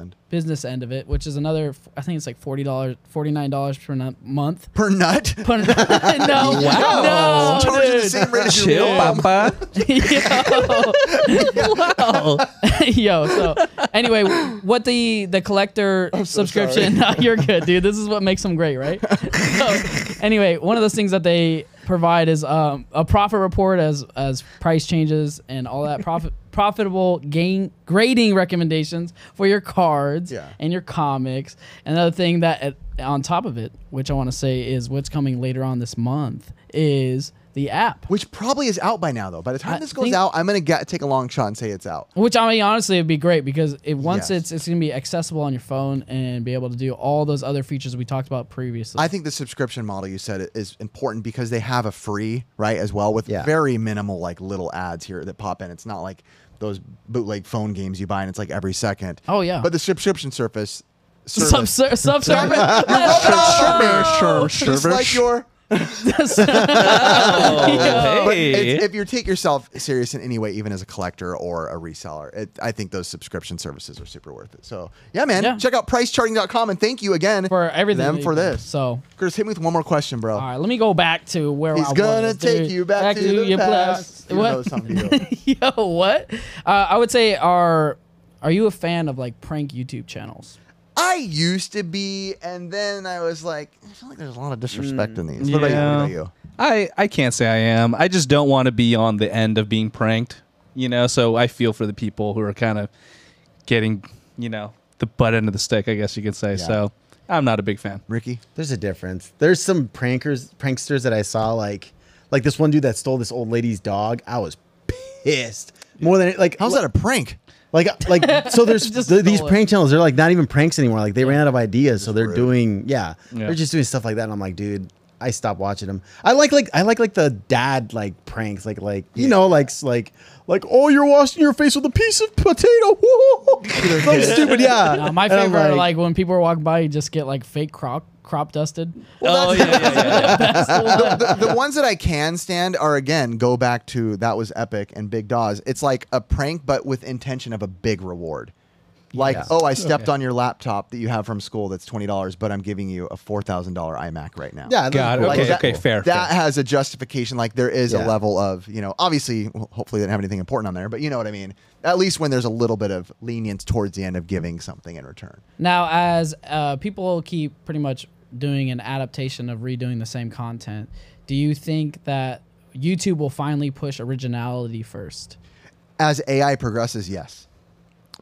end of it, which is another, I think it's like $49 per month. Per nut? Per nut. No. Wow. No, charging the same rate as your Papa. Yo. Wow. Yo. So anyway, what the collector subscription? So you're good, dude. This is what makes them great, right? So anyway, one of those things that they provide is a profit report as price changes and all that profitable game grading recommendations for your cards and your comics. Another thing that on top of it, which I want to say is what's coming later on this month, is the app, which probably is out by now though. By the time this goes out, I'm gonna take a long shot and say it's out. Which, I mean, honestly, it'd be great because it's gonna be accessible on your phone and be able to do all those other features we talked about previously. I think the subscription model you said is important because they have a free as well with very minimal like little ads here that pop in. It's not like those bootleg phone games you buy and it's like every second. Oh yeah. But the subscription service. Like your. But if you take yourself serious in any way, even as a collector or a reseller, I think those subscription services are super worth it. So yeah, man, check out PriceCharting.com, and thank you again for everything for this. So Chris, hit me with one more question, bro. All right, let me go back to where he's gonna take you back to your past. Yo, what? I would say, are you a fan of like prank YouTube channels? I used to be, and then I was like, I feel like there's a lot of disrespect in these. What about you? I can't say I am. I just don't want to be on the end of being pranked, you know? So I feel for the people who are kind of getting, you know, the butt end of the stick, I guess you could say. Yeah. So I'm not a big fan. Ricky? There's a difference. There's some pranksters that I saw, like this one dude that stole this old lady's dog. I was pissed. More than, like, how's that a prank? Like, so there's these prank channels. They're like not even pranks anymore. Like, they ran out of ideas, so they're doing, they're just doing stuff like that. And I'm like, dude, I stopped watching them. I like the dad pranks, you know, like, oh, you're washing your face with a piece of potato. Like stupid, No, my favorite are like when people are walking by, you just get like fake crop dusted. Well, the ones that I can stand are, again, go back to That Was Epic and Big Daws. It's like a prank, but with intention of a big reward. Like, oh, I stepped on your laptop that you have from school that's $20, but I'm giving you a $4,000 iMac right now. Yeah, got it. Like, okay, fair. That has a justification. Like, there is a level of, you know, obviously, hopefully they didn't have anything important on there, but you know what I mean. At least when there's a little bit of lenience towards the end of giving something in return. Now, as people keep pretty much doing an adaptation of redoing the same content, do you think that YouTube will finally push originality first? As AI progresses, yes.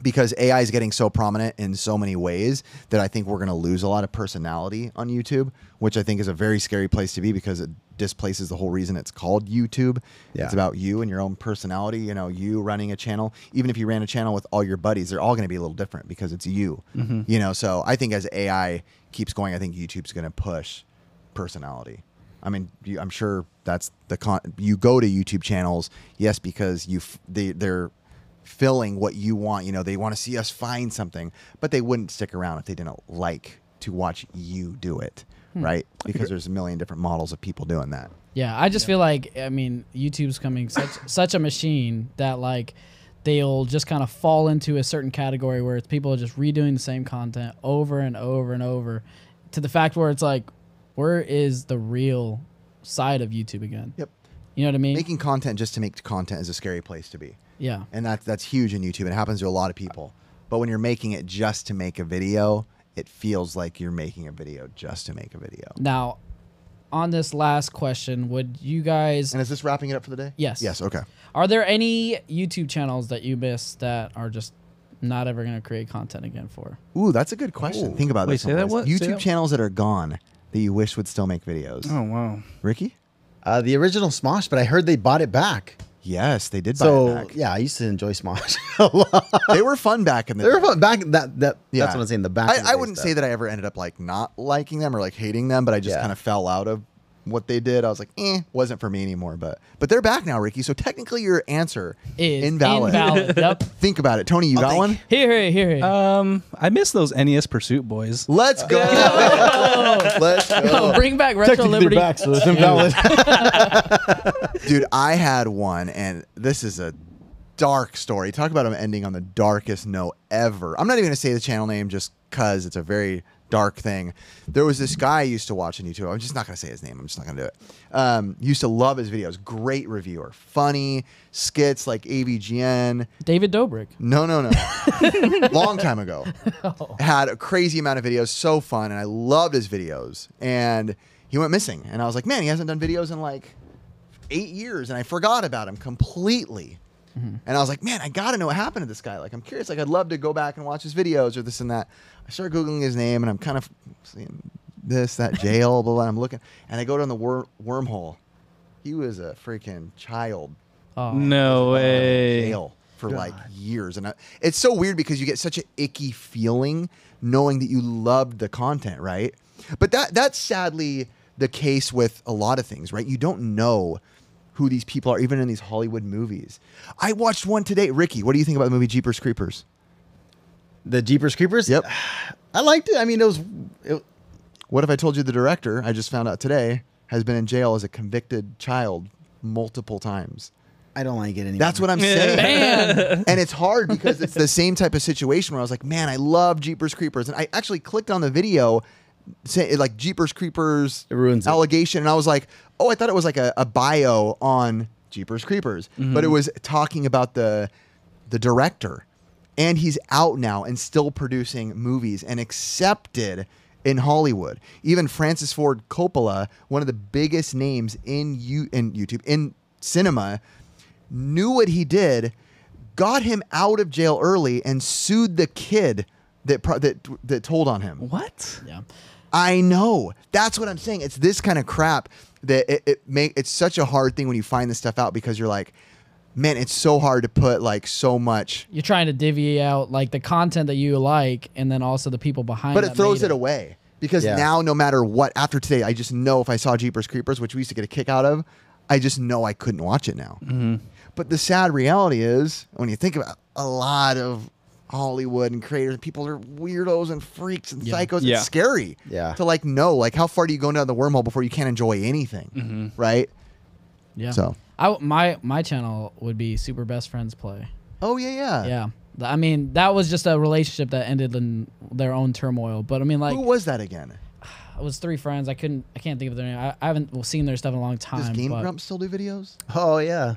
Because AI is getting so prominent in so many ways that I think we're going to lose a lot of personality on YouTube, which I think is a very scary place to be because it displaces the whole reason it's called YouTube. Yeah. It's about you and your own personality, you know, you running a channel. Even if you ran a channel with all your buddies, they're all going to be a little different because it's you. Mm-hmm. You know, so I think as AI keeps going, I think YouTube's going to push personality. I mean, I'm sure that's the you go to YouTube channels, yes, because they're filling what you want. You know, they want to see us find something, but they wouldn't stick around if they didn't like to watch you do it, right? Because there's a million different models of people doing that. Yeah, I just feel like, I mean, YouTube's coming such a machine that, like, they'll just kind of fall into a certain category where it's people are just redoing the same content over and over and over, to the fact where it's like, where is the real side of YouTube again. Yep. You know what I mean? Making content just to make content is a scary place to be. Yeah. And that's huge in YouTube. It happens to a lot of people. But when you're making it just to make a video, it feels like you're making a video just to make a video. Now, on this last question, would you guys... And is this wrapping it up for the day? Yes. Yes, okay. Are there any YouTube channels that you missed that are just not ever going to create content again for? Ooh, that's a good question. Ooh. Think about this. YouTube channels that are gone that you wish would still make videos. Oh, wow. Ricky? The original Smosh, but I heard they bought it back. Yes, they did buy it back. Yeah, I used to enjoy Smosh a lot. They were fun back in the day. They were fun back yeah. That's what I'm saying, the back I wouldn't say that I ever ended up like not liking them or like hating them, but I just kind of fell out of what they did. I was like, eh, wasn't for me anymore, but they're back now, Ricky. So technically your answer is invalid. Yep. Think about it. Tony, you got one? Here. I miss those NES Pursuit boys. Let's go. Let's go. Oh, bring back Retro Liberty. Back, so Dude, I had one, and this is a dark story. Talk about them ending on the darkest note ever. I'm not even going to say the channel name just because it's a very dark thing. There was this guy I used to watch on YouTube. I'm just not going to say his name. I'm just not going to do it. Used to love his videos. Great reviewer. Funny. Skits like AVGN. David Dobrik. No. Long time ago. Oh. Had a crazy amount of videos. So fun. And I loved his videos. And he went missing. And I was like, man, he hasn't done videos in like 8 years. And I forgot about him completely. Mm-hmm. And I was like, man, I got to know what happened to this guy. Like, I'm curious. Like, I'd love to go back and watch his videos or this and that. I start Googling his name, and I'm kind of seeing this, that, jail, blah, blah. I'm looking. And I go down the wormhole. He was a freaking child. Oh. No way. Jail for, God, like, years. And it's so weird because you get such an icky feeling knowing that you loved the content, right? But that's sadly the case with a lot of things, right? You don't know who these people are, even in these Hollywood movies. I watched one today. Ricky, what do you think about the movie Jeepers Creepers? The Jeepers Creepers? Yep. I liked it. I mean, it was... What if I told you the director, I just found out today, has been in jail as a convicted child multiple times? I don't like it anymore. That's what I'm saying. Man. And it's hard because it's the same type of situation where I was like, man, I love Jeepers Creepers. And I actually clicked on the video, say, like, Jeepers Creepers allegation, and I was like, oh, I thought it was like a bio on Jeepers Creepers, but it was talking about the director, and he's out now and still producing movies and accepted in Hollywood. Even Francis Ford Coppola, one of the biggest names in cinema, knew what he did, got him out of jail early, and sued the kid that told on him. What? Yeah. I know. That's what I'm saying. It's this kind of crap that it's such a hard thing when you find this stuff out, because you're like, man, it's so hard to put like so much. You're trying to divvy out like the content that you like, and then also the people behind. But it throws it away, because now no matter what, after today, I just know if I saw Jeepers Creepers, which we used to get a kick out of, I just know I couldn't watch it now. But the sad reality is, when you think about a lot of Hollywood and creators, people are weirdos and freaks and psychos. Yeah. It's scary to like know, like, how far do you go down the wormhole before you can't enjoy anything, right? Yeah. So my channel would be Super Best Friends Play. Oh yeah. I mean, that was just a relationship that ended in their own turmoil. But I mean, like, who was that again? It was three friends. I can't think of their name. I haven't seen their stuff in a long time. Does Game Grump still do videos? Oh yeah.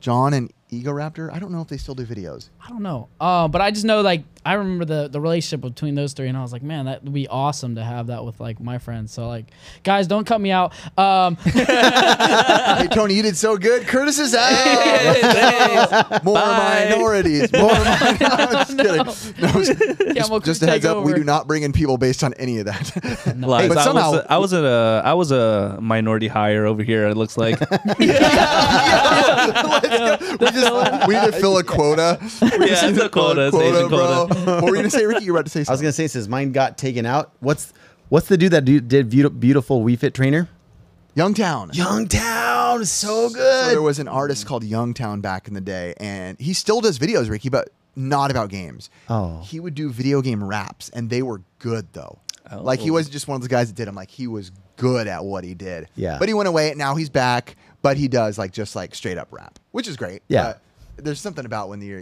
John and Ego Raptor. I don't know if they still do videos. I don't know. But I just know, like, I remember the relationship between those three, and I was like, man, that would be awesome to have that with, like, my friends. So, like, guys, don't cut me out. Hey, Tony, you did so good. Curtis is out. More minorities. More minorities. No, I'm just kidding. No, just a heads up, we do not bring in people based on any of that. No. Hey, but somehow I was a minority hire over here, it looks like. We need to fill a quota. It's a quota, bro. What were you gonna say, Ricky? You were about to say something. I was gonna say, since mine got taken out, what's the dude that did Beautiful We Fit Trainer? Youngtown. Youngtown is so good. So there was an artist called Youngtown back in the day, and he still does videos, Ricky, but not about games. Oh. He would do video game raps, and they were good though. Oh. Like, he wasn't just one of those guys that did them. Like, he was good at what he did. Yeah. But he went away, and now he's back. But he does just straight up rap, which is great. Yeah. There's something about when your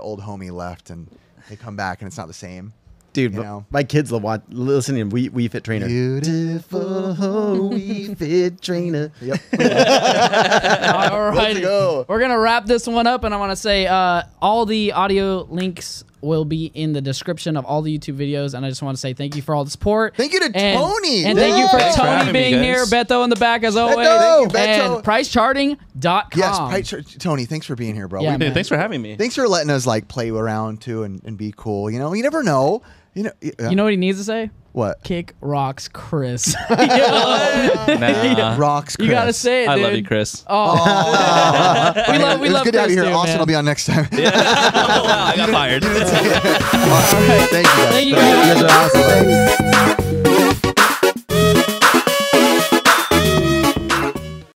old homie left and they come back and it's not the same. Dude, my kids love listening to We Fit Trainer. Beautiful We Fit Trainer. Yep. All right. Let's go. We're going to wrap this one up, and I want to say all the audio links will be in the description of all the YouTube videos, and I just want to say thank you for all the support. Thank you to Tony. And thank you for Tony being here. Beto in the back, as always. Beto. And PriceCharting.com. Yes, Tony, thanks for being here, bro. Yeah, thanks for having me. Thanks for letting us like play around, too, and be cool. You know, you never know. You know what he needs to say? What? Kick rocks, Chris. Rocks, Chris. You gotta say it, dude. I love you, Chris. Oh. we love Chris. It's good to have you here. Too, Austin will be on next time. Yeah. Oh, wow, I got fired. Awesome. Thank you guys. Thank you guys. You guys are awesome.